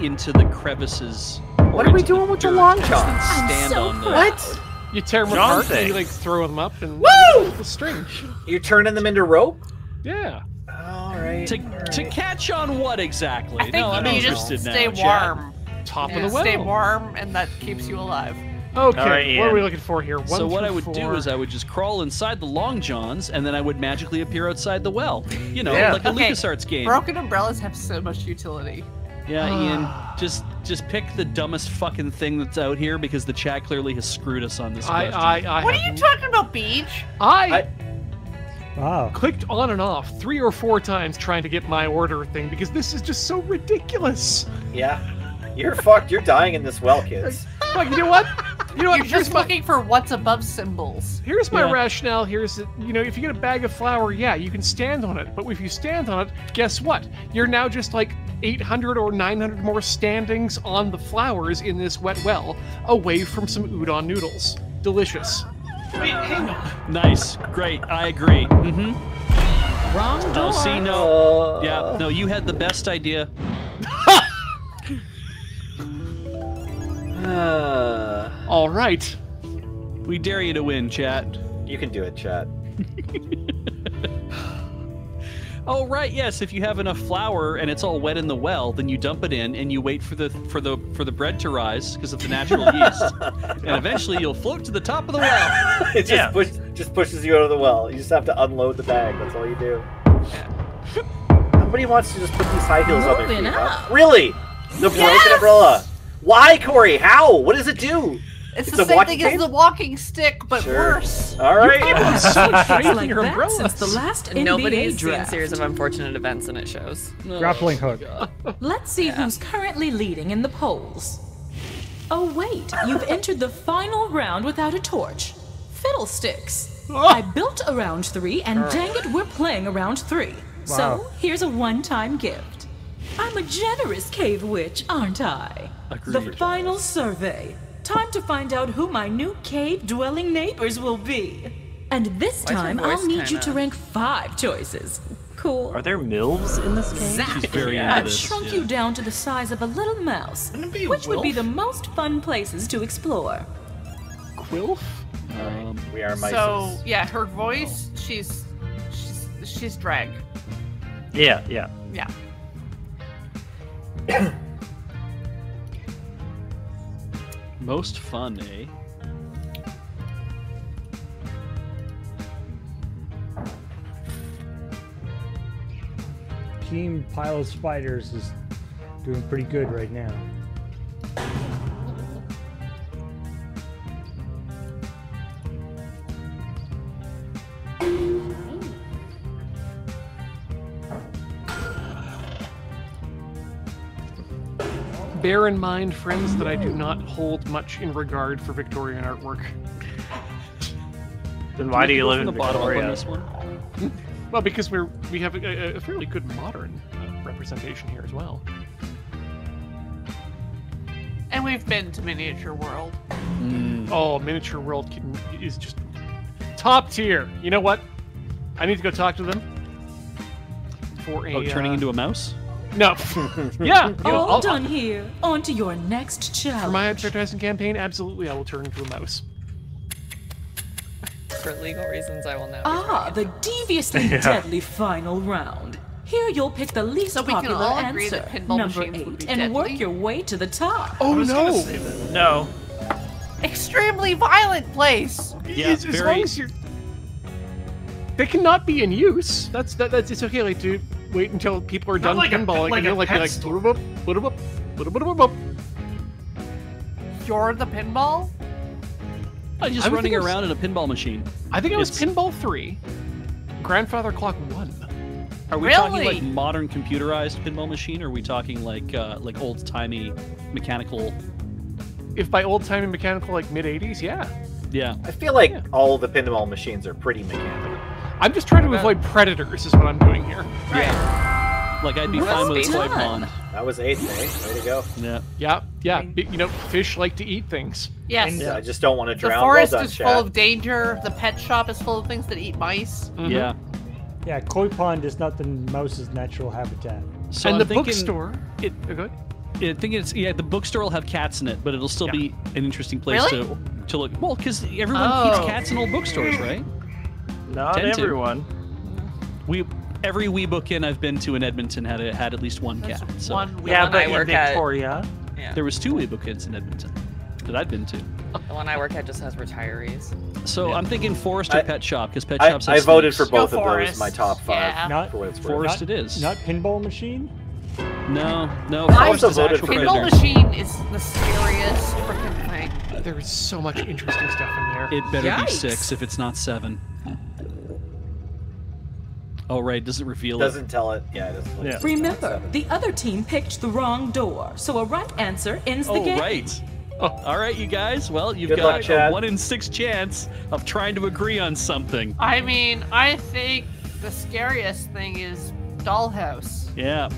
into the crevices. What are we doing with the long shots? I'm so proud. What? You tear them apart and you like throw them up and woo! The string. You're turning them into rope? Yeah. All right. To, all right. to catch on what exactly? I think no, I'm interested now. Stay warm. Top of the well. Stay warm, and that keeps you alive. Okay, right, what are we looking for here? One so what I would four. do is I would just crawl inside the long johns, and then I would magically appear outside the well. You know, yeah. like a okay. LucasArts game. Broken umbrellas have so much utility. Yeah, Ian, just just pick the dumbest fucking thing that's out here, because the chat clearly has screwed us on this I, question. I, I what haven't. are you talking about, Beej? I... I Wow. Clicked on and off three or four times trying to get my order thing, because this is just so ridiculous. Yeah. You're fucked. You're dying in this well, kids. Fuck, you know what? You know what? You're here's just my... looking for what's above symbols. Here's my yeah. rationale. Here's, the, you know, if you get a bag of flour, yeah, you can stand on it. But if you stand on it, guess what? You're now just like eight hundred or nine hundred more standings on the flowers in this wet well, away from some udon noodles. Delicious. Wait, hang on. Nice. Great. I agree. Mm-hmm. Wrong door. Oh, see, no. Uh... Yeah, no, you had the best idea. Uh, All right. We dare you to win, chat. You can do it, chat. Oh, right, yes. If you have enough flour and it's all wet in the well, then you dump it in and you wait for the for the for the bread to rise because of the natural yeast, and eventually you'll float to the top of the well. It just yeah. push, just pushes you out of the well. You just have to unload the bag. That's all you do. Yeah. Nobody wants to just put these high heels Moving on their feet. Huh? Really? The broken yes! umbrella. Why, Cori? How? What does it do? It's, it's the same thing as the walking stick, but sure. worse. All right. You're so like your umbrella since the last N B A Nobody's draft. Seen a series of unfortunate events, and it shows. Grappling oh, hook. Let's see yeah. who's currently leading in the polls. Oh, wait. You've entered the final round without a torch. Fiddlesticks. Oh. I built a round three, and oh. dang it, we're playing a round three. Wow. So here's a one-time gift. I'm a generous cave witch, aren't I? Agreed. The final survey. Time to find out who my new cave-dwelling neighbors will be. And this Why time, I'll need kinda... you to rank five choices. Cool. Are there milves in this game? Exactly. Yeah. I've shrunk yeah. you down to the size of a little mouse, be a which wolf? would be the most fun places to explore. Quilf? Um, we are mice. So, yeah, her voice, oh. she's, she's, she's drag. Yeah, yeah. Yeah. Most fun, eh? Team Pile of Spiders is doing pretty good right now. Bear in mind, friends, that I do not hold much in regard for Victorian artwork. Then why do you live in Victoria? On this one? Well, because we're we have a, a fairly good modern uh, representation here as well. And we've been to Miniature World. Mm. Oh, Miniature World can, is just top tier. You know what? I need to go talk to them. For a, oh, turning uh, into a mouse? No. Yeah. All you know, I'll, done I'll, here. On to your next challenge. For my advertising campaign, absolutely, I will turn into a mouse. For legal reasons, I will now. Ah, the deviously yeah. deadly final round. Here you'll pick the least so popular answer, number eight, and deadly. work your way to the top. Oh no! No. Extremely violent place. Yeah. As, very... as long as you're. They cannot be in use. That's that. That's it's okay, like dude. Wait until people are Not done like pinballing a, like and you'll like be like boop, boop, boop, boop, boop. You're the pinball? I'm just I running around was... in a pinball machine. I think it was Pinball three. Grandfather Clock one. Are we really? talking like modern computerized pinball machine, or are we talking like uh, like old-timey mechanical if by old timey mechanical, like mid eighties, yeah. Yeah. I feel like yeah. all the pinball machines are pretty mechanical. I'm just trying to avoid predators, is what I'm doing here. Yeah. Like I'd be What's fine with a soy pond. That was eighth, eh? Way to go. Yeah. Yeah. Yeah. You know, fish like to eat things. Yes. And, yeah. I just don't want to drown. The forest well done, is Chad. full of danger. The pet shop is full of things that eat mice. Mm-hmm. Yeah. Yeah, koi pond is not the mouse's natural habitat. So and I'm the thinking, bookstore. It, oh, go ahead. I think it's yeah. The bookstore will have cats in it, but it'll still yeah. be an interesting place really? to to look. Well, because everyone oh. eats cats in old bookstores, right? Not Tend everyone. To. We every Wii book inn I've been to in Edmonton had a, had at least one That's cat. So. One yeah, one but I in work Victoria, at, yeah. there was two Wii book inns in Edmonton that I've been to. The one I work at just has retirees. So yeah. I'm thinking forest or I, pet shop, because pet shops. I, have I voted for both no of forest. those. My top five. Yeah. Not for what it's forest. Not, it is not pinball machine. No, no. I also voted for pinball machine is the scariest freaking thing. There is so much interesting stuff in there. It better Yikes. be six if it's not seven. Oh right, doesn't reveal it. Doesn't tell it. Yeah, it doesn't. Yeah. Remember, the other team picked the wrong door, so a right answer ends the oh, game. Right. Oh right. All right, you guys. Well, you've Good got luck, a Chad. one in six chance of trying to agree on something. I mean, I think the scariest thing is Dollhouse. Yeah.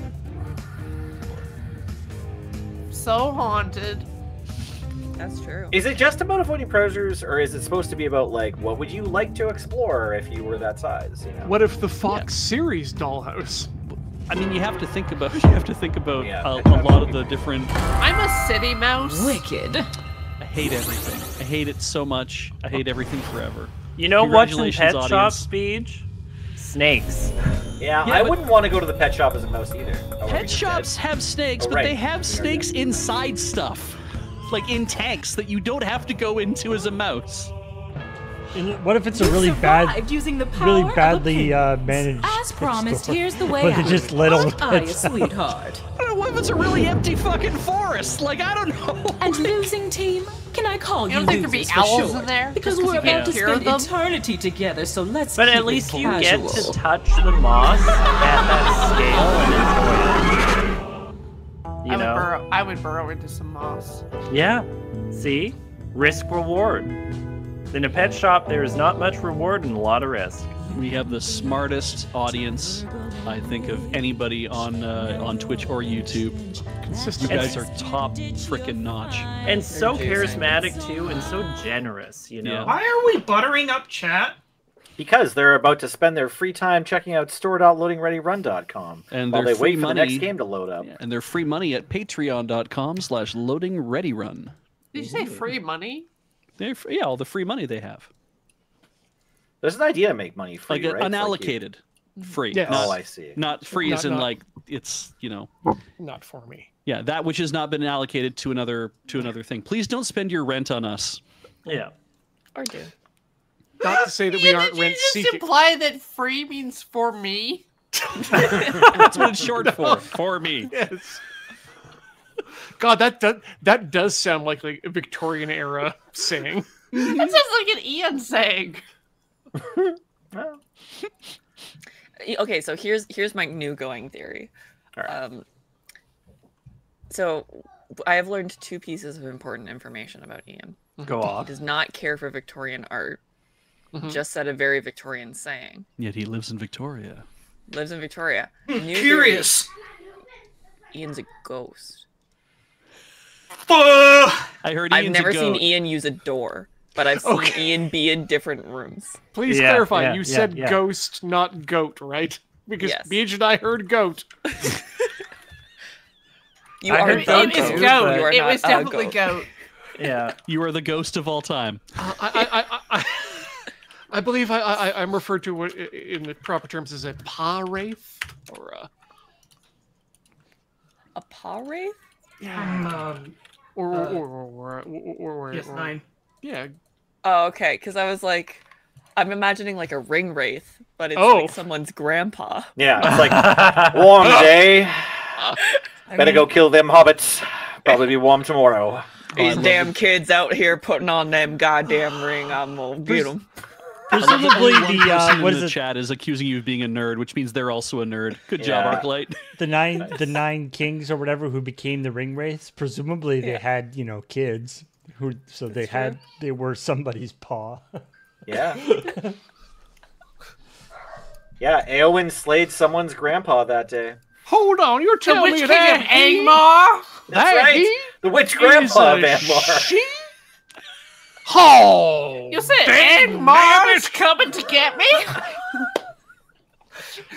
So haunted. That's true. Is it just about avoiding predators, or is it supposed to be about, like, what would you like to explore if you were that size? You know? What if the Fox yeah. series Dollhouse? I mean, you have to think about you have to think about yeah, a, a lot of the different. I'm a city mouse. Wicked. I hate everything. I hate it so much. I hate everything forever. You know what's in pet shop speech? Snakes. Yeah, yeah, I wouldn't want to go to the pet shop as a mouse either. Pet shops dead. have snakes, oh, but right. they have snakes inside stuff. Like in tanks that you don't have to go into as a mouse. And what if it's you a really bad, using the power really badly uh, managed As promised, store, here's the way out. But they just let all the pets out. Sweetheart. I don't know, what if it's a really empty fucking forest? Like, I don't know. And losing team, can I call you, you don't think there'd be owls sure? in there? Because we're about to spend them? eternity together, so let's But keep at least you casual. get to touch the moss at that scale and enjoy it. You I know? Would burrow, I would burrow into some moss. Yeah, see? Risk reward. In a pet shop, there is not much reward and a lot of risk. We have the smartest audience, I think, of anybody on uh, on Twitch or YouTube. You guys are top frickin' notch. And so charismatic, too, and so generous, you know? Yeah. Why are we buttering up chat? Because they're about to spend their free time checking out store dot loading ready run dot com and while they wait for money, the next game to load up. Yeah. And their free money at patreon dot com slash loading ready run. Did you say free money? They're free, yeah, all the free money they have. There's an idea to make money free, like a, right? Unallocated, like free. Yes. Not, oh, I see. Not free not, as in not, like it's you know. Not for me. Yeah, that which has not been allocated to another to another thing. Please don't spend your rent on us. Yeah. Or do. Not to say that yeah, we aren't rent seeking. Did you just imply that free means for me? That's what it's short no. for. For me. Yes. God, that does, that does sound like, like a Victorian era saying. That sounds like an Ian saying. Well. Okay, so here's here's my new going theory. All right. Um, so I have learned two pieces of important information about Ian. Go on. He does not care for Victorian art. Mm-hmm. Just said a very Victorian saying. Yet he lives in Victoria. Lives in Victoria. New Curious. Theory, Ian's a ghost. I heard Ian's I've never seen Ian use a door, but I've seen okay. Ian be in different rooms. Please yeah, clarify. Yeah, you yeah, said yeah. ghost, not goat, right? Because yes. Beej and I heard goat. you I are heard goat. It is goat. You are it was definitely goat. goat. Yeah, you are the ghost of all time. Uh, I, I, I, I, I believe I, I, I'm referred to in the proper terms as a pa wraith or a a pa wraith. Yeah. Um, or, uh, or, or, or, or, or, or, yes, or, nine. Yeah. Oh, okay. Because I was like, I'm imagining like a ring wraith, but it's oh. like someone's grandpa. Yeah. It's like warm day. Better mean, go kill them hobbits. Probably be warm tomorrow. These oh, damn kids out here putting on them goddamn ring. I'm gonna get them. Presumably the, the uh, what is the it? Chat is accusing you of being a nerd, which means they're also a nerd. Good yeah. job, Arclight. The nine, nice. the nine kings or whatever who became the ring race. Presumably yeah. they had you know kids who, so That's they true. had they were somebody's paw. Yeah. Yeah, Eowyn slayed someone's grandpa that day. Hold on, you're telling me that Angmar? That's that right. He? The witch grandpa of Angmar. She? Oh, you said Angmar is coming to get me?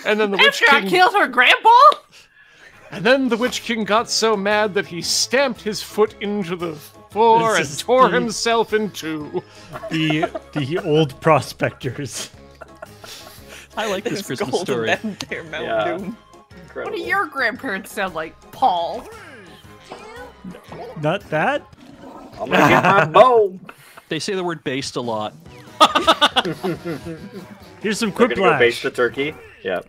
And then the After witch king I killed her grandpa. And then the witch king got so mad that he stamped his foot into the floor and tore the, himself in two. The the old prospectors. I like this Christmas golden story. There, yeah. What do your grandparents sound like, Paul? Not that. I'm gonna get my bow. They say the word "based" a lot. Here's some quiplash. Go baste the turkey. Yeah.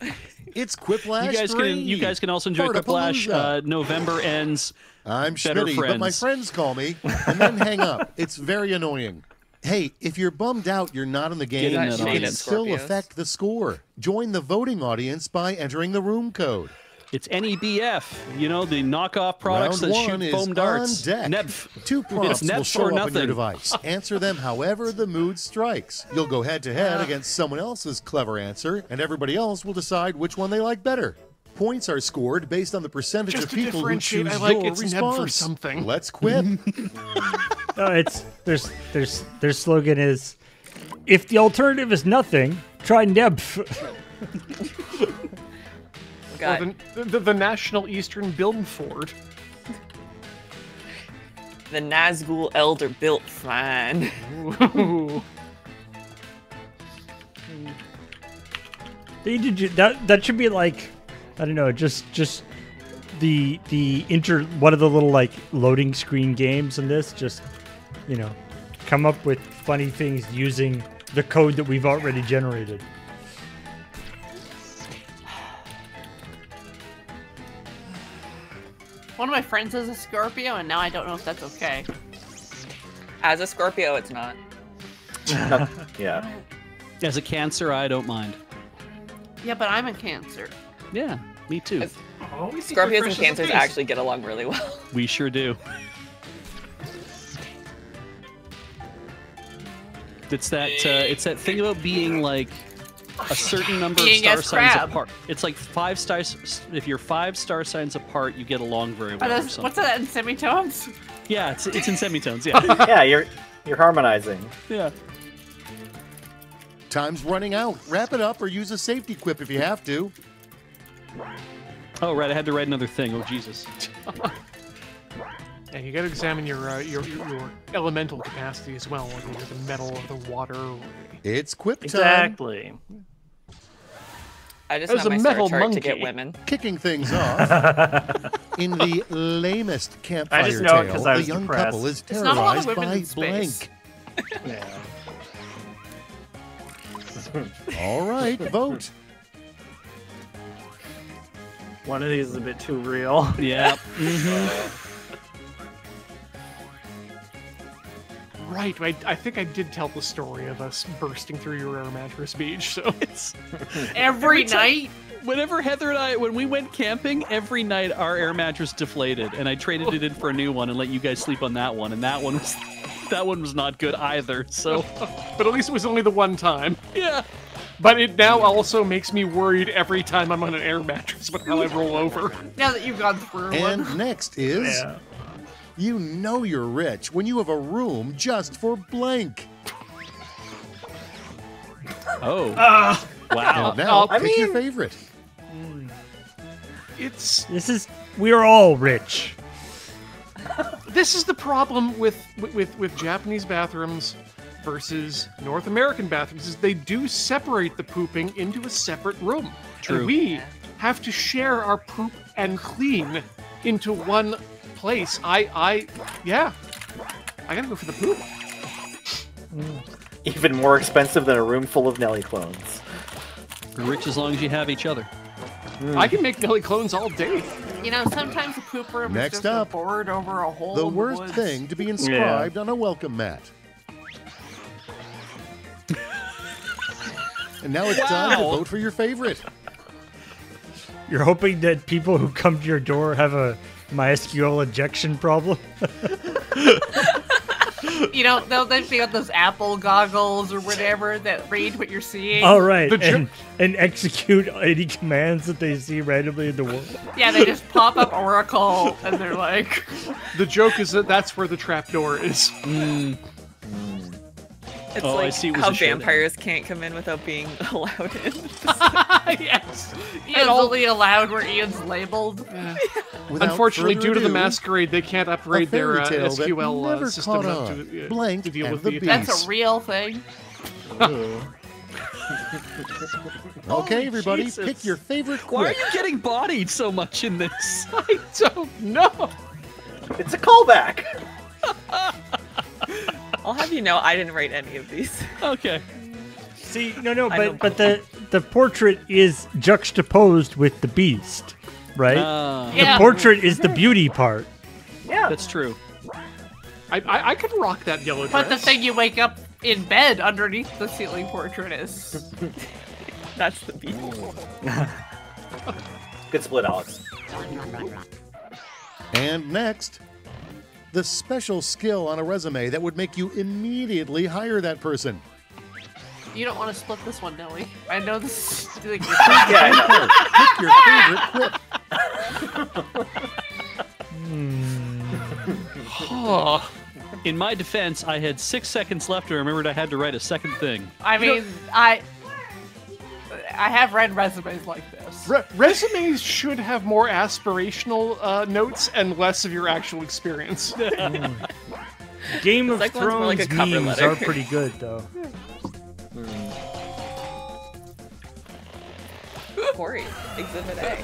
It's quiplash. You guys three. can. You guys can also enjoy quiplash. Uh, November ends. I'm Schmitty, but my friends call me and then hang up. It's very annoying. Hey, if you're bummed out you're not in the game, you can audience. still Scorpios. affect the score. Join the voting audience by entering the room code. It's N E B F, you know, the knockoff products Round that shoot foam darts. N E B F. Two prompts will show up nothing. on your device. Answer them however the mood strikes. You'll go head-to-head -head against someone else's clever answer, and everybody else will decide which one they like better. Points are scored based on the percentage Just of people who choose I like your it's response. For something. Let's quit. No, it's there's there's their slogan is, if the alternative is nothing, try N E B F. Well, the, the, the National Eastern Billford. The Nazgul Elder built fine. They did that. That should be like, I don't know, just just. The the inter one of the little like loading screen games in this, just you know, come up with funny things using the code that we've already generated. One of my friends is a Scorpio, and now I don't know if that's okay. As a Scorpio, it's not. Yeah. As a Cancer, I don't mind. Yeah, but I'm a Cancer. Yeah, me too. As Oh, Scorpios and Cancers actually get along really well. We sure do. It's that uh, it's that thing about being like a certain number of star signs apart. It's like five stars. If you're five star signs apart, you get along very well. Oh, that's, what's that in semitones? Yeah, it's it's in semitones. Yeah. Yeah, you're you're harmonizing. Yeah. Time's running out. Wrap it up or use a safety quip if you have to. Oh right, I had to write another thing. Oh Jesus! Yeah, you got to examine your, uh, your your your elemental capacity as well, whether you're the metal or the water. Or... It's quip time. Exactly. I just have my metal chart to get women kicking things off. In the lamest campfire I just know tale, I was the young depressed. couple is terrorized by blank. Yeah. All right, vote. One of these is a bit too real. Yep. Mm-hmm. Right. I, I think I did tell the story of us bursting through your air mattress, Beej. So it's every, every night. Whenever Heather and I, when we went camping, every night our air mattress deflated, and I traded it in for a new one and let you guys sleep on that one. And that one was, that one was not good either. So, but at least it was only the one time. Yeah. But it now also makes me worried every time I'm on an air mattress with how I roll over. Now that you've gone through And one. next is... Yeah. You know you're rich when you have a room just for blank. Oh. Uh, wow. And now, uh, pick I mean, your favorite. It's... This is... We're all rich. This is the problem with, with, with Japanese bathrooms versus North American bathrooms, is they do separate the pooping into a separate room. True. And we have to share our poop and clean into one place. I, I, yeah. I gotta go for the poop. Even more expensive than a room full of Nelly clones. You're rich as long as you have each other. Mm. I can make Nelly clones all day. You know, sometimes a poop room Next is just up, a board over a hole. The worst woods. thing to be inscribed yeah. on a welcome mat. And now it's wow. time to vote for your favorite. You're hoping that people who come to your door have a MySQL injection problem? You know, they'll they've got those Apple goggles or whatever that read what you're seeing. All right, and, and execute any commands that they see randomly in the world. Yeah, they just pop up Oracle, and they're like... The joke is that that's where the trapdoor is. Mm. It's oh, like I see how vampires show. Can't come in without being allowed in. Yes. Ian's only allowed where Ian's labeled. Yeah. Unfortunately, due to the masquerade, they can't upgrade their uh, S Q L uh, system up to, uh, Blank to deal with the, the That's a real thing. Okay, everybody, Jesus. Pick your favorite quick. Why are you getting bodied so much in this? I don't know. It's a callback. I'll have you know I didn't write any of these. Okay. See, no, no, but but the the portrait is juxtaposed with the beast, right? Uh, the yeah. portrait is the beauty part. Yeah, that's true. I I, I could rock that yellow dress. But the thing you wake up in bed underneath the ceiling portrait is that's the beast. Good split, Alex. And next. The special skill on a resume that would make you immediately hire that person. You don't want to split this one, Nelly. I know this is doing I know. Pick your favorite quip. Oh. In my defense, I had six seconds left and remembered I had to write a second thing. I mean, you know, I I have read resumes like this. Re resumes should have more aspirational uh, notes and less of your actual experience. Mm. Game of Thrones like a cover memes letter. Are pretty good, though. Cori, Exhibit A.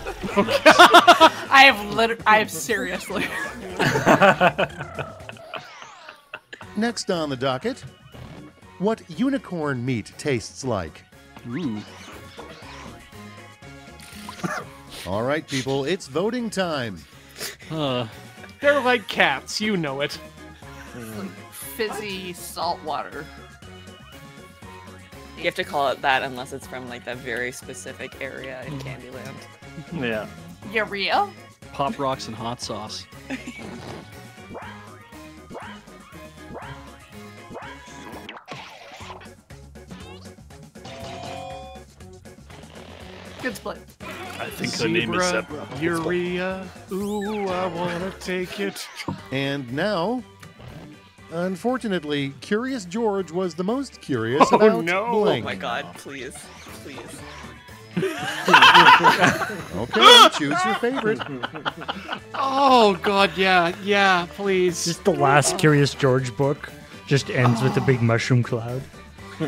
I have lit I have seriously. Next on the docket, what unicorn meat tastes like. Ooh. All right, people, it's voting time. Uh, they're like cats, you know it. Like fizzy salt water. You have to call it that unless it's from like that very specific area in Candyland. Yeah. Urea? Pop rocks and hot sauce. Good split. I think Zebra, her name is Zebra. Urea, ooh, I wanna take it. And now, unfortunately, Curious George was the most curious oh, about no. blank. Oh my god, please, please. Okay, choose your favorite. Oh god, yeah, yeah, please. Just the last Curious George book just ends oh. with a big mushroom cloud.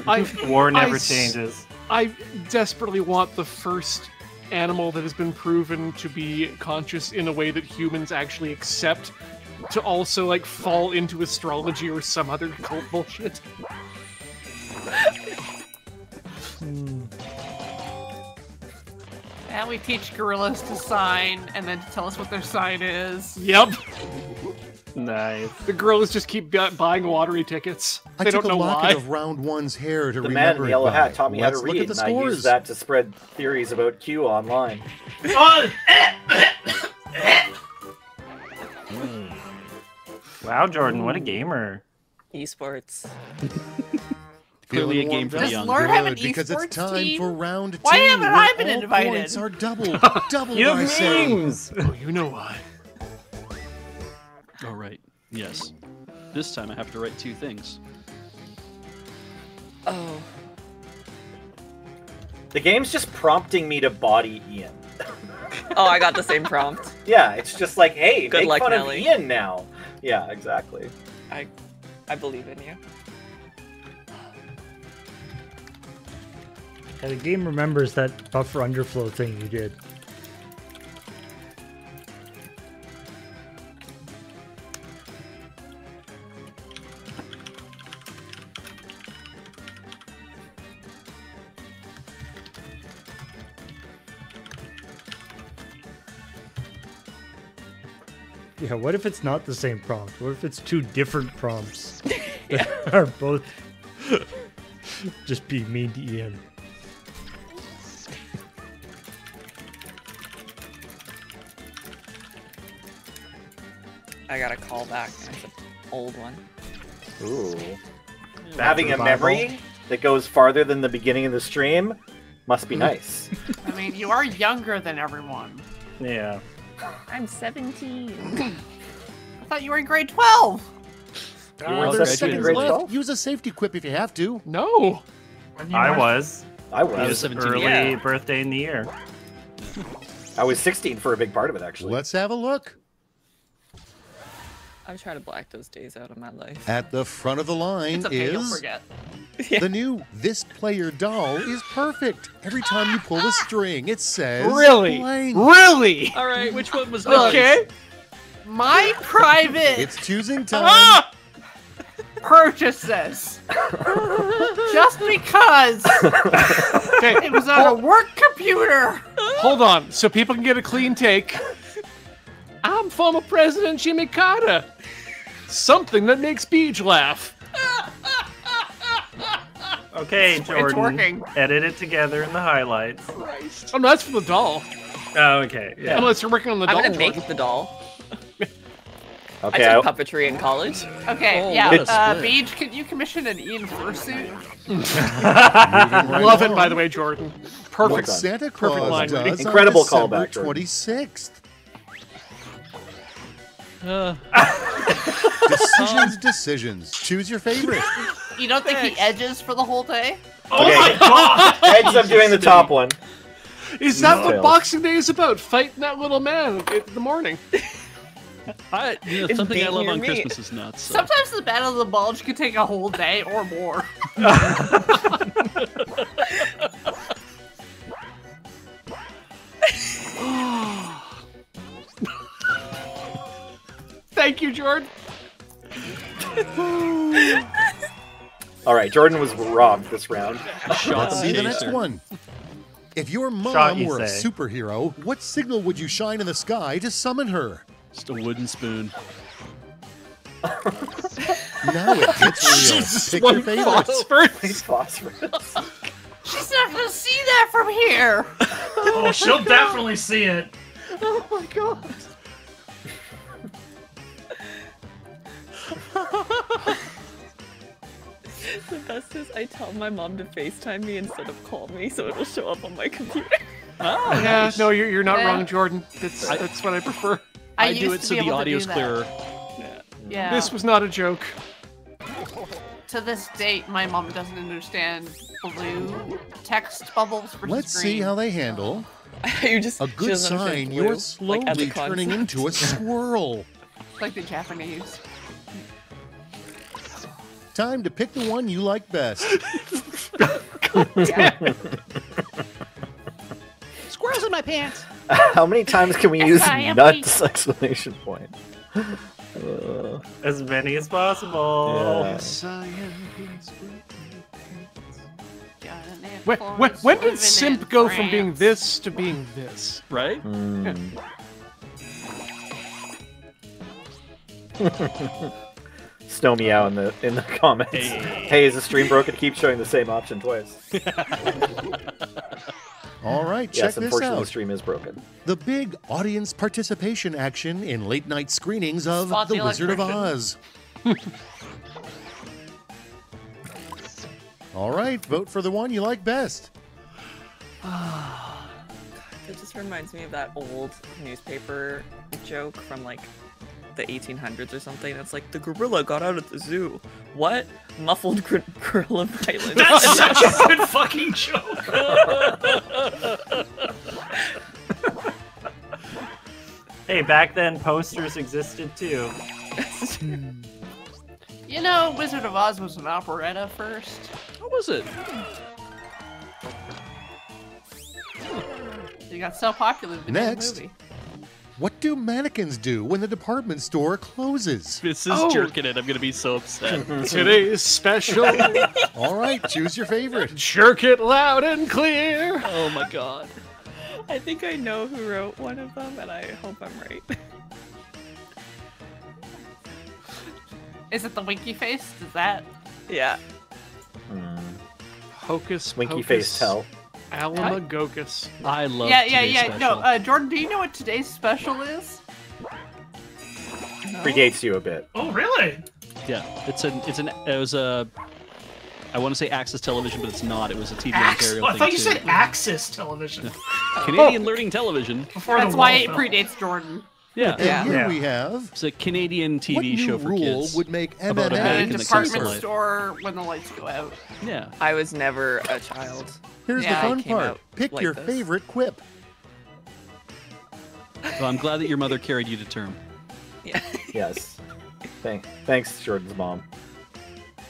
I, War never I changes. I desperately want the first animal that has been proven to be conscious in a way that humans actually accept to also, like, fall into astrology or some other cult bullshit. Mm. And we teach gorillas to sign and then to tell us what their sign is. Yep. Nice. The gorillas just keep buying lottery tickets. They I don't took know a locket why. Of round one's hair to the man in the yellow hat taught me how to read, and scores. I used that to spread theories about Q online. mm. Wow, Jordynne, what a gamer! Esports. Clearly a game for the young. Learn have an esports because it's time team? For round two. Why haven't I been invited? Points are double, double. You memes. Oh, you know why. All right. Yes. This time I have to write two things. Oh. The game's just prompting me to body Ian. Oh, I got the same prompt. Yeah, it's just like, hey, good make luck, fun Nelly. Of Ian now. Yeah, exactly. I, I believe in you. And the game remembers that buffer underflow thing you did. Yeah, what if it's not the same prompt? What if it's two different prompts that yeah. are both just be mean to Ian? I got a call back, and it's an old one. Ooh. Having a memory that goes farther than the beginning of the stream must be nice. I mean, you are younger than everyone. Yeah. I'm seventeen. I thought you were in grade twelve. You uh, were in grade twelve? Use a safety quip if you have to. No. I was. I was. It was early yeah. birthday in the year. I was sixteen for a big part of it, actually. Let's have a look. I'm trying to black those days out of my life. At the front of the line it's okay, is you'll forget. Yeah. The new This Player doll is perfect. Every time you pull a string, it says really, blank. Really. All right, which one was nice? Okay? My private. It's choosing time. Ah! Purchases. Just because okay. It was on hold. A work computer. Hold on, so people can get a clean take. I'm former President Jimmy Carter. Something that makes Beej laugh. Okay, Jordan. Edit it together in the highlights. Christ. Oh, no, that's for the doll. Oh, okay. Yeah. Unless you're working on the doll. I'm going to make the doll. Okay, I took puppetry in college. Okay, oh, yeah. Uh, Beej, can you commission an Ian fursuit? Love it, by the way, Jordan. Perfect. Santa Claus perfect line does incredible callback. twenty-sixth. Uh. Decisions, decisions. Choose your favorite. You don't think he edges for the whole day? Oh okay. My God! Edges up doing the top one. Is that no. what Boxing Day is about? Fighting that little man in the morning. I, you know, something I love on meat. Christmas is nuts. So. Sometimes the Battle of the Bulge could take a whole day or more. Thank you, Jordan. All right, Jordan was robbed this round. Let's see the next one. If your mom were a superhero, what signal would you shine in the sky to summon her? Just a wooden spoon. Now it gets real. Jesus, pick your favorite. Phosphorus. She's not gonna see that from here. Oh, she'll definitely see it. Oh my God. The best is I tell my mom to FaceTime me instead of call me, so it'll show up on my computer. Oh, yeah, gosh. No, you're, you're not yeah. wrong, Jordan. That's I, that's what I prefer. I, I do it so the audio's clearer. Yeah. yeah. This was not a joke. To this date, my mom doesn't understand blue text bubbles for Let's screen. see how they handle. you just a good sign blue, you're slowly like turning into a squirrel. Like the Japanese. Time to pick the one you like best. God damn it. Squirrels in my pants. How many times can we use nuts exclamation point? Uh, as many as possible. Yeah. When, when, when did simp go France. from being this to being this? Right? Mm. Snow meow in the in the comments. Hey, hey, is the stream broken? Keep showing the same option twice. All right, check yes, this out. Yes, unfortunately, the stream is broken. The big audience participation action in late night screenings of Spot The Wizard of Oz. All right, vote for the one you like best. It just reminds me of that old newspaper joke from like the eighteen hundreds or something. It's like the gorilla got out at the zoo. What? Muffled gr gorilla violence. That's such a good fucking joke. Hey, back then posters existed too. You know, Wizard of Oz was an operetta first. What was it? It got so popular that next. Movie. What do mannequins do when the department store closes? This is oh. jerking it. I'm gonna be so upset. Today's special. All right, choose your favorite. Jerk it loud and clear. Oh my God. I think I know who wrote one of them, and I hope I'm right. Is it the winky face? Is that? Yeah. Mm. Hocus winky pocus. Face tell. Alamogocus. I love yeah, yeah, today's yeah. special. No, uh, Jordan, do you know what today's special is? No. Predates you a bit. Oh, really? Yeah, it's an it's an it was a. I want to say Access Television, but it's not. It was a T V Ax Ontario. Oh, I thing thought you too. said Access Television. Canadian oh. Learning Television. Before That's why it film. predates Jordan. Yeah. yeah. And here yeah. we have. It's a Canadian T V what new show for rule kids. Would make M and M about a in a department store when the lights go out. Yeah. I was never a child. Here's yeah, the fun part. Pick like your this. favorite quip. Well, I'm glad that your mother carried you to term. Yeah. Yes. Thanks. Thanks, Jordan's mom.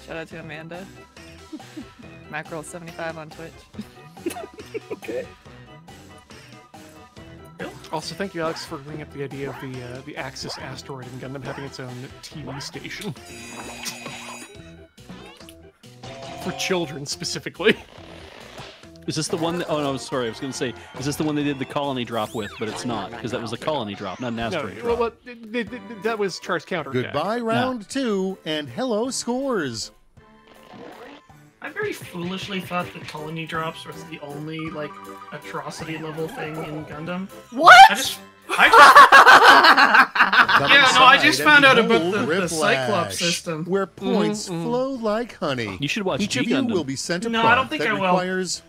Shout out to Amanda. Mackerel seventy-five on Twitch. Okay. Also, thank you, Alex, for bringing up the idea of the uh, the Axis asteroid and Gundam having its own T V station for children specifically. Is this the one that, oh no, sorry, I was going to say, is this the one they did the colony drop with, but it's not, because that was the colony drop, not an asteroid no, drop. Well, they, they, that was Charles Counter. Goodbye, down. round no. two, and hello, scores. I very foolishly thought that colony drops was the only, like, atrocity level thing in Gundam. What?! I just... I just... yeah, no, I just found out about the, the Cyclops system. Where points mm-hmm. flow like honey. You should watch Each G of you Gundam. will be sent a no, prompt that I requires...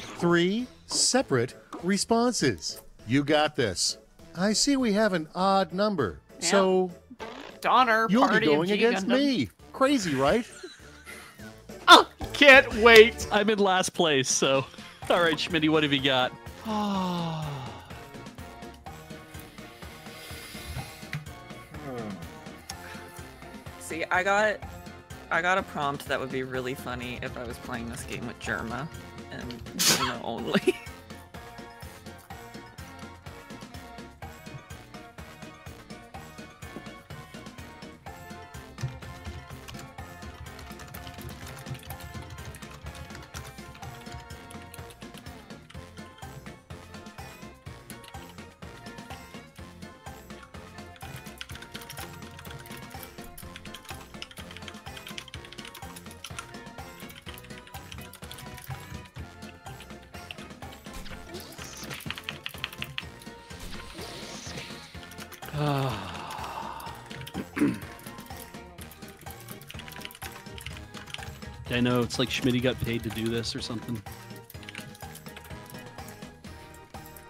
three separate responses. You got this. I see we have an odd number, yeah. so... Donner, you'll party be going against Gundam. me. Crazy, right? Oh, can't wait. I'm in last place, so... All right, Schmitty, what have you got? Oh. See, I got... I got a prompt that would be really funny if I was playing this game with Germa. And Germa only. I know, it's like Schmitty got paid to do this or something.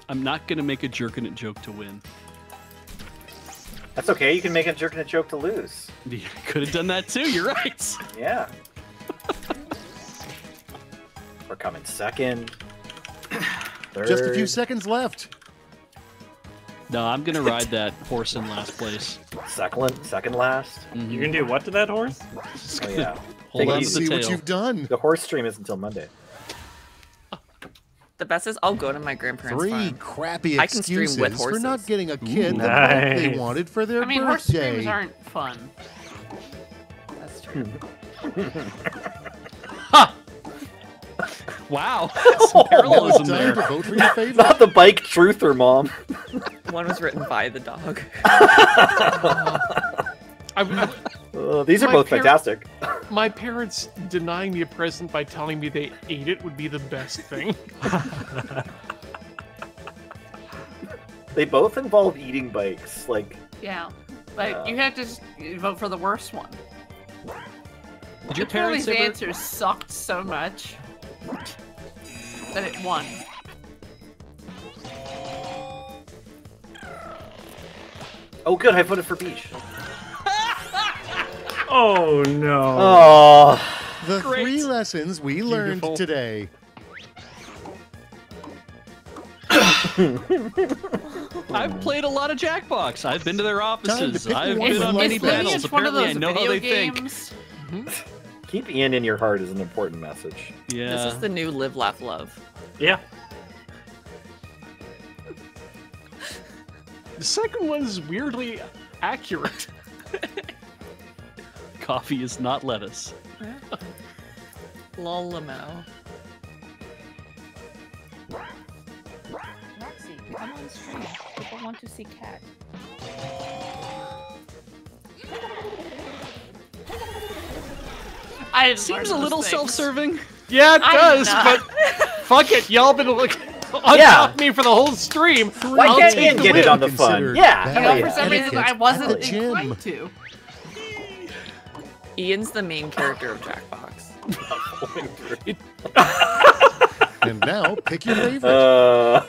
I'm not going to make a jerkin' joke to win. That's okay, you can make a jerkin' joke to lose. Yeah, could have done that too, you're right! Yeah. We're coming second. Third. Just a few seconds left. No, I'm going to ride that horse in last place. Second, second last? Mm-hmm. You're going to do what to that horse? Oh yeah. Hold on to the see tail. What you've done. The horse stream isn't until Monday. The best is I'll go to my grandparents' Three farm. crappy I can excuses stream with horses. for not getting a kid Ooh, nice. that they wanted for their birthday. I mean, birthday. horse streams aren't fun. That's true. Ha! Wow. Some parallelism there. To vote for your favorite. Not the bike truther, Mom. One was written by the dog. I, uh, these are both fantastic. My parents denying me a present by telling me they ate it would be the best thing. They both involve eating bikes, like... Yeah, but uh, you have to just vote for the worst one. Did your parents ever... answers sucked so much that it won. Oh good, I voted for Beej. Oh no. Oh, the Great. three lessons we learned Beautiful. today. I've played a lot of Jackbox. I've been to their offices. To I've been on many panels. Apparently I know how they games. think. Mm-hmm. Keep Ian in your heart is an important message. Yeah. This is the new live, laugh, love. Yeah. The second one is weirdly accurate. Coffee is not lettuce. Lolamo. Maxie, come on stream. People want to see cat. I Seems a little self-serving. Yeah, it does, but fuck it, y'all been looking. on yeah. top of me for the whole stream. Why I'll can't Ian get win. It on the fun? Yeah. You know, yeah. For some reason, I wasn't inclined to. Ian's the main character of Jackbox. And now, pick your favorite. Uh...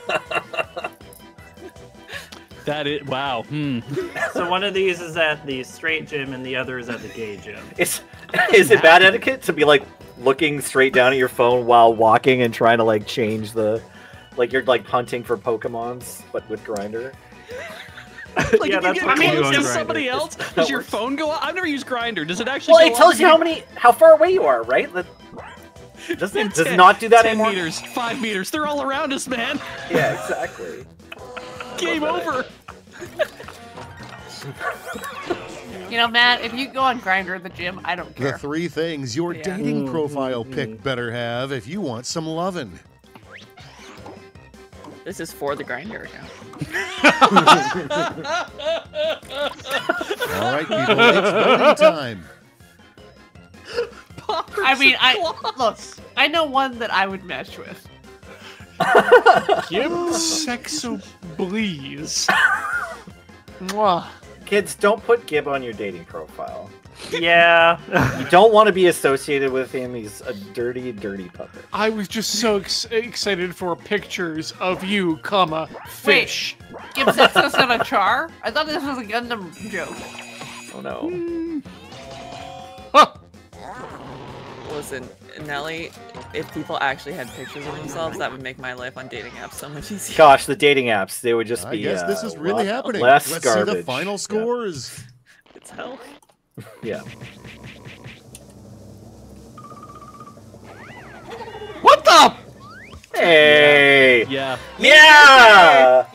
That is wow. Hmm. So one of these is at the straight gym, and the other is at the gay gym. It's is it bad etiquette to be like looking straight down at your phone while walking and trying to like change the, like you're like hunting for Pokemons but with Grindr? Like yeah, if you get I mean, if somebody else, it's, does your works. Phone go out? I've never used Grindr. Does it actually? Well, go it tells you how many, how far away you are, right? That, does it does ten, not do that ten anymore? Meters, five meters. They're all around us, man. Yeah, exactly. Game over. You know, Matt, if you go on Grindr at the gym, I don't care. The three things your yeah. dating profile mm-hmm. pick better have if you want some lovin'. This is for the Grindr account. All right, people, it's time. I mean, I look. I know one that I would mesh with. Give sexo, please. Mwah. Kids, don't put Gibb on your dating profile. Yeah. You don't want to be associated with him. He's a dirty, dirty puppet. I was just so ex excited for pictures of you, comma, fish. Wait, Gibb's excess on a char? I thought this was a Gundam joke. Oh, no. Mm. Huh. Listen, Nelly, if people actually had pictures of themselves, that would make my life on dating apps so much easier. Gosh, the dating apps, they would just I be yes, uh, this is really happening. Less Let's garbage. See the final scores. Yeah. It's hell. Yeah. What the? Hey! Yeah. Yeah! Yeah! yeah.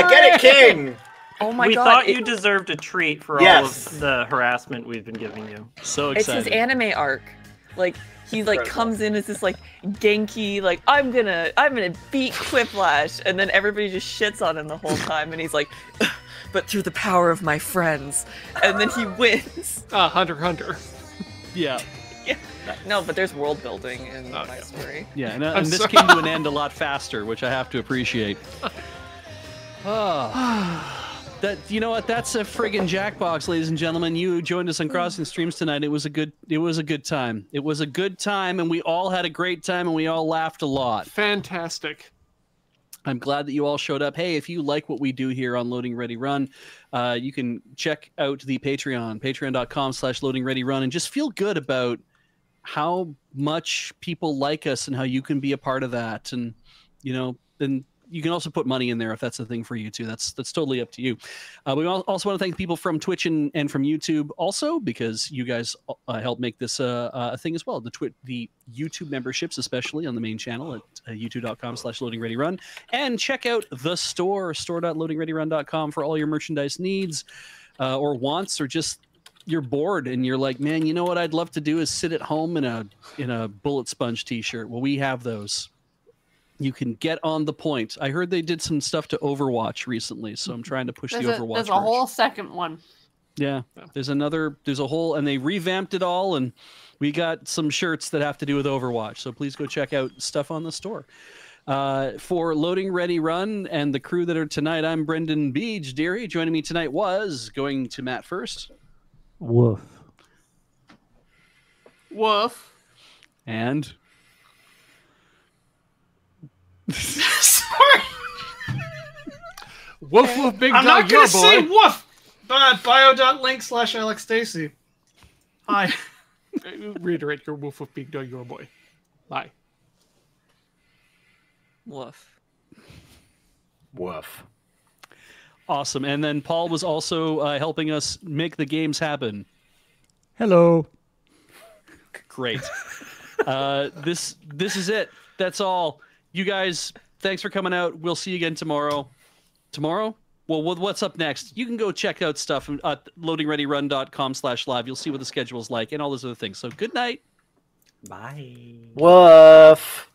yeah. Get it, King! Oh my we God. Thought you it... deserved a treat for yes. all of the harassment we've been giving you. So excited. It's his anime arc. Like he like Incredible. Comes in as this like Genki like I'm gonna I'm gonna beat Quiplash, and then everybody just shits on him the whole time, and he's like, but through the power of my friends, and then he wins. Ah, uh, Hunter Hunter. Yeah. Yeah. No, but there's world building in oh, my yeah. story. Yeah, and, uh, and this came to an end a lot faster, which I have to appreciate. Ah. Oh. That, you know what? That's a friggin' Jackbox, ladies and gentlemen. You joined us on Crossing Streams tonight. It was a good, it was a good time. It was a good time, and we all had a great time, and we all laughed a lot. Fantastic. I'm glad that you all showed up. Hey, if you like what we do here on Loading Ready Run, uh, you can check out the Patreon, patreon dot com slash loading ready run, and just feel good about how much people like us and how you can be a part of that, and you know, and. You can also put money in there if that's the thing for you too. That's that's totally up to you. Uh, we also want to thank people from Twitch and, and from YouTube also, because you guys uh, help make this uh, uh, a thing as well. The Twitch, the YouTube memberships, especially on the main channel at uh, youtube dot com slash loading ready run, and check out the store store dot loading ready run dot com for all your merchandise needs uh, or wants, or just you're bored and you're like, man, you know what I'd love to do is sit at home in a in a bullet sponge T-shirt. Well, we have those. You can get on the point. I heard they did some stuff to Overwatch recently, so I'm trying to push there's the Overwatch. A, there's a merch. Whole second one. Yeah, there's another. There's a whole, and they revamped it all, and we got some shirts that have to do with Overwatch. So please go check out stuff on the store. Uh, for Loading Ready Run and the crew that are tonight, I'm Brendan Beej, dearie. Joining me tonight was going to Matt first. Woof. Woof. And. Sorry. Woof woof big I'm dog. I'm not gonna boy. Say woof. But bio dot link slash Alex Stacy. Hi. Reiterate your woof woof big dog your boy. Bye. Woof. Woof. Awesome. And then Paul was also uh, helping us make the games happen. Hello. Great. uh, this this is it. That's all. You guys, thanks for coming out. We'll see you again tomorrow. Tomorrow? Well, what's up next? You can go check out stuff at loading ready run dot com slash live. You'll see what the schedule's like and all those other things. So good night. Bye. Woof.